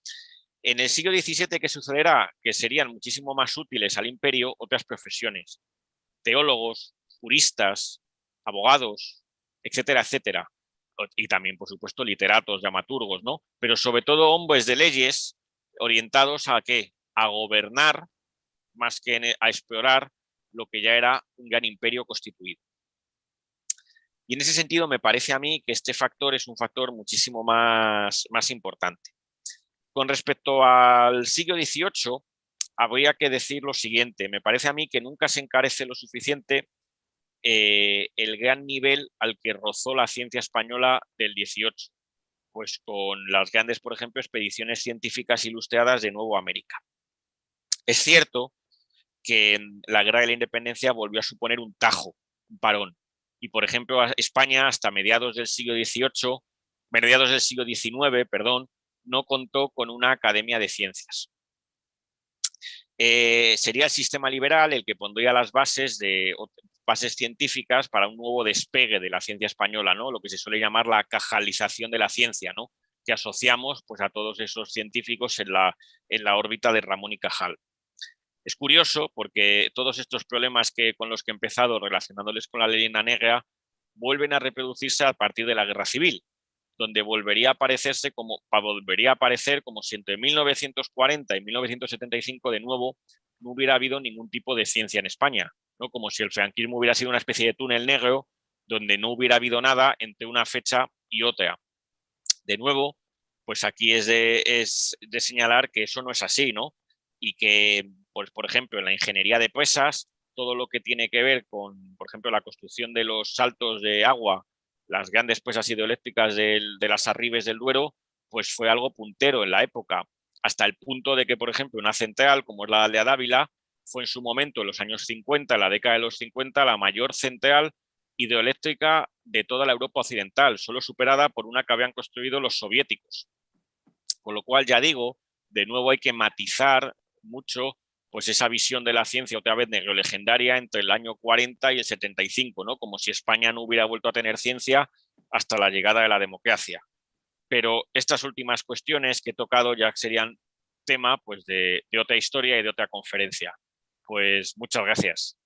en el siglo diecisiete, ¿qué sucederá? Que serían muchísimo más útiles al imperio otras profesiones, teólogos, juristas, abogados, etcétera, etcétera. Y también, por supuesto, literatos, dramaturgos, ¿no? Pero sobre todo hombres de leyes orientados a ¿qué? A gobernar más que a explorar lo que ya era un gran imperio constituido. Y en ese sentido me parece a mí que este factor es un factor muchísimo más, más importante. Con respecto al siglo dieciocho, habría que decir lo siguiente. Me parece a mí que nunca se encarece lo suficiente eh, el gran nivel al que rozó la ciencia española del dieciocho, pues con las grandes, por ejemplo, expediciones científicas ilustradas de Nueva América. Es cierto que la Guerra de la Independencia volvió a suponer un tajo, un parón. Y, por ejemplo, España hasta mediados del siglo dieciocho, mediados del siglo diecinueve, perdón, no contó con una academia de ciencias. Eh, sería el sistema liberal el que pondría las bases, de, bases científicas para un nuevo despegue de la ciencia española, ¿no? Lo que se suele llamar la cajalización de la ciencia, ¿no? Que asociamos pues, a todos esos científicos en la, en la órbita de Ramón y Cajal. Es curioso porque todos estos problemas que, con los que he empezado relacionándoles con la leyenda negra vuelven a reproducirse a partir de la Guerra Civil, donde volvería a aparecerse como, volvería a aparecer como si entre mil novecientos cuarenta y mil novecientos setenta y cinco de nuevo no hubiera habido ningún tipo de ciencia en España, ¿no? Como si el franquismo hubiera sido una especie de túnel negro donde no hubiera habido nada entre una fecha y otra. De nuevo, pues aquí es de, es de señalar que eso no es así, ¿no? Y que, pues, por ejemplo, en la ingeniería de presas, todo lo que tiene que ver con, por ejemplo, la construcción de los saltos de agua, las grandes presas hidroeléctricas del, de las Arribes del Duero, pues fue algo puntero en la época, hasta el punto de que, por ejemplo, una central como es la de Dávila, fue en su momento, en los años cincuenta, en la década de los cincuenta, la mayor central hidroeléctrica de toda la Europa occidental, solo superada por una que habían construido los soviéticos. Con lo cual, ya digo, de nuevo hay que matizar mucho pues esa visión de la ciencia, otra vez negrolegendaria, entre el año cuarenta y el setenta y cinco, ¿no? Como si España no hubiera vuelto a tener ciencia hasta la llegada de la democracia. Pero estas últimas cuestiones que he tocado ya serían tema pues, de, de otra historia y de otra conferencia. Pues muchas gracias.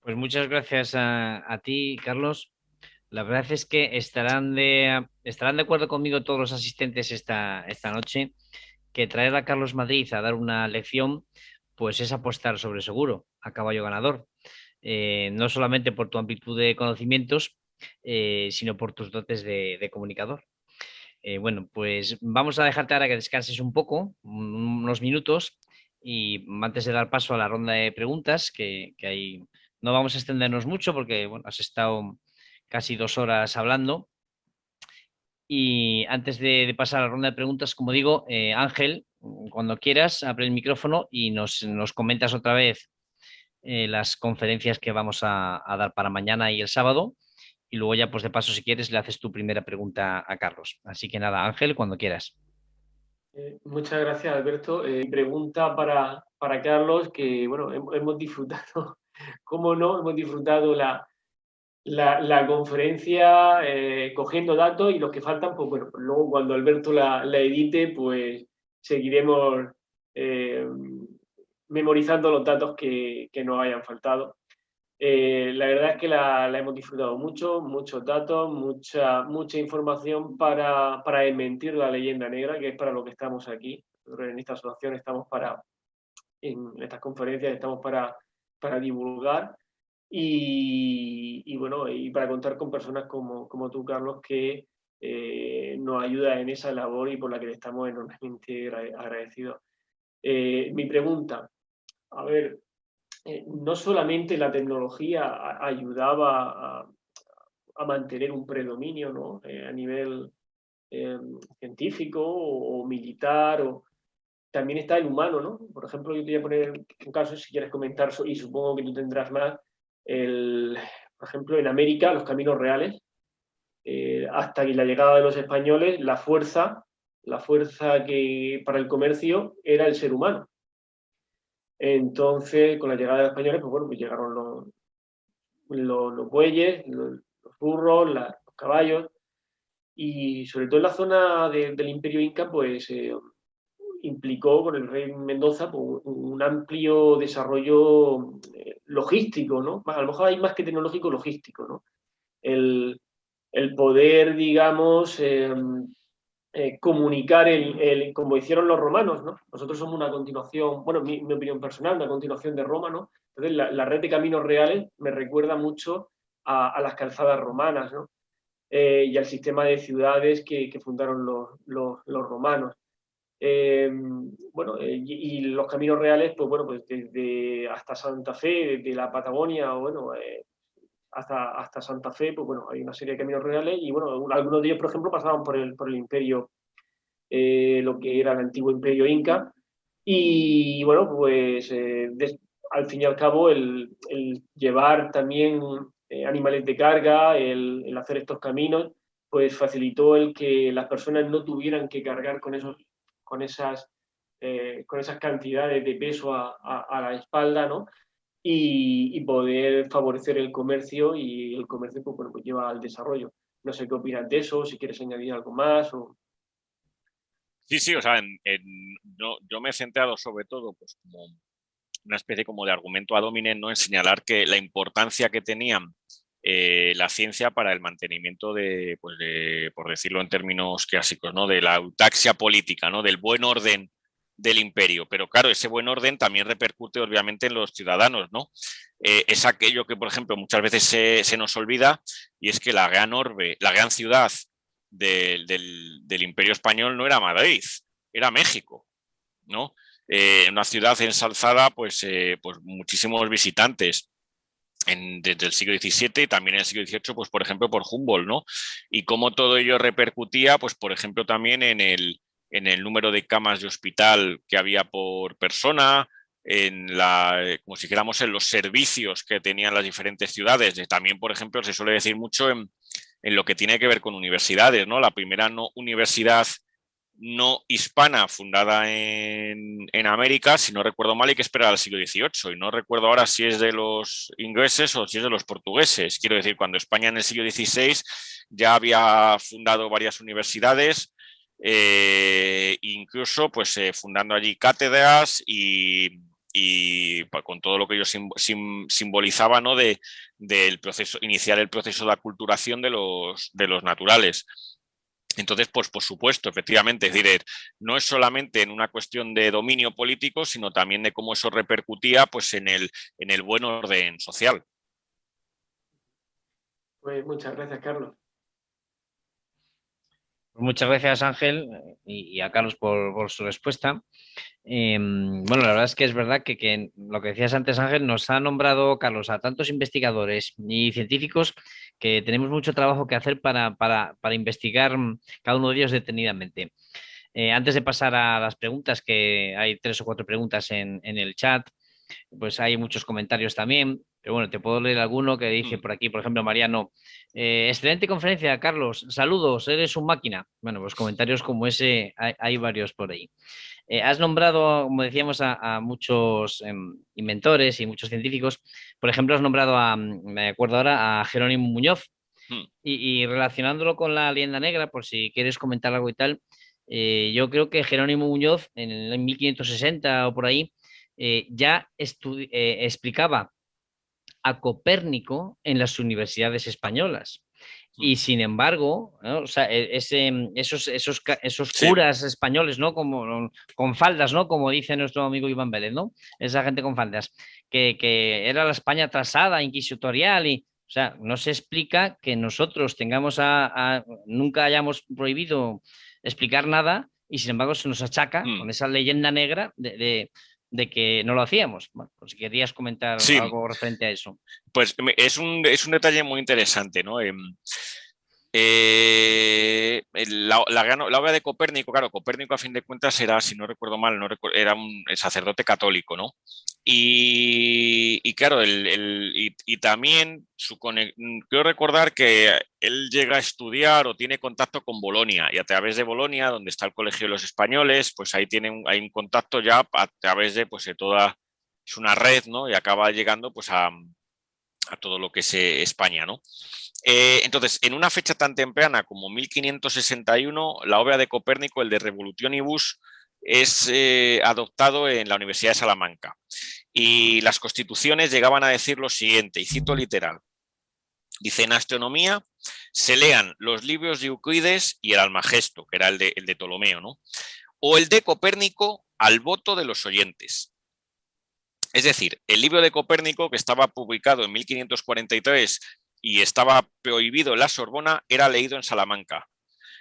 Pues muchas gracias a, a ti, Carlos. La verdad es que estarán de, estarán de acuerdo conmigo todos los asistentes esta, esta noche, que traer a Carlos Madrid a dar una lección, pues es apostar sobre seguro, a caballo ganador. Eh, no solamente por tu amplitud de conocimientos, eh, sino por tus dotes de, de comunicador. Eh, bueno, pues vamos a dejarte ahora que descanses un poco, unos minutos, y antes de dar paso a la ronda de preguntas, que, que ahí no vamos a extendernos mucho porque bueno, has estado casi dos horas hablando. Y antes de, de pasar a la ronda de preguntas, como digo, eh, Ángel, cuando quieras, abre el micrófono y nos, nos comentas otra vez eh, las conferencias que vamos a, a dar para mañana y el sábado. Y luego ya, pues de paso, si quieres, le haces tu primera pregunta a Carlos. Así que nada, Ángel, cuando quieras. Eh, muchas gracias, Alberto. Eh, pregunta para, para Carlos, que bueno, hemos disfrutado, ¿cómo no? Hemos disfrutado la... La, la conferencia, eh, cogiendo datos y los que faltan, pues bueno, luego cuando Alberto la, la edite, pues seguiremos eh, memorizando los datos que, que nos hayan faltado. Eh, la verdad es que la, la hemos disfrutado mucho, muchos datos, mucha, mucha información para, para desmentir la leyenda negra, que es para lo que estamos aquí. Nosotros en esta asociación estamos para, en estas conferencias estamos para, para divulgar. Y, y bueno, y para contar con personas como, como tú, Carlos, que eh, nos ayuda en esa labor y por la que le estamos enormemente agradecidos. Eh, mi pregunta, a ver, eh, no solamente la tecnología ayudaba a, a mantener un predominio, ¿no? eh, a nivel eh, científico o, o militar o... También está el humano, ¿no? Por ejemplo, yo te voy a poner un caso, si quieres comentar, y supongo que tú tendrás más. El, por ejemplo, en América, los caminos reales, eh, hasta que la llegada de los españoles, la fuerza, la fuerza que para el comercio era el ser humano. Entonces, con la llegada de los españoles, pues bueno, pues llegaron los, los, los bueyes, los, los burros, la, los caballos, y sobre todo en la zona de, del Imperio Inca, pues eh, implicó con el rey Mendoza pues, un amplio desarrollo eh, logístico, ¿no? A lo mejor hay más que tecnológico, logístico, ¿no? El, el poder, digamos, eh, eh, comunicar, el, el, como hicieron los romanos, ¿no? Nosotros somos una continuación, bueno, mi, mi opinión personal, una continuación de Roma, ¿no? Entonces, la, la red de caminos reales me recuerda mucho a, a las calzadas romanas, ¿no? Eh, y al sistema de ciudades que, que fundaron los, los, los romanos. Eh, bueno, eh, y, y los caminos reales, pues bueno, pues desde hasta Santa Fe, desde la Patagonia, bueno, eh, hasta, hasta Santa Fe, pues bueno, hay una serie de caminos reales y bueno, algunos de ellos, por ejemplo, pasaban por el, por el imperio, eh, lo que era el antiguo imperio inca, y bueno, pues eh, des, al fin y al cabo el, el llevar también eh, animales de carga, el, el hacer estos caminos, pues facilitó el que las personas no tuvieran que cargar con esos Con esas, eh, con esas cantidades de peso a, a, a la espalda, ¿no? Y, y poder favorecer el comercio, y el comercio pues, bueno, pues lleva al desarrollo. No sé qué opinas de eso, si quieres añadir algo más. O... Sí, sí, o sea, en, en, no, yo me he centrado sobre todo pues, como una especie como de argumento ad hominem, ¿no? En señalar que la importancia que tenían Eh, la ciencia para el mantenimiento de, pues de, por decirlo en términos clásicos, ¿no? De la eutaxia política, ¿no? Del buen orden del imperio. Pero claro, ese buen orden también repercute obviamente en los ciudadanos, ¿no? Eh, es aquello que, por ejemplo, muchas veces se, se nos olvida, y es que la gran orbe, la gran ciudad del, del, del imperio español no era Madrid, era México, ¿no? Eh, una ciudad ensalzada, pues, eh, pues muchísimos visitantes. En, desde el siglo diecisiete y también en el siglo dieciocho, pues por ejemplo por Humboldt, ¿no? Y cómo todo ello repercutía, pues por ejemplo también en el, en el número de camas de hospital que había por persona, en la, como si dijéramos, en los servicios que tenían las diferentes ciudades. También, por ejemplo, se suele decir mucho en, en lo que tiene que ver con universidades, ¿no? La primera no, universidad no hispana fundada en, en América, si no recuerdo mal, hay que esperar al siglo dieciocho, y no recuerdo ahora si es de los ingleses o si es de los portugueses. Quiero decir, cuando España en el siglo dieciséis ya había fundado varias universidades, eh, incluso pues eh, fundando allí cátedras y, y con todo lo que ello sim, sim, simbolizaba, ¿no? de, del proceso, iniciar el proceso de aculturación de los, de los naturales. Entonces, pues por supuesto, efectivamente, es decir, no es solamente en una cuestión de dominio político, sino también de cómo eso repercutía pues, en el, en el buen orden social. Pues muchas gracias, Carlos. Muchas gracias, Ángel, y, y a Carlos por, por su respuesta. Eh, bueno, la verdad es que es verdad que, que lo que decías antes, Ángel, nos ha nombrado, Carlos, a tantos investigadores y científicos que tenemos mucho trabajo que hacer para, para, para investigar cada uno de ellos detenidamente. Eh, antes de pasar a las preguntas, que hay tres o cuatro preguntas en, en el chat, pues hay muchos comentarios también. Pero bueno, te puedo leer alguno que dice por aquí, por ejemplo, Mariano. Eh, excelente conferencia, Carlos. Saludos, eres un máquina. Bueno, pues comentarios como ese hay, hay varios por ahí. Eh, has nombrado, como decíamos, a, a muchos eh, inventores y muchos científicos. Por ejemplo, has nombrado, a, me acuerdo ahora, a Jerónimo Muñoz. Hmm. Y, y relacionándolo con la leyenda negra, por si quieres comentar algo y tal, eh, yo creo que Jerónimo Muñoz, en el mil quinientos sesenta o por ahí, eh, ya eh, explicaba a Copérnico en las universidades españolas. Y sin embargo, ¿no? O sea, ese, esos, esos, esos curas sí. españoles, ¿no? Como, con faldas, ¿no? Como dice nuestro amigo Iván Vélez, ¿no? Esa gente con faldas, que, que era la España atrasada, inquisitorial, y o sea, no se explica que nosotros tengamos a, a nunca hayamos prohibido explicar nada, y sin embargo se nos achaca mm. con esa leyenda negra de, de de que no lo hacíamos. Bueno, pues si querías comentar sí. algo referente a eso. Pues es un, es un detalle muy interesante, ¿no? Eh, eh, la, la, la obra de Copérnico, claro, Copérnico a fin de cuentas era, si no recuerdo mal, no recuerdo, era un sacerdote católico, ¿no? Y, y claro, el, el, y, y también su quiero recordar que él llega a estudiar o tiene contacto con Bolonia, y a través de Bolonia, donde está el Colegio de los Españoles, pues ahí tiene un, hay un contacto ya a través de, pues, de toda, es una red, ¿no? Y acaba llegando pues a, a todo lo que es España, ¿no? Eh, entonces, en una fecha tan temprana como mil quinientos sesenta y uno, la obra de Copérnico, el de Revolutionibus, es eh, adoptado en la Universidad de Salamanca, y las constituciones llegaban a decir lo siguiente, y cito literal, dice: en astronomía se lean los libros de Euclides y el Almagesto, que era el de, el de Ptolomeo, ¿no? O el de Copérnico al voto de los oyentes. Es decir, el libro de Copérnico, que estaba publicado en mil quinientos cuarenta y tres y estaba prohibido en la Sorbona, era leído en Salamanca.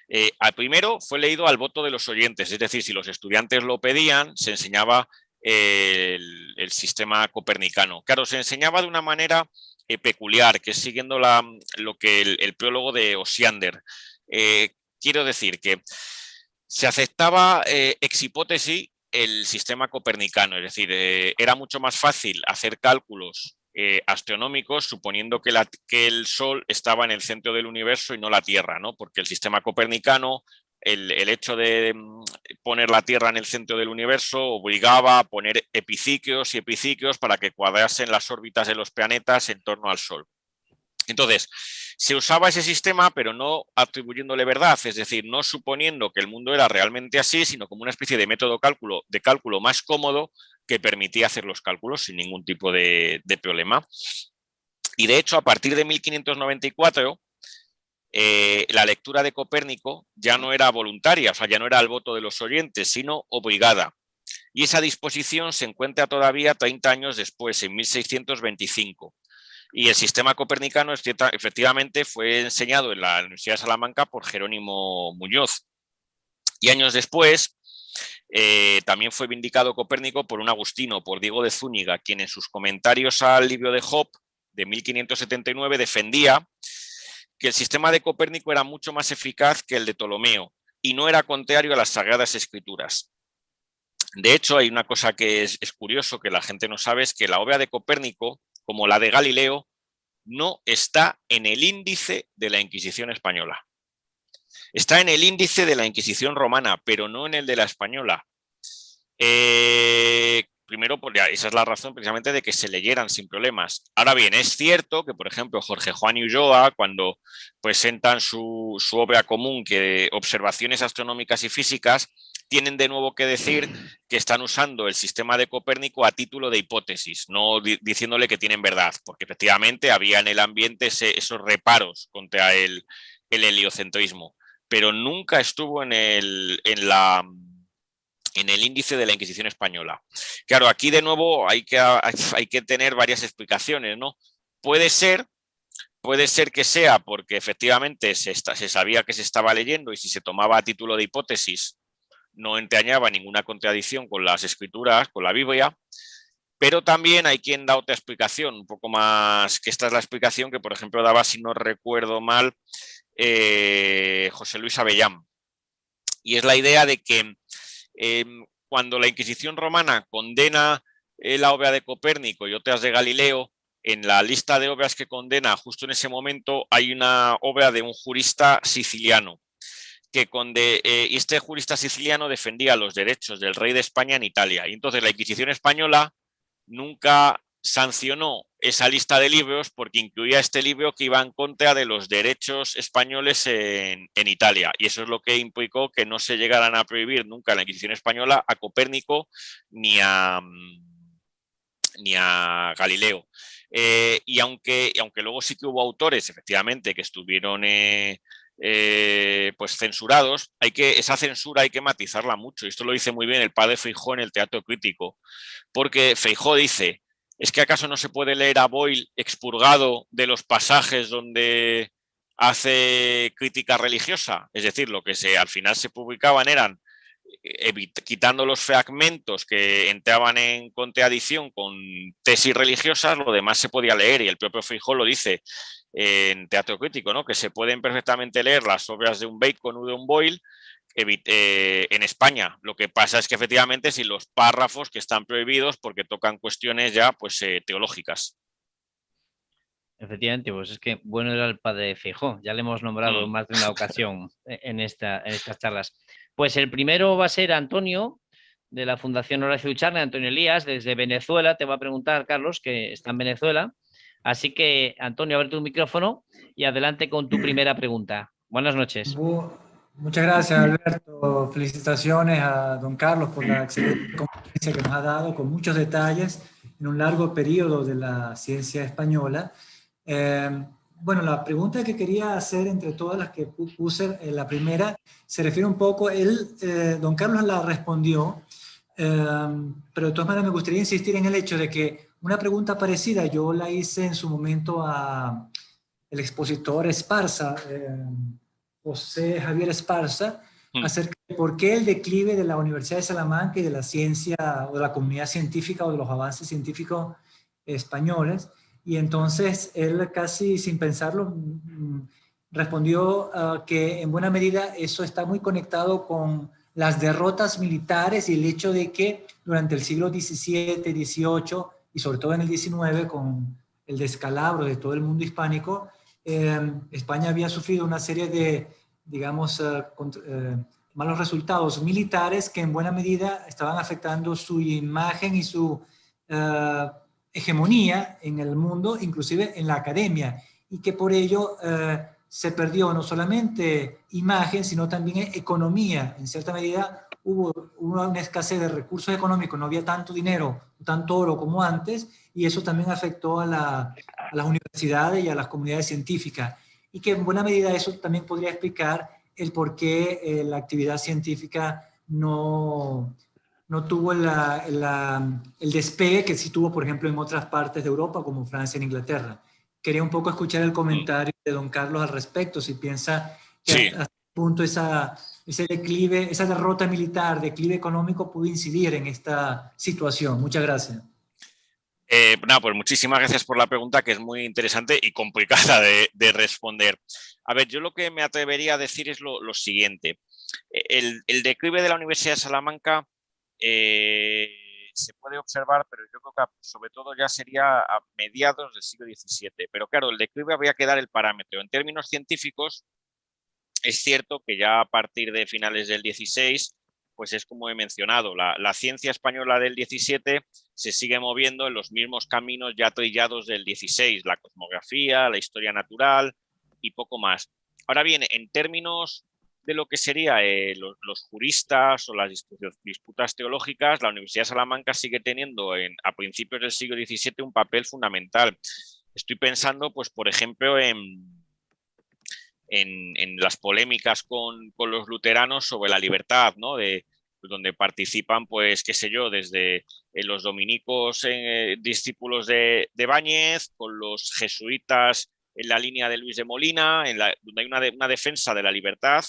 Eh, al primero fue leído al voto de los oyentes, es decir, si los estudiantes lo pedían, se enseñaba eh, el, el sistema copernicano. Claro, se enseñaba de una manera eh, peculiar, que es siguiendo la, lo que el, el prólogo de Osiander. Eh, quiero decir que se aceptaba eh, ex hipótesis el sistema copernicano, es decir, eh, era mucho más fácil hacer cálculos Eh, astronómicos suponiendo que, la, que el Sol estaba en el centro del universo y no la Tierra, ¿no? Porque el sistema copernicano, el, el hecho de poner la Tierra en el centro del universo obligaba a poner epiciquios y epiciquios para que cuadrasen las órbitas de los planetas en torno al Sol. Entonces, se usaba ese sistema, pero no atribuyéndole verdad, es decir, no suponiendo que el mundo era realmente así, sino como una especie de método cálculo, de cálculo más cómodo que permitía hacer los cálculos sin ningún tipo de, de problema. Y de hecho, a partir de mil quinientos noventa y cuatro, eh, la lectura de Copérnico ya no era voluntaria, o sea, ya no era al voto de los oyentes, sino obligada. Y esa disposición se encuentra todavía treinta años después, en mil seiscientos veinticinco. Y el sistema copernicano efectivamente fue enseñado en la Universidad de Salamanca por Jerónimo Muñoz. Y años después, Eh, también fue vindicado Copérnico por un agustino, por Diego de Zúñiga, quien en sus comentarios al libro de Job de mil quinientos setenta y nueve defendía que el sistema de Copérnico era mucho más eficaz que el de Ptolomeo y no era contrario a las Sagradas Escrituras. De hecho, hay una cosa que es, es curioso que la gente no sabe, es que la obra de Copérnico, como la de Galileo, no está en el índice de la Inquisición española. Está en el índice de la Inquisición romana, pero no en el de la española. Eh, primero, pues ya, esa es la razón precisamente de que se leyeran sin problemas. Ahora bien, es cierto que, por ejemplo, Jorge Juan y Ulloa, cuando presentan su, su obra común, que Observaciones astronómicas y físicas, tienen de nuevo que decir que están usando el sistema de Copérnico a título de hipótesis, no di- diciéndole que tienen verdad, porque efectivamente había en el ambiente ese, esos reparos contra el, el heliocentrismo, pero nunca estuvo en el, en, la, en el índice de la Inquisición española. Claro, aquí de nuevo hay que, hay que tener varias explicaciones, ¿no? Puede ser, puede ser que sea porque efectivamente se, está, se sabía que se estaba leyendo y si se tomaba a título de hipótesis no entrañaba ninguna contradicción con las escrituras, con la Biblia, pero también hay quien da otra explicación, un poco más, que esta es la explicación que por ejemplo daba, si no recuerdo mal, Eh, José Luis Avellán, y es la idea de que eh, cuando la Inquisición romana condena eh, la obra de Copérnico y otras de Galileo, en la lista de obras que condena justo en ese momento hay una obra de un jurista siciliano que conde, eh, y este jurista siciliano defendía los derechos del rey de España en Italia, y entonces la Inquisición española nunca sancionó esa lista de libros porque incluía este libro que iba en contra de los derechos españoles en, en Italia, y eso es lo que implicó que no se llegaran a prohibir nunca en la Inquisición española a Copérnico ni a, ni a Galileo. Eh, y, aunque, y aunque luego sí que hubo autores efectivamente que estuvieron eh, eh, pues censurados, hay que, esa censura hay que matizarla mucho, y esto lo dice muy bien el padre Feijó en el Teatro Crítico, porque Feijó dice: ¿es que acaso no se puede leer a Boyle expurgado de los pasajes donde hace crítica religiosa? Es decir, lo que se, al final se publicaban eran, quitando los fragmentos que entraban en contradicción con tesis religiosas, lo demás se podía leer, y el propio Feijó lo dice en Teatro Crítico, ¿no? Que se pueden perfectamente leer las obras de un Bacon o de un Boyle en España. Lo que pasa es que efectivamente sin los párrafos que están prohibidos porque tocan cuestiones ya pues eh, teológicas. Efectivamente, pues es que bueno era el padre Feijó, ya le hemos nombrado mm. más de una ocasión en, esta, en estas charlas. Pues el primero va a ser Antonio, de la Fundación Horacio Ucharne, Antonio Elías, desde Venezuela. Te va a preguntar, Carlos, que está en Venezuela. Así que, Antonio, abre tu micrófono y adelante con tu primera pregunta. Buenas noches. Bu- Muchas gracias, Alberto. Felicitaciones a don Carlos por la excelente conferencia que nos ha dado, con muchos detalles en un largo periodo de la ciencia española. Eh, bueno, la pregunta que quería hacer, entre todas las que puse, eh, la primera se refiere un poco, él, eh, don Carlos la respondió, eh, pero de todas maneras me gustaría insistir en el hecho de que una pregunta parecida yo la hice en su momento a el expositor Esparza, eh, José Javier Esparza, mm. acerca de por qué el declive de la Universidad de Salamanca y de la ciencia o de la comunidad científica o de los avances científicos españoles. Y entonces él, casi sin pensarlo, respondió uh, que en buena medida eso está muy conectado con las derrotas militares y el hecho de que durante el siglo diecisiete, dieciocho y sobre todo en el diecinueve, con el descalabro de todo el mundo hispánico, eh, España había sufrido una serie de, digamos, uh, contra, uh, malos resultados militares que en buena medida estaban afectando su imagen y su uh, hegemonía en el mundo, inclusive en la academia, y que por ello eh, se perdió no solamente imagen, sino también economía. En cierta medida hubo una, una escasez de recursos económicos, no había tanto dinero, tanto oro como antes, y eso también afectó a, la, a las universidades y a las comunidades científicas, y que en buena medida eso también podría explicar el por qué eh, la actividad científica no... no tuvo la, la, el despegue que sí tuvo, por ejemplo, en otras partes de Europa, como Francia e Inglaterra. Quería un poco escuchar el comentario de don Carlos al respecto, si piensa que sí. hasta qué punto esa, ese declive, esa derrota militar, declive económico, pudo incidir en esta situación. Muchas gracias. Eh, no, pues muchísimas gracias por la pregunta, que es muy interesante y complicada de, de responder. A ver, yo lo que me atrevería a decir es lo, lo siguiente. El, el declive de la Universidad de Salamanca Eh, se puede observar, pero yo creo que sobre todo ya sería a mediados del siglo diecisiete. Pero claro, el declive habría que dar el parámetro. En términos científicos, es cierto que ya a partir de finales del dieciséis, pues es como he mencionado, la, la ciencia española del diecisiete se sigue moviendo en los mismos caminos ya trillados del dieciséis, la cosmografía, la historia natural y poco más. Ahora bien, en términos de lo que sería eh, los, los juristas o las disputas teológicas, la Universidad de Salamanca sigue teniendo en, a principios del siglo diecisiete un papel fundamental. Estoy pensando, pues, por ejemplo, en, en, en las polémicas con, con los luteranos sobre la libertad, ¿no? De, donde participan, pues, qué sé yo, desde los dominicos eh, discípulos de, de Báñez, con los jesuitas en la línea de Luis de Molina, en la, donde hay una, de, una defensa de la libertad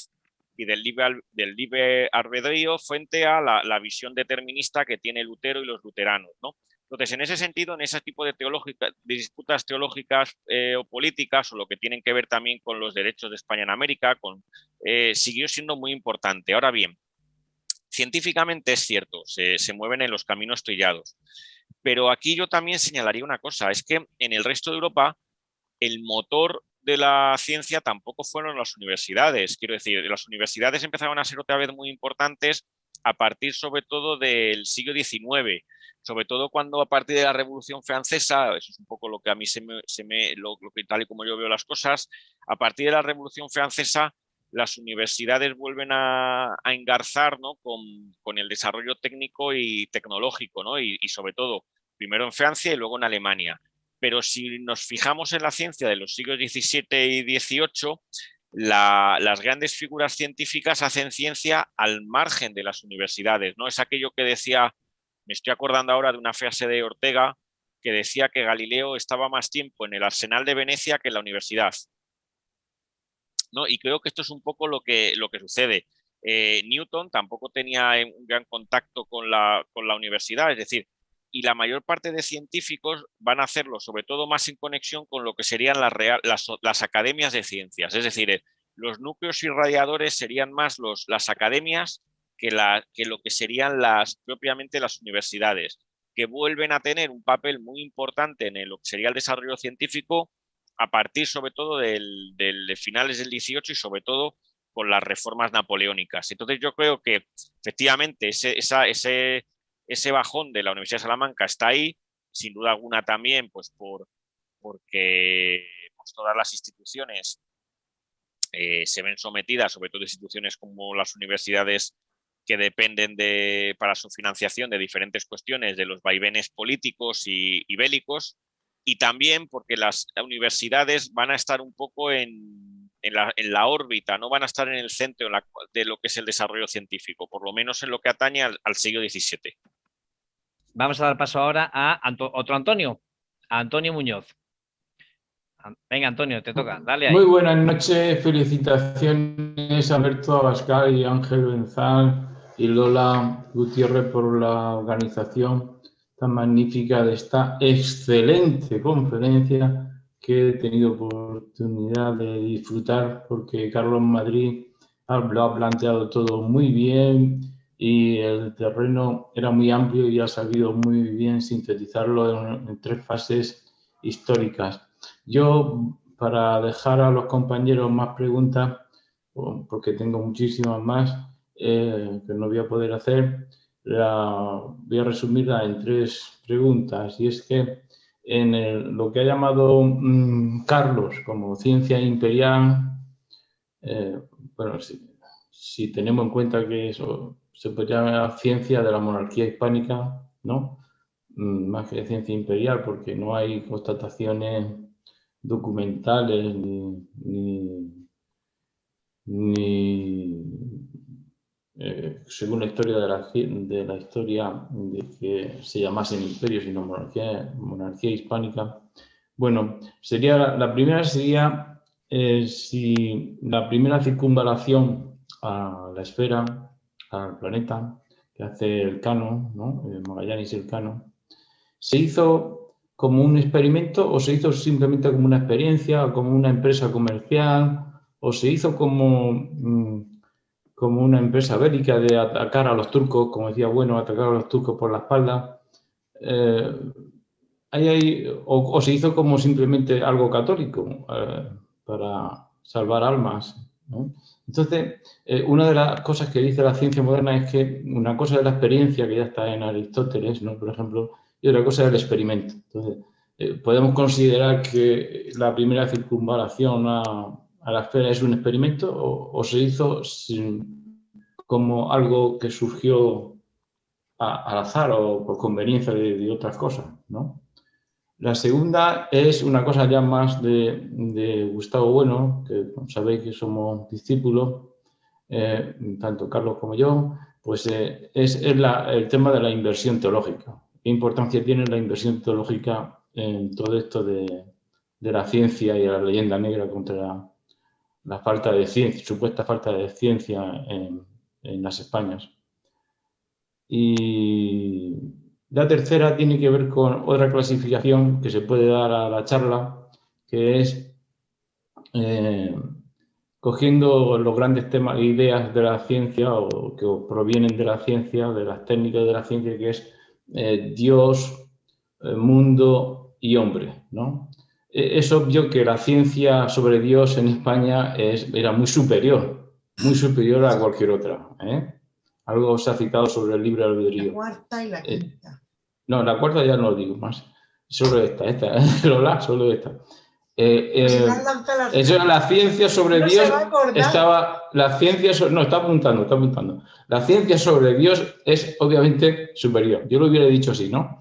y del libre, del libre albedrío frente a la, la visión determinista que tiene Lutero y los luteranos, ¿no? Entonces, en ese sentido, en ese tipo de, teológica, de disputas teológicas eh, o políticas, o lo que tienen que ver también con los derechos de España en América, con, eh, siguió siendo muy importante. Ahora bien, científicamente es cierto, se, se mueven en los caminos trillados, pero aquí yo también señalaría una cosa, es que en el resto de Europa el motor de la ciencia tampoco fueron las universidades. Quiero decir, las universidades empezaron a ser otra vez muy importantes a partir sobre todo del siglo diecinueve, sobre todo cuando a partir de la Revolución Francesa, eso es un poco lo que a mí se me, se me lo, lo que tal y como yo veo las cosas, a partir de la Revolución Francesa las universidades vuelven a, a engarzar, ¿no? con, con el desarrollo técnico y tecnológico, ¿no? y, y sobre todo primero en Francia y luego en Alemania. Pero si nos fijamos en la ciencia de los siglos diecisiete y dieciocho, la, las grandes figuras científicas hacen ciencia al margen de las universidades, ¿no? Es aquello que decía, me estoy acordando ahora de una frase de Ortega, que decía que Galileo estaba más tiempo en el arsenal de Venecia que en la universidad, ¿no? Y creo que esto es un poco lo que, lo que sucede. Eh, Newton tampoco tenía un gran contacto con la, con la universidad, es decir, y la mayor parte de científicos van a hacerlo, sobre todo más en conexión con lo que serían las, real, las, las academias de ciencias. Es decir, los núcleos irradiadores serían más los, las academias que, la, que lo que serían las, propiamente las universidades, que vuelven a tener un papel muy importante en lo que sería el desarrollo científico a partir sobre todo del, del, de finales del dieciocho y sobre todo con las reformas napoleónicas. Entonces yo creo que efectivamente ese... esa, ese Ese bajón de la Universidad de Salamanca está ahí, sin duda alguna también, pues por, porque pues todas las instituciones eh, se ven sometidas, sobre todo instituciones como las universidades que dependen de, para su financiación de diferentes cuestiones, de los vaivenes políticos y, y bélicos, y también porque las universidades van a estar un poco en, en, la, en la órbita, no van a estar en el centro en la, de lo que es el desarrollo científico, por lo menos en lo que atañe al, al siglo diecisiete. Vamos a dar paso ahora a Anto, otro Antonio, a Antonio Muñoz. Venga, Antonio, te toca. Dale ahí. Muy buenas noches, felicitaciones a Alberto Abascal y Ángel Benzal y Lola Gutiérrez por la organización tan magnífica de esta excelente conferencia que he tenido oportunidad de disfrutar, porque Carlos Madrid lo ha planteado todo muy bien y el terreno era muy amplio y ha sabido muy bien sintetizarlo en, en tres fases históricas. Yo, para dejar a los compañeros más preguntas, porque tengo muchísimas más eh, que no voy a poder hacer, la, voy a resumirla en tres preguntas. Y es que en el, lo que ha llamado mmm, Carlos como ciencia imperial, eh, bueno, si, si tenemos en cuenta que eso se podría llamar ciencia de la monarquía hispánica, ¿no? Más que ciencia imperial, porque no hay constataciones documentales ni, ni, ni eh, según la historia de la, de la historia de que se llamasen imperio, sino monarquía, monarquía hispánica. Bueno, sería la, la primera sería eh, si la primera circunvalación a la esfera, al planeta, que hace Elcano, ¿no? Magallanes y Elcano, se hizo como un experimento, o se hizo simplemente como una experiencia, o como una empresa comercial, o se hizo como, como una empresa bélica de atacar a los turcos, como decía, bueno, atacar a los turcos por la espalda, eh, ahí hay, o, o se hizo como simplemente algo católico eh, para salvar almas, ¿no? Entonces, eh, una de las cosas que dice la ciencia moderna es que una cosa es la experiencia, que ya está en Aristóteles, ¿no? Por ejemplo, y otra cosa es el experimento. Entonces, eh, podemos considerar que la primera circunvalación a, a la esfera es un experimento, o, o se hizo sin, como algo que surgió a, al azar o por conveniencia de, de otras cosas, ¿no? La segunda es una cosa ya más de, de Gustavo Bueno, que sabéis que somos discípulos, eh, tanto Carlos como yo, pues eh, es, es la, el tema de la inversión teológica. ¿Qué importancia tiene la inversión teológica en todo esto de, de la ciencia y la leyenda negra contra la, la falta de ciencia, supuesta falta de ciencia en, en las Españas? Y la tercera tiene que ver con otra clasificación que se puede dar a la charla, que es eh, cogiendo los grandes temas e ideas de la ciencia o que provienen de la ciencia, de las técnicas de la ciencia, que es Eh, Dios, eh, mundo y hombre, ¿no? Eh, es obvio que la ciencia sobre Dios en España es, era muy superior, muy superior a cualquier otra, ¿eh? Algo se ha citado sobre el libre albedrío. La cuarta y la quinta. Eh, no, la cuarta ya no lo digo más. Solo esta, esta, ¿eh? Lola, solo esta. Eh, eh, eso era la ciencia sobre no Dios. Estaba la ciencia so, no está apuntando, está apuntando. La ciencia sobre Dios es obviamente superior. Yo lo hubiera dicho así, ¿no?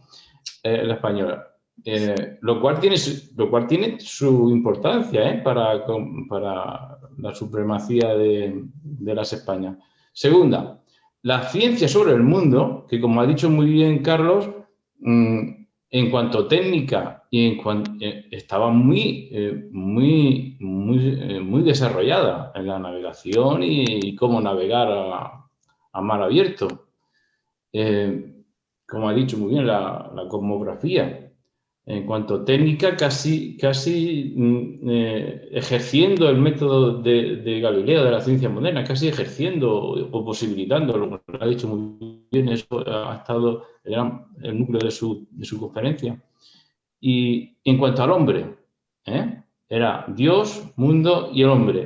Eh, la española. Eh, lo cual tiene, lo cual tiene su importancia, ¿eh? para, para la supremacía de, de las Españas. Segunda, la ciencia sobre el mundo, que como ha dicho muy bien Carlos, mmm, en cuanto a técnica, y en cuanto, eh, estaba muy, eh, muy, muy, eh, muy desarrollada en la navegación y, y cómo navegar a, a mar abierto. Eh, como ha dicho muy bien la, la cosmografía. En cuanto a técnica, casi, casi eh, ejerciendo el método de, de Galileo, de la ciencia moderna, casi ejerciendo o posibilitando, lo ha dicho muy bien, eso ha estado era el núcleo de su, de su conferencia. Y en cuanto al hombre, ¿eh? Era Dios, mundo y el hombre.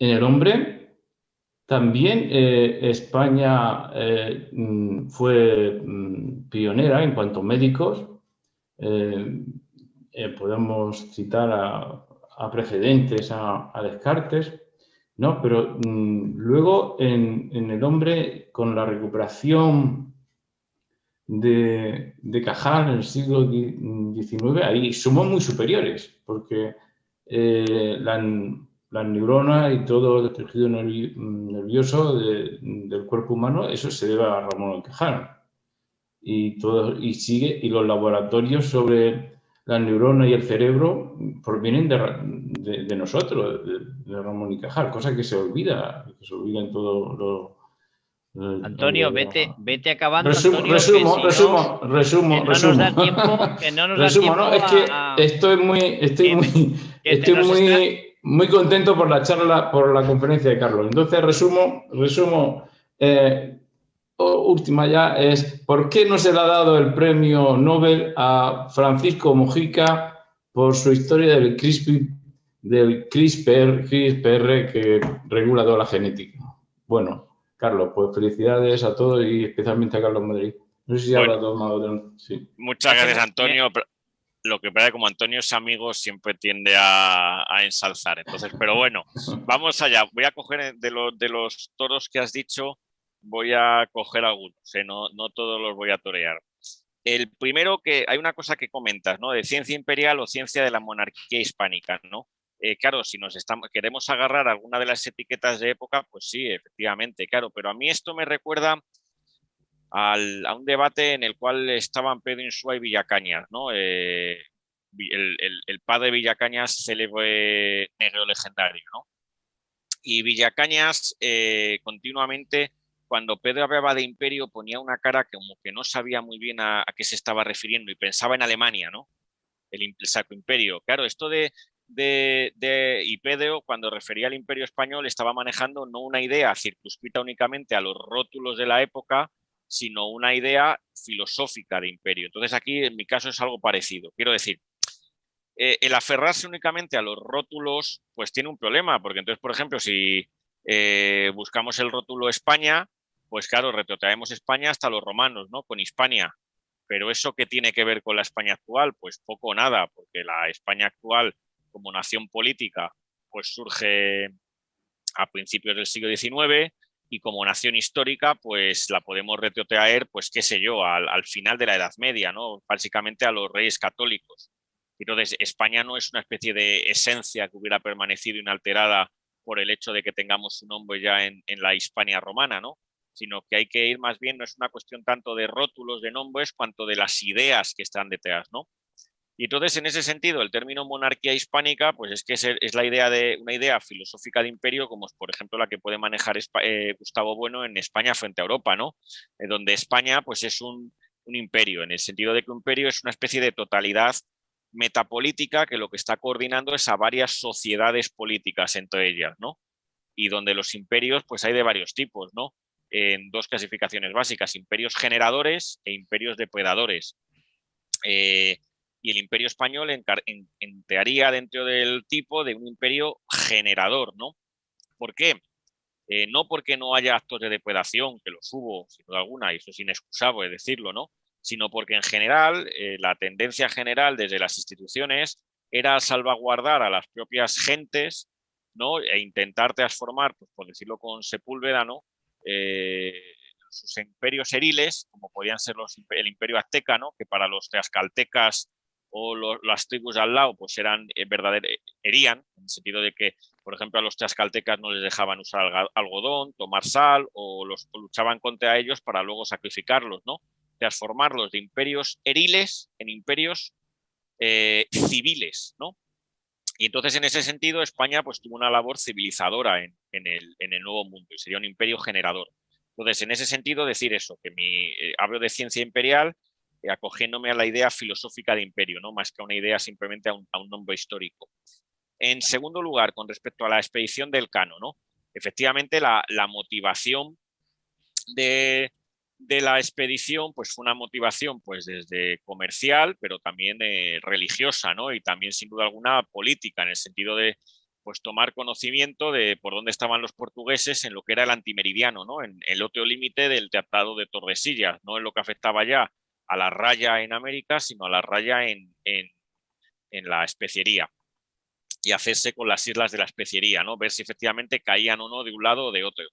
En el hombre también eh, España eh, fue pionera en cuanto a médicos. Eh, eh, podemos citar a, a precedentes, a, a Descartes, ¿no? Pero mm, luego en, en el hombre, con la recuperación de, de Cajal en el siglo diecinueve, ahí somos muy superiores, porque eh, las la neuronas y todo el tejido nervioso de, del cuerpo humano, eso se debe a Ramón Cajal. Y, todo, y sigue, y los laboratorios sobre las neuronas y el cerebro provienen de, de, de nosotros, de, de Ramón y Cajal, cosa que se olvida, que se olvida en todo lo... Antonio, lo, vete, vete acabando. Resumo, Antonio, resumo, que si resumo, no, resumo, que resumo. No nos da tiempo, que no nos resumo, da tiempo. Resumo, ¿no? A, es que estoy muy, estoy que, muy, que estoy muy, está... muy contento por la charla, por la conferencia de Carlos. Entonces, resumo, resumo... Eh, última ya es, ¿por qué no se le ha dado el premio Nobel a Francisco Mojica por su historia del CRISPR, del CRISPR, CRISPR que regula toda la genética? Bueno, Carlos, pues felicidades a todos y especialmente a Carlos Madrid. No sé si bueno, habrá tomado... Sí. Muchas gracias, Antonio. Lo que pasa es que como Antonio es amigo, siempre tiende a, a ensalzar. Entonces, pero bueno, vamos allá. Voy a coger de, lo, de los toros que has dicho. Voy a coger algunos, ¿eh? no, no todos los voy a torear. El primero, que hay una cosa que comentas, ¿no? De ciencia imperial o ciencia de la monarquía hispánica, ¿no? Eh, claro, si nos estamos, queremos agarrar alguna de las etiquetas de época, pues sí, efectivamente, claro, pero a mí esto me recuerda al, a un debate en el cual estaban Pedro Insúa y Villacañas, ¿no? Eh, el, el, el padre de Villacañas, célebre negro legendario, ¿no? Y Villacañas eh, continuamente... Cuando Pedro hablaba de imperio ponía una cara que como que no sabía muy bien a, a qué se estaba refiriendo y pensaba en Alemania, ¿no? El, el Sacro Imperio. Claro, esto de, de, de... Y Pedro, cuando refería al imperio español, estaba manejando no una idea circunscrita únicamente a los rótulos de la época, sino una idea filosófica de imperio. Entonces aquí, en mi caso, es algo parecido. Quiero decir, eh, el aferrarse únicamente a los rótulos, pues tiene un problema, porque entonces, por ejemplo, si eh, buscamos el rótulo España... Pues claro, retrotraemos España hasta los romanos, ¿no? Con Hispania. Pero ¿eso qué tiene que ver con la España actual? Pues poco o nada, porque la España actual, como nación política, pues surge a principios del siglo diecinueve y como nación histórica, pues la podemos retrotraer, pues qué sé yo, al, al final de la Edad Media, ¿no? Básicamente a los reyes católicos. Entonces, España no es una especie de esencia que hubiera permanecido inalterada por el hecho de que tengamos un nombre ya en, en la Hispania romana, ¿no? Sino que hay que ir más bien, no es una cuestión tanto de rótulos, de nombres, cuanto de las ideas que están detrás, ¿no? Y entonces, en ese sentido, el término monarquía hispánica, pues es que es, es la idea de una idea filosófica de imperio, como es, por ejemplo, la que puede manejar eh, Gustavo Bueno en España frente a Europa, ¿no? Eh, donde España, pues es un, un imperio, en el sentido de que un imperio es una especie de totalidad metapolítica que lo que está coordinando es a varias sociedades políticas entre ellas, ¿no? Y donde los imperios, pues hay de varios tipos, ¿no? En dos clasificaciones básicas, imperios generadores e imperios depredadores. Eh, y el imperio español entraría dentro del tipo de un imperio generador, ¿no? ¿Por qué? Eh, no porque no haya actos de depredación, que los hubo, sin duda alguna, y eso es inexcusable decirlo, ¿no? Sino porque en general, eh, la tendencia general desde las instituciones era salvaguardar a las propias gentes, ¿no? E intentar transformar, pues, por decirlo con Sepúlveda, ¿no? Eh, sus imperios eriles, como podían ser los, el imperio azteca, ¿no? Que para los tlaxcaltecas o los, las tribus de al lado, pues eran eh, verdaderos, herían, en el sentido de que, por ejemplo, a los tlaxcaltecas no les dejaban usar algodón, tomar sal, o, los, o luchaban contra ellos para luego sacrificarlos, ¿no? Transformarlos de imperios eriles en imperios eh, civiles, ¿no? Y entonces, en ese sentido, España pues tuvo una labor civilizadora en, en, el, en el Nuevo Mundo y sería un imperio generador. Entonces, en ese sentido, decir eso, que mi, eh, hablo de ciencia imperial eh, acogiéndome a la idea filosófica de imperio, ¿no? Más que a una idea simplemente a un, a un nombre histórico. En segundo lugar, con respecto a la expedición del Cano, ¿no? Efectivamente, la, la motivación de, de la expedición pues fue una motivación pues desde comercial, pero también eh, religiosa, ¿no? Y también sin duda alguna política, en el sentido de pues tomar conocimiento de por dónde estaban los portugueses en lo que era el antimeridiano, ¿no? En el otro límite del Tratado de Tordesillas, no en lo que afectaba ya a la raya en América, sino a la raya en, en, en la especiería, y hacerse con las islas de la especiería, ¿no? Ver si efectivamente caían o no de un lado o de otro.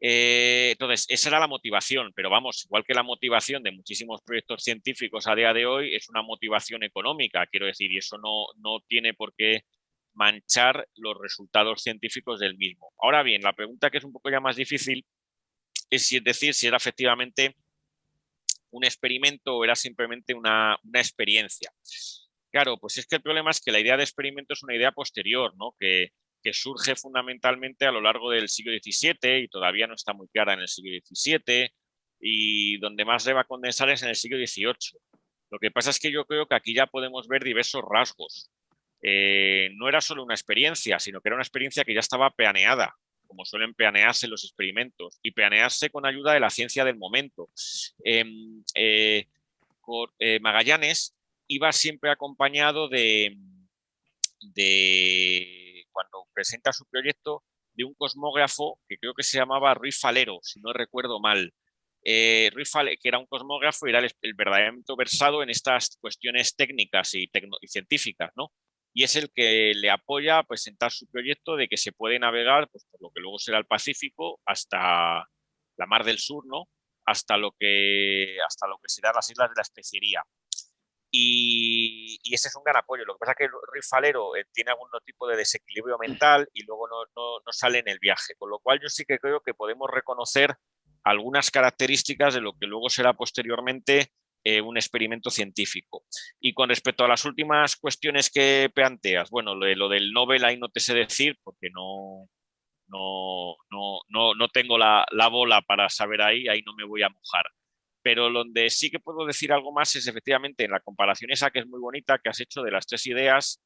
Eh, entonces, esa era la motivación, pero vamos, igual que la motivación de muchísimos proyectos científicos a día de hoy es una motivación económica, quiero decir, y eso no, no tiene por qué manchar los resultados científicos del mismo. Ahora bien, la pregunta que es un poco ya más difícil es decir si era efectivamente un experimento o era simplemente una, una experiencia. Claro, pues es que el problema es que la idea de experimento es una idea posterior, ¿no? Que, que surge fundamentalmente a lo largo del siglo diecisiete y todavía no está muy clara en el siglo diecisiete, y donde más se va a condensar es en el siglo dieciocho. Lo que pasa es que yo creo que aquí ya podemos ver diversos rasgos. Eh, no era solo una experiencia, sino que era una experiencia que ya estaba planeada, como suelen planearse los experimentos, y planearse con ayuda de la ciencia del momento. Eh, eh, Magallanes iba siempre acompañado de, de, cuando presenta su proyecto, de un cosmógrafo que creo que se llamaba Ruiz Falero, si no recuerdo mal. Eh, Ruiz Falero, que era un cosmógrafo, era el, el verdaderamente versado en estas cuestiones técnicas y, tecno y científicas, ¿no? Y es el que le apoya a presentar su proyecto de que se puede navegar, pues, por lo que luego será el Pacífico, hasta la Mar del Sur, ¿no? Hasta lo que, hasta lo que serán las Islas de la Especiería. Y, y ese es un gran apoyo. Lo que pasa es que Ruiz Falero eh, tiene algún tipo de desequilibrio mental y luego no, no, no sale en el viaje. Con lo cual yo sí que creo que podemos reconocer algunas características de lo que luego será posteriormente eh, un experimento científico. Y con respecto a las últimas cuestiones que planteas, bueno, lo, de, lo del Nobel ahí no te sé decir porque no, no, no, no, no tengo la, la bola para saber ahí, ahí no me voy a mojar. Pero donde sí que puedo decir algo más es efectivamente en la comparación esa que es muy bonita que has hecho de las tres ideas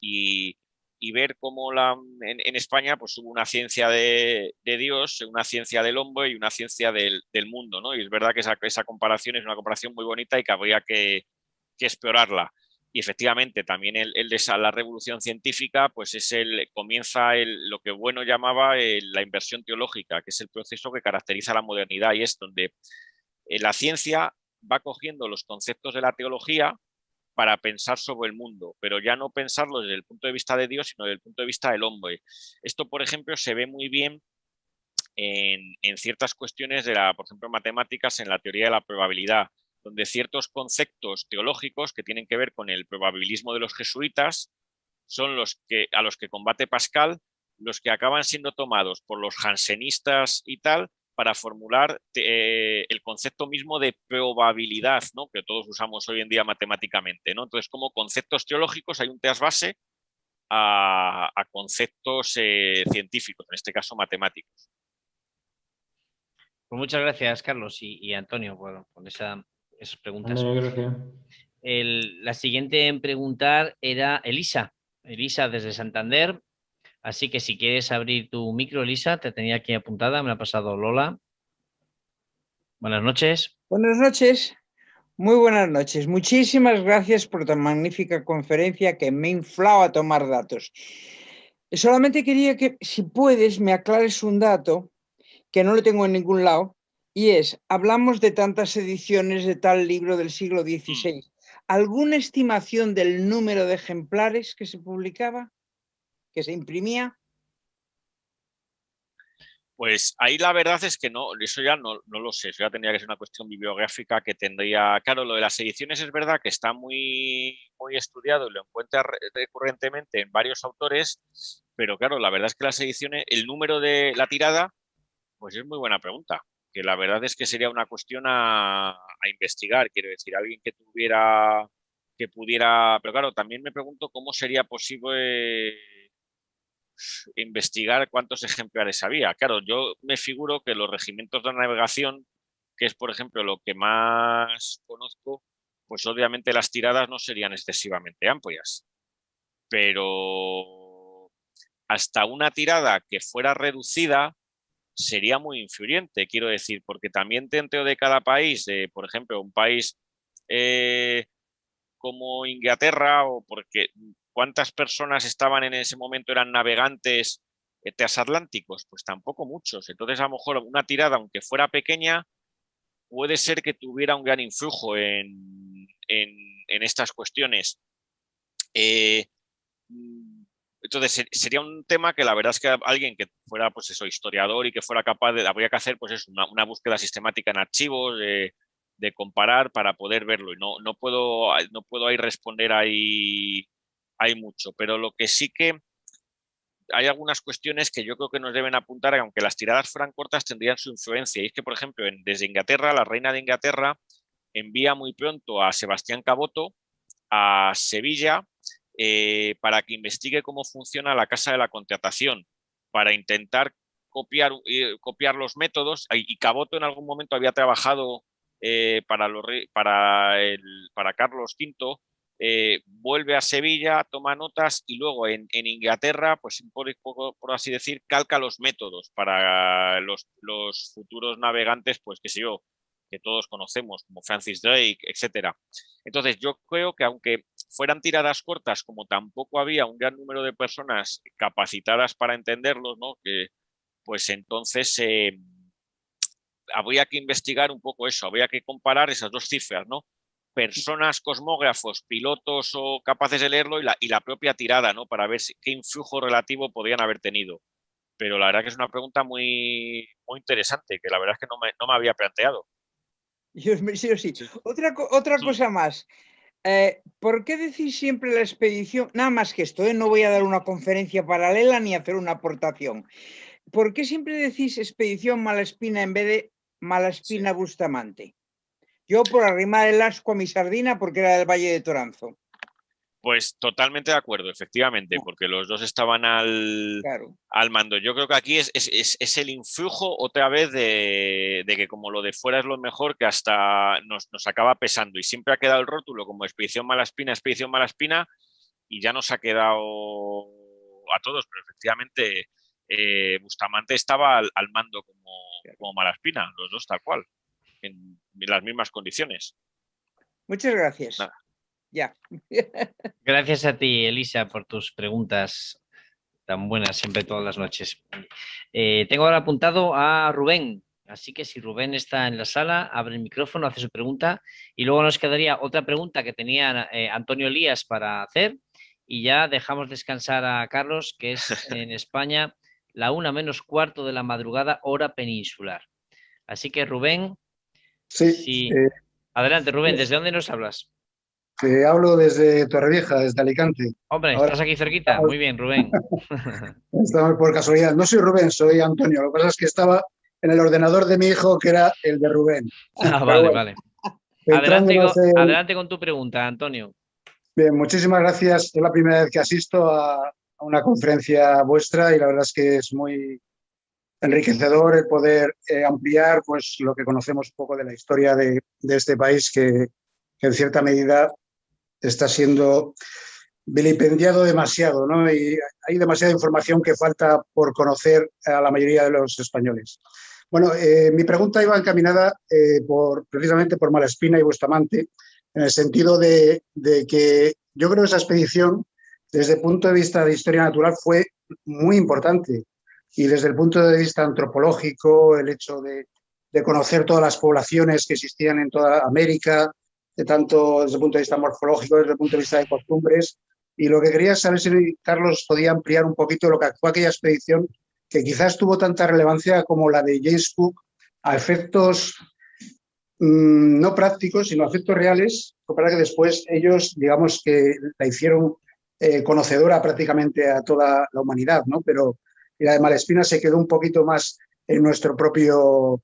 y... y ver cómo la, en, en España pues, hubo una ciencia de, de Dios, una ciencia del hombre y una ciencia del, del mundo, ¿no? Y es verdad que esa, esa comparación es una comparación muy bonita y que habría que, que explorarla. Y efectivamente también el, el de esa, la revolución científica pues es el, comienza el, lo que Bueno llamaba el, la inversión teológica, que es el proceso que caracteriza la modernidad y es donde la ciencia va cogiendo los conceptos de la teología para pensar sobre el mundo, pero ya no pensarlo desde el punto de vista de Dios, sino desde el punto de vista del hombre. Esto, por ejemplo, se ve muy bien en, en ciertas cuestiones, de la, por ejemplo, en matemáticas, en la teoría de la probabilidad, donde ciertos conceptos teológicos que tienen que ver con el probabilismo de los jesuitas son los que, a los que combate Pascal, los que acaban siendo tomados por los jansenistas y tal, para formular eh, el concepto mismo de probabilidad, ¿no? Que todos usamos hoy en día matemáticamente, ¿no? Entonces, como conceptos teológicos hay un trasvase a, a conceptos eh, científicos, en este caso matemáticos. Pues muchas gracias, Carlos y, y Antonio, por, por esa, esas preguntas. No, gracias. El, la siguiente en preguntar era Elisa, Elisa desde Santander. Así que si quieres abrir tu micro, Elisa, te tenía aquí apuntada, me la ha pasado Lola. Buenas noches. Buenas noches. Muy buenas noches. Muchísimas gracias por tan magnífica conferencia que me inflaba a tomar datos. Solamente quería que, si puedes, me aclares un dato que no lo tengo en ningún lado, y es, hablamos de tantas ediciones de tal libro del siglo dieciséis. ¿Alguna estimación del número de ejemplares que se publicaba? ¿Que se imprimía? Pues ahí la verdad es que no, eso ya no, no lo sé, eso ya tendría que ser una cuestión bibliográfica que tendría... Claro, lo de las ediciones es verdad que está muy, muy estudiado y lo encuentra recurrentemente en varios autores, pero claro, la verdad es que las ediciones, el número de la tirada, pues es muy buena pregunta, que la verdad es que sería una cuestión a, a investigar, quiero decir, alguien que tuviera, que pudiera... Pero claro, también me pregunto cómo sería posible... Eh, investigar cuántos ejemplares había. Claro, yo me figuro que los regimientos de navegación, que es por ejemplo lo que más conozco, pues obviamente las tiradas no serían excesivamente amplias, pero hasta una tirada que fuera reducida sería muy influyente, quiero decir, porque también dentro de cada país, de, por ejemplo, un país eh, como Inglaterra, o porque... ¿Cuántas personas estaban en ese momento, eran navegantes transatlánticos? Pues tampoco muchos. Entonces, a lo mejor una tirada, aunque fuera pequeña, puede ser que tuviera un gran influjo en, en, en estas cuestiones. Eh, entonces, sería un tema que la verdad es que alguien que fuera, pues eso, historiador y que fuera capaz de, habría que hacer, pues es una, una búsqueda sistemática en archivos, de, de comparar para poder verlo. Y no, no puedo, no puedo ahí responder ahí... Hay mucho, pero lo que sí que hay algunas cuestiones que yo creo que nos deben apuntar, que aunque las tiradas fueran cortas tendrían su influencia. Y es que, por ejemplo, en, desde Inglaterra, la reina de Inglaterra envía muy pronto a Sebastián Caboto a Sevilla eh, para que investigue cómo funciona la Casa de la Contratación, para intentar copiar, eh, copiar los métodos. Y Caboto en algún momento había trabajado eh, para, los, para, el, para Carlos quinto, eh, vuelve a Sevilla, toma notas y luego en, en Inglaterra, pues por, por así decir, calca los métodos para los, los futuros navegantes, pues qué sé yo, que todos conocemos, como Francis Drake, etcétera. Entonces, yo creo que aunque fueran tiradas cortas, como tampoco había un gran número de personas capacitadas para entenderlos, ¿no? Que, pues entonces eh, habría que investigar un poco eso, habría que comparar esas dos cifras, ¿no? Personas, cosmógrafos, pilotos o capaces de leerlo y la, y la propia tirada, ¿no? Para ver si, qué influjo relativo podrían haber tenido. Pero la verdad que es una pregunta muy, muy interesante, que la verdad es que no me, no me había planteado. Dios mío, sí, sí. Otra, otra cosa más. Eh, ¿Por qué decís siempre la expedición? Nada más que esto, ¿eh? No voy a dar una conferencia paralela ni hacer una aportación. ¿Por qué siempre decís expedición Malaspina en vez de Malaspina sí. Bustamante? Yo por arrimar el asco a mi sardina porque era del Valle de Toranzo. Pues totalmente de acuerdo, efectivamente, porque los dos estaban al, claro. al mando. Yo creo que aquí es, es, es, es el influjo otra vez de, de que como lo de fuera es lo mejor, que hasta nos, nos acaba pesando. Y siempre ha quedado el rótulo como Expedición Malaspina, Expedición Malaspina, y ya nos ha quedado a todos. Pero efectivamente eh, Bustamante estaba al, al mando como, como Malaspina, los dos tal cual, en las mismas condiciones. Muchas gracias. Nada. Ya. Gracias a ti, Elisa, por tus preguntas tan buenas siempre todas las noches. Eh, tengo ahora apuntado a Rubén, así que si Rubén está en la sala, abre el micrófono, hace su pregunta y luego nos quedaría otra pregunta que tenía eh, Antonio Elías para hacer y ya dejamos descansar a Carlos, que es en España la una menos cuarto de la madrugada, hora peninsular. Así que Rubén, sí, si... eh... adelante Rubén, ¿desde dónde nos hablas? Eh, hablo desde Torrevieja, desde Alicante. Hombre, ahora, estás aquí cerquita. Estamos... Muy bien, Rubén. Estamos por casualidad. No soy Rubén, soy Antonio. Lo que pasa es que estaba en el ordenador de mi hijo, que era el de Rubén. Ah, vale, bueno, vale. Adelante con, en... adelante con tu pregunta, Antonio. Bien, muchísimas gracias. Es la primera vez que asisto a, a una conferencia vuestra y la verdad es que es muy enriquecedor el poder eh, ampliar pues, lo que conocemos un poco de la historia de, de este país que, que en cierta medida está siendo vilipendiado demasiado, ¿no? Y hay demasiada información que falta por conocer a la mayoría de los españoles. Bueno, eh, mi pregunta iba encaminada eh, por, precisamente por Malaspina y Bustamante, en el sentido de, de que yo creo que esa expedición, desde el punto de vista de historia natural, fue muy importante. Y desde el punto de vista antropológico, el hecho de, de conocer todas las poblaciones que existían en toda América, de tanto desde el punto de vista morfológico, desde el punto de vista de costumbres, y lo que quería saber si Carlos podía ampliar un poquito lo que fue aquella expedición, que quizás tuvo tanta relevancia como la de James Cook, a efectos mmm, no prácticos, sino a efectos reales, para que después ellos, digamos que la hicieron eh, conocedora prácticamente a toda la humanidad, ¿no? Pero la de Malaspina se quedó un poquito más en nuestro propio...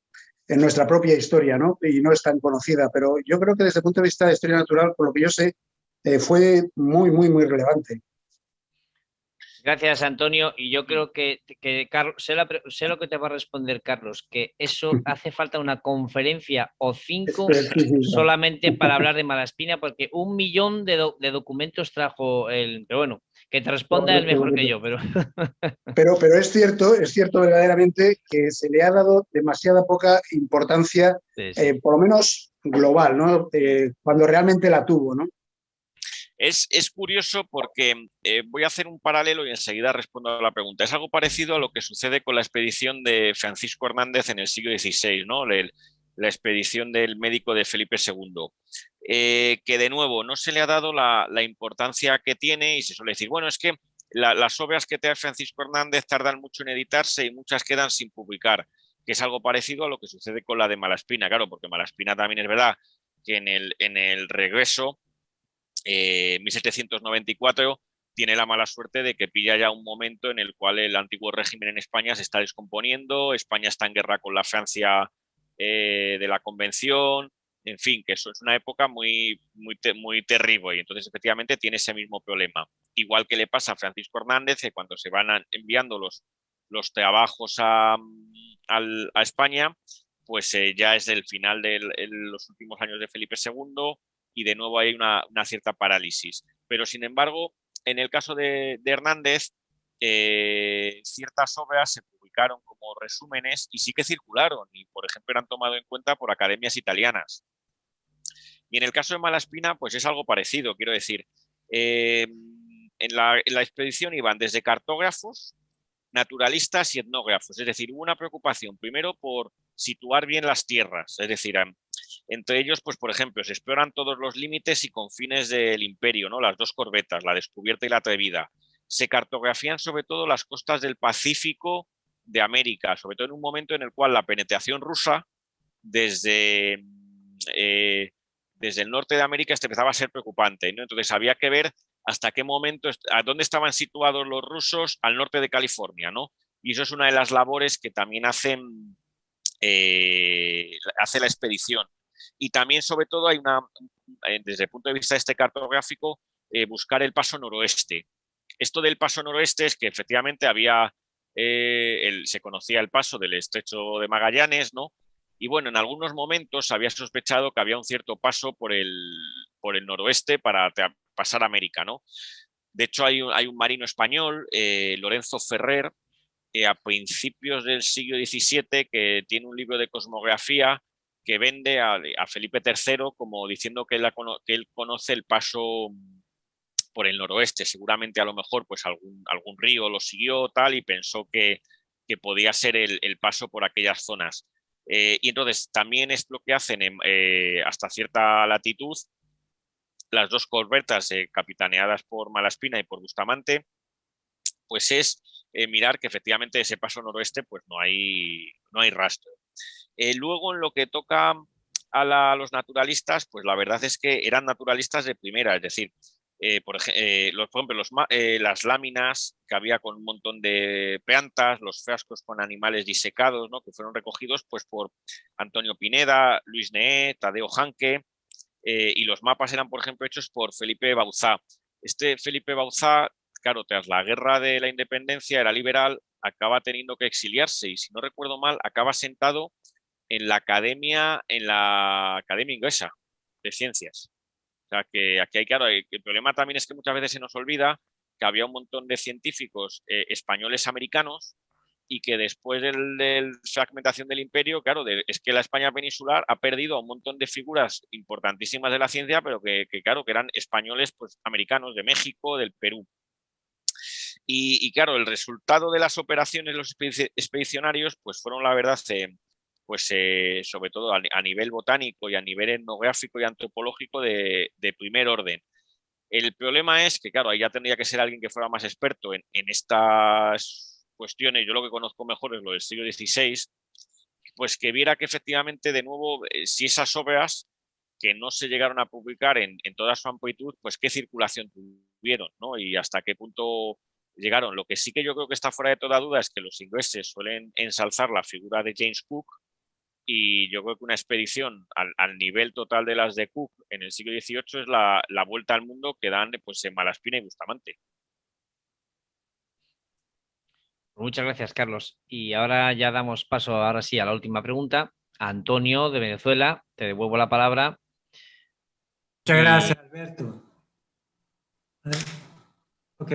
en nuestra propia historia, ¿no? Y no es tan conocida, pero yo creo que desde el punto de vista de historia natural, por lo que yo sé, eh, fue muy, muy, muy relevante. Gracias, Antonio. Y yo creo que, que Carlos, sé, la, sé lo que te va a responder, Carlos, que eso hace falta una conferencia o cinco solamente para hablar de Malaspina, porque un millón de, do, de documentos trajo el... Pero bueno, que te responda él mejor que yo. Pero... pero, pero es cierto, es cierto verdaderamente que se le ha dado demasiada poca importancia, sí, sí. Eh, por lo menos global, ¿no? Eh, cuando realmente la tuvo, ¿no? Es, es curioso porque eh, voy a hacer un paralelo y enseguida respondo a la pregunta. Es algo parecido a lo que sucede con la expedición de Francisco Hernández en el siglo dieciséis, ¿no? La, la expedición del médico de Felipe segundo, eh, que de nuevo no se le ha dado la, la importancia que tiene y se suele decir, bueno, es que la, las obras que trae Francisco Hernández tardan mucho en editarse y muchas quedan sin publicar, que es algo parecido a lo que sucede con la de Malaspina, claro, porque Malaspina también es verdad que en el, en el regreso Eh, mil setecientos noventa y cuatro tiene la mala suerte de que pilla ya un momento en el cual el antiguo régimen en España se está descomponiendo, España está en guerra con la Francia eh, de la Convención, en fin, que eso es una época muy, muy, muy terrible, y entonces efectivamente tiene ese mismo problema. Igual que le pasa a Francisco Hernández, que cuando se van enviando los, los trabajos a, a España, pues eh, ya es el final de los últimos años de Felipe segundo y de nuevo hay una, una cierta parálisis. Pero sin embargo, en el caso de, de Hernández, eh, ciertas obras se publicaron como resúmenes y sí que circularon y, por ejemplo, eran tomados en cuenta por academias italianas. Y en el caso de Malaspina, pues es algo parecido, quiero decir. Eh, en, la, en la expedición iban desde cartógrafos, naturalistas y etnógrafos, es decir, hubo una preocupación primero por situar bien las tierras, es decir, entre ellos, pues por ejemplo, se exploran todos los límites y confines del imperio, ¿no? Las dos corbetas, la Descubierta y la Atrevida. Se cartografían sobre todo las costas del Pacífico de América, sobre todo en un momento en el cual la penetración rusa desde, eh, desde el norte de América empezaba a ser preocupante, ¿no? Entonces había que ver hasta qué momento, a dónde estaban situados los rusos al norte de California, ¿no? Y eso es una de las labores que también hacen, eh, hace la expedición. Y también, sobre todo, hay una, desde el punto de vista de este cartográfico, eh, buscar el paso noroeste. Esto del paso noroeste es que efectivamente había, eh, el, se conocía el paso del Estrecho de Magallanes, ¿no? Y bueno, en algunos momentos había sospechado que había un cierto paso por el, por el noroeste para pasar a América, ¿no? De hecho, hay un, hay un marino español, eh, Lorenzo Ferrer, eh, a principios del siglo diecisiete, que tiene un libro de cosmografía que vende a, a Felipe tercero como diciendo que él, la, que él conoce el paso por el noroeste. Seguramente a lo mejor pues algún, algún río lo siguió tal y pensó que, que podía ser el, el paso por aquellas zonas. Eh, y entonces también es lo que hacen en, eh, hasta cierta latitud las dos corbetas eh, capitaneadas por Malaspina y por Bustamante, pues es eh, mirar que efectivamente ese paso noroeste pues no hay, no hay rastro. Eh, luego en lo que toca a, la, a los naturalistas, pues la verdad es que eran naturalistas de primera, es decir, eh, por, eh, los, por ejemplo los, eh, las láminas que había con un montón de plantas, los frascos con animales disecados, ¿no? Que fueron recogidos pues por Antonio Pineda, Luis Neé, Tadeo Janque, eh, y los mapas eran por ejemplo hechos por Felipe Bauzá. Este Felipe Bauzá, claro, tras la guerra de la independencia era liberal, acaba teniendo que exiliarse y, si no recuerdo mal, acaba sentado en la academia, en la Academia Inglesa de Ciencias. O sea, que aquí hay, claro, el problema también es que muchas veces se nos olvida que había un montón de científicos eh, españoles americanos y que después de la fragmentación del imperio, claro, de, es que la España peninsular ha perdido a un montón de figuras importantísimas de la ciencia, pero que, que claro, que eran españoles pues americanos, de México, del Perú. Y, y claro, el resultado de las operaciones, los expedicionarios, pues fueron, la verdad, eh, pues eh, sobre todo a, a nivel botánico y a nivel etnográfico y antropológico de, de primer orden. El problema es que, claro, ahí ya tendría que ser alguien que fuera más experto en, en estas cuestiones. Yo lo que conozco mejor es lo del siglo dieciséis, pues que viera que efectivamente, de nuevo, eh, si esas obras que no se llegaron a publicar en, en toda su amplitud, pues qué circulación tuvieron, ¿no? Y hasta qué punto llegaron. Lo que sí que yo creo que está fuera de toda duda es que los ingleses suelen ensalzar la figura de James Cook, y yo creo que una expedición al, al nivel total de las de Cook en el siglo dieciocho es la, la vuelta al mundo que dan pues, en Malaspina y Bustamante. Muchas gracias, Carlos. Y ahora ya damos paso, ahora sí, a la última pregunta. Antonio, de Venezuela, te devuelvo la palabra. Muchas gracias, Alberto. Ok.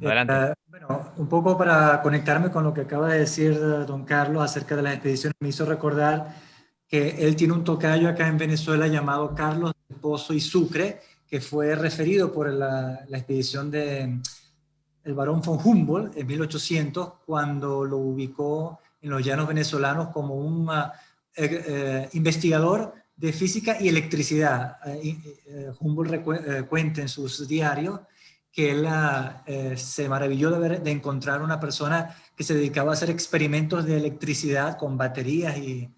Adelante. Uh, bueno, un poco para conectarme con lo que acaba de decir don Carlos acerca de las expediciones, me hizo recordar que él tiene un tocayo acá en Venezuela llamado Carlos del Pozo y Sucre, que fue referido por la, la expedición del barón von Humboldt en mil ochocientos, cuando lo ubicó en los llanos venezolanos como un uh, eh, investigador de física y electricidad. Eh, eh, Humboldt eh, cuenta en sus diarios que él eh, se maravilló de, ver, de encontrar una persona que se dedicaba a hacer experimentos de electricidad con baterías y,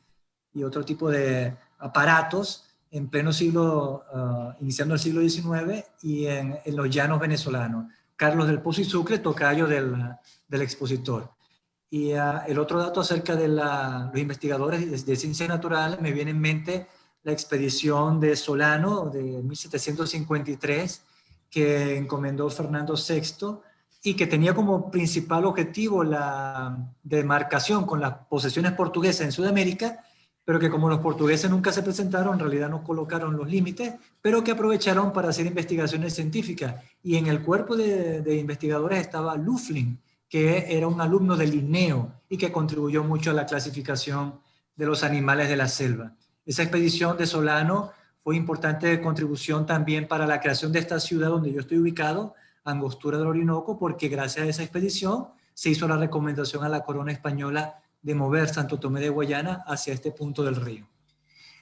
y otro tipo de aparatos en pleno siglo, uh, iniciando el siglo diecinueve, y en, en los llanos venezolanos. Carlos del Pozo y Sucre, tocayo del, del expositor. Y uh, el otro dato acerca de la, los investigadores de, de ciencias naturales, me viene en mente la expedición de Solano de mil setecientos cincuenta y tres que encomendó Fernando sexto y que tenía como principal objetivo la demarcación con las posesiones portuguesas en Sudamérica, pero que como los portugueses nunca se presentaron, en realidad no colocaron los límites, pero que aprovecharon para hacer investigaciones científicas. Y en el cuerpo de, de investigadores estaba Loughlin, que era un alumno de Linneo y que contribuyó mucho a la clasificación de los animales de la selva. Esa expedición de Solano fue importante contribución también para la creación de esta ciudad donde yo estoy ubicado, Angostura del Orinoco, porque gracias a esa expedición se hizo la recomendación a la corona española de mover Santo Tomé de Guayana hacia este punto del río.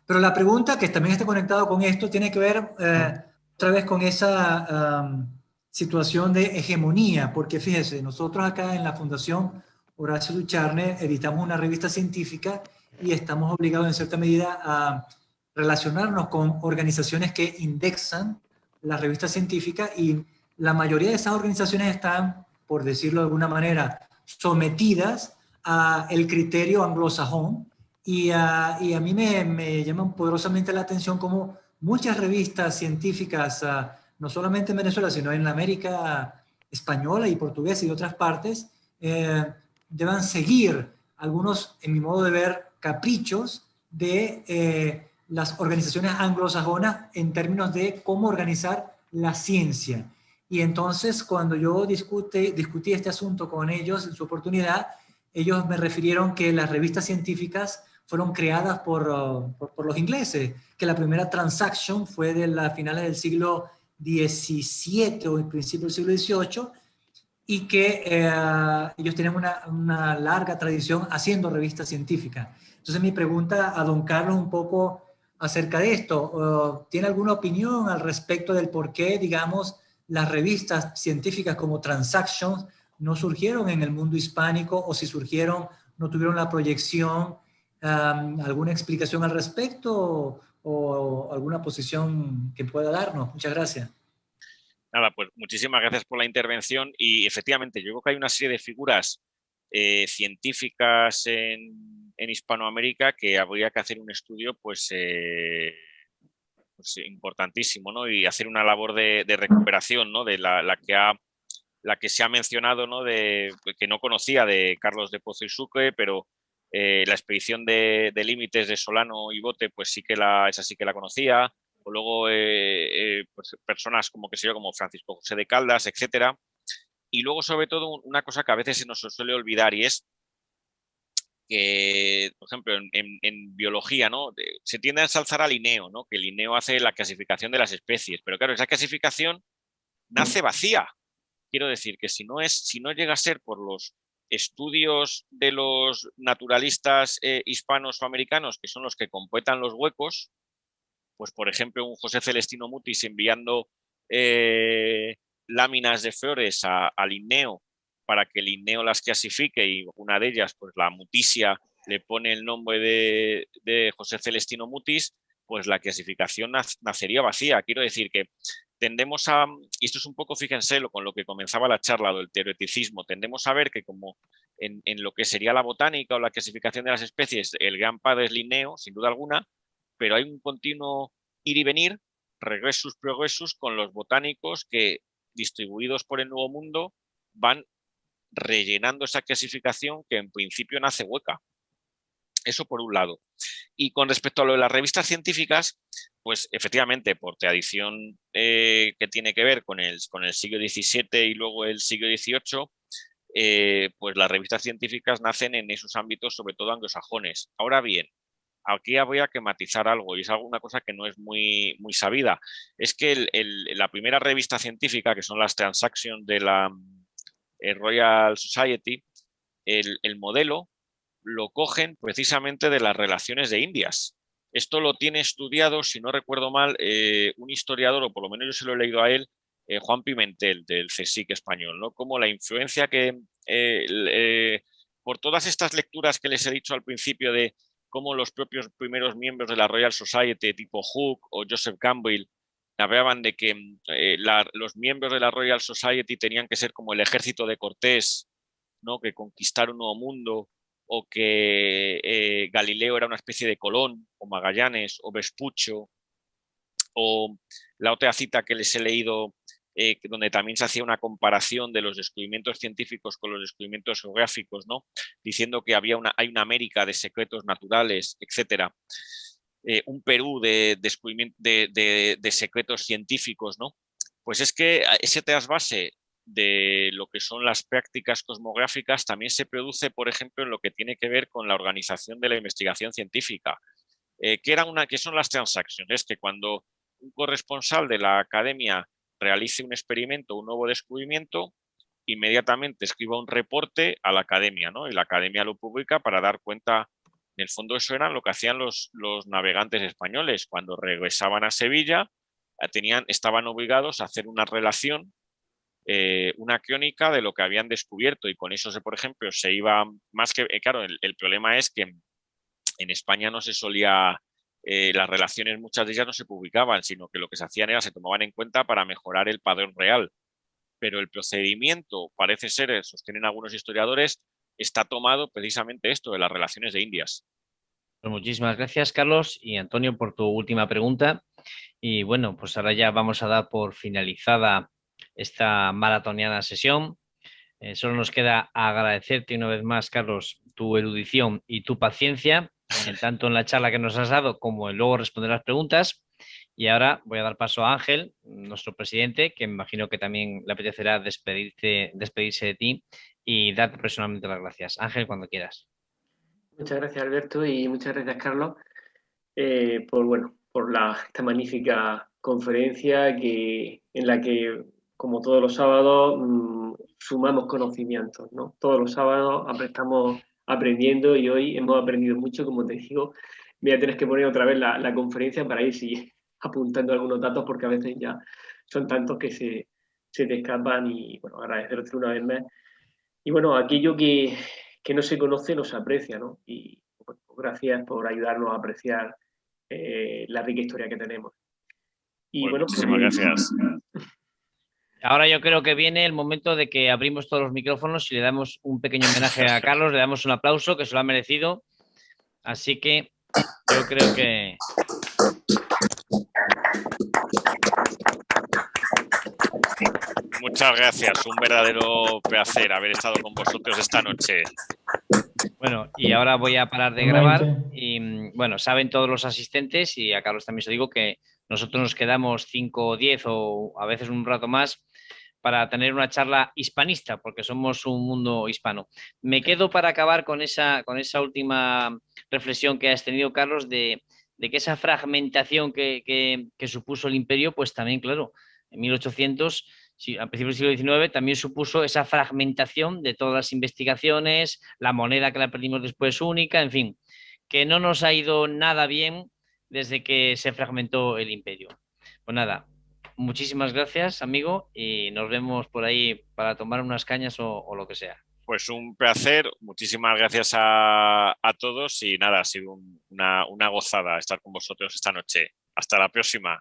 Pero la pregunta, que también está conectada con esto, tiene que ver eh, otra vez con esa um, situación de hegemonía, porque fíjese, nosotros acá en la Fundación Horacio Ducharne editamos una revista científica y estamos obligados en cierta medida a relacionarnos con organizaciones que indexan las revistas científicas, y la mayoría de esas organizaciones están, por decirlo de alguna manera, sometidas al criterio anglosajón, y a, y a mí me, me llaman poderosamente la atención como muchas revistas científicas, uh, no solamente en Venezuela, sino en la América española y portuguesa y de otras partes, eh, deban seguir algunos, en mi modo de ver, caprichos de eh, las organizaciones anglosajonas en términos de cómo organizar la ciencia. Y entonces, cuando yo discute, discutí este asunto con ellos en su oportunidad, ellos me refirieron que las revistas científicas fueron creadas por, uh, por, por los ingleses, que la primera Transaction fue de las finales del siglo diecisiete o el principio del siglo dieciocho, y que eh, ellos tienen una, una larga tradición haciendo revistas científicas. Entonces mi pregunta a don Carlos un poco acerca de esto, ¿tiene alguna opinión al respecto del por qué, digamos, las revistas científicas como Transactions no surgieron en el mundo hispánico, o si surgieron, no tuvieron la proyección? Um, ¿Alguna explicación al respecto o, o alguna posición que pueda darnos? Muchas gracias. Nada, pues muchísimas gracias por la intervención, y efectivamente yo creo que hay una serie de figuras eh, científicas en, en Hispanoamérica que habría que hacer un estudio pues, eh, pues importantísimo, ¿no? Y hacer una labor de, de recuperación, ¿no? De la, la, que ha, la que se ha mencionado, ¿no? De, que no conocía, de Carlos de Pozo y Sucre, pero eh, la expedición de, de límites de Solano y Bote, pues sí que la, esa sí que la conocía. O luego eh, eh, pues personas como, que sé yo, como Francisco José de Caldas, etcétera. Y luego, sobre todo, una cosa que a veces se nos suele olvidar, y es que, por ejemplo, en, en, en biología, ¿no? Se tiende a ensalzar a Linneo, ¿no? Que Linneo hace la clasificación de las especies, pero claro, esa clasificación nace vacía. Quiero decir que si no, es, si no llega a ser por los estudios de los naturalistas eh, hispanos o americanos, que son los que completan los huecos, pues por ejemplo un José Celestino Mutis enviando eh, láminas de flores a, a Linneo para que Linneo las clasifique, y una de ellas, pues la Mutisia, le pone el nombre de, de José Celestino Mutis, pues la clasificación nacería vacía. Quiero decir que tendemos a, y esto es un poco, fíjense, lo, con lo que comenzaba la charla del teoreticismo, tendemos a ver que como en, en lo que sería la botánica o la clasificación de las especies, el gran padre es Linneo, sin duda alguna, pero hay un continuo ir y venir, regresus progresus, con los botánicos que, distribuidos por el Nuevo Mundo, van rellenando esa clasificación que en principio nace hueca. Eso por un lado. Y con respecto a lo de las revistas científicas, pues efectivamente, por tradición eh, que tiene que ver con el, con el siglo diecisiete y luego el siglo dieciocho, eh, pues las revistas científicas nacen en esos ámbitos, sobre todo anglosajones. Ahora bien, aquí habría que matizar algo, y es alguna cosa que no es muy, muy sabida. Es que el, el, la primera revista científica, que son las Transactions de la Royal Society, el, el modelo lo cogen precisamente de las relaciones de Indias. Esto lo tiene estudiado, si no recuerdo mal, eh, un historiador, o por lo menos yo se lo he leído a él, eh, Juan Pimentel, del CSIC español, ¿no? Como la influencia que, eh, eh, por todas estas lecturas que les he dicho al principio de cómo los propios primeros miembros de la Royal Society, tipo Hooke o Joseph Campbell, hablaban de que eh, la, los miembros de la Royal Society tenían que ser como el ejército de Cortés, ¿no? Que conquistaron un nuevo mundo, o que eh, Galileo era una especie de Colón, o Magallanes, o Vespuccio, o la otra cita que les he leído, eh, donde también se hacía una comparación de los descubrimientos científicos con los descubrimientos geográficos, ¿no? Diciendo que había una, hay una América de secretos naturales, etcétera. Eh, un Perú de, descubrimiento, de, de, de secretos científicos, ¿no? Pues es que ese trasvase de lo que son las prácticas cosmográficas también se produce, por ejemplo, en lo que tiene que ver con la organización de la investigación científica, eh, que, era una, que son las transacciones, que cuando un corresponsal de la academia realice un experimento, un nuevo descubrimiento, inmediatamente escriba un reporte a la academia, ¿no? Y la academia lo publica para dar cuenta. En el fondo eso era lo que hacían los, los navegantes españoles cuando regresaban a Sevilla. Tenían, estaban obligados a hacer una relación, eh, una crónica de lo que habían descubierto, y con eso, se, por ejemplo, se iba más que... Eh, claro, el, el problema es que en España no se solía... Eh, las relaciones, muchas de ellas no se publicaban, sino que lo que se hacían era, se tomaban en cuenta para mejorar el padrón real. Pero el procedimiento, parece ser, sostienen algunos historiadores, está tomado precisamente esto de las relaciones de Indias. Pues muchísimas gracias, Carlos, y Antonio, por tu última pregunta. Y bueno, pues ahora ya vamos a dar por finalizada esta maratoniana sesión. Eh, solo nos queda agradecerte una vez más, Carlos, tu erudición y tu paciencia, en tanto en la charla que nos has dado como en luego responder las preguntas. Y ahora voy a dar paso a Ángel, nuestro presidente, que me imagino que también le apetecerá despedirte, despedirse de ti y darte personalmente las gracias. Ángel, cuando quieras. Muchas gracias, Alberto, y muchas gracias, Carlos, eh, por, bueno, por la, esta magnífica conferencia que, en la que, como todos los sábados, mmm, sumamos conocimientos, ¿no? Todos los sábados estamos aprendiendo y hoy hemos aprendido mucho. Como te digo, voy a tener que poner otra vez la, la conferencia para ir sí, apuntando algunos datos, porque a veces ya son tantos que se, se te escapan. Y bueno, agradecerte una vez más. Y bueno, aquello que, que no se conoce no se aprecia, ¿no? Y bueno, gracias por ayudarnos a apreciar eh, la rica historia que tenemos. Y bueno, bueno muchísimas pues, gracias. Ahora yo creo que viene el momento de que abrimos todos los micrófonos y le damos un pequeño homenaje a Carlos, le damos un aplauso que se lo ha merecido. Así que yo creo que... Muchas gracias, un verdadero placer haber estado con vosotros esta noche. Bueno, y ahora voy a parar de grabar y, bueno, saben todos los asistentes, y a Carlos también se digo, que nosotros nos quedamos cinco o diez o a veces un rato más para tener una charla hispanista, porque somos un mundo hispano. Me quedo para acabar con esa, con esa última reflexión que has tenido, Carlos, de, de que esa fragmentación que, que, que supuso el imperio, pues también, claro, en mil ochocientos... Sí, a principios del siglo diecinueve también supuso esa fragmentación de todas las investigaciones, la moneda que la perdimos después única, en fin, que no nos ha ido nada bien desde que se fragmentó el imperio. Pues nada, muchísimas gracias, amigo, y nos vemos por ahí para tomar unas cañas o, o lo que sea. Pues un placer, muchísimas gracias a, a todos y nada, ha sido un, una, una gozada estar con vosotros esta noche. Hasta la próxima.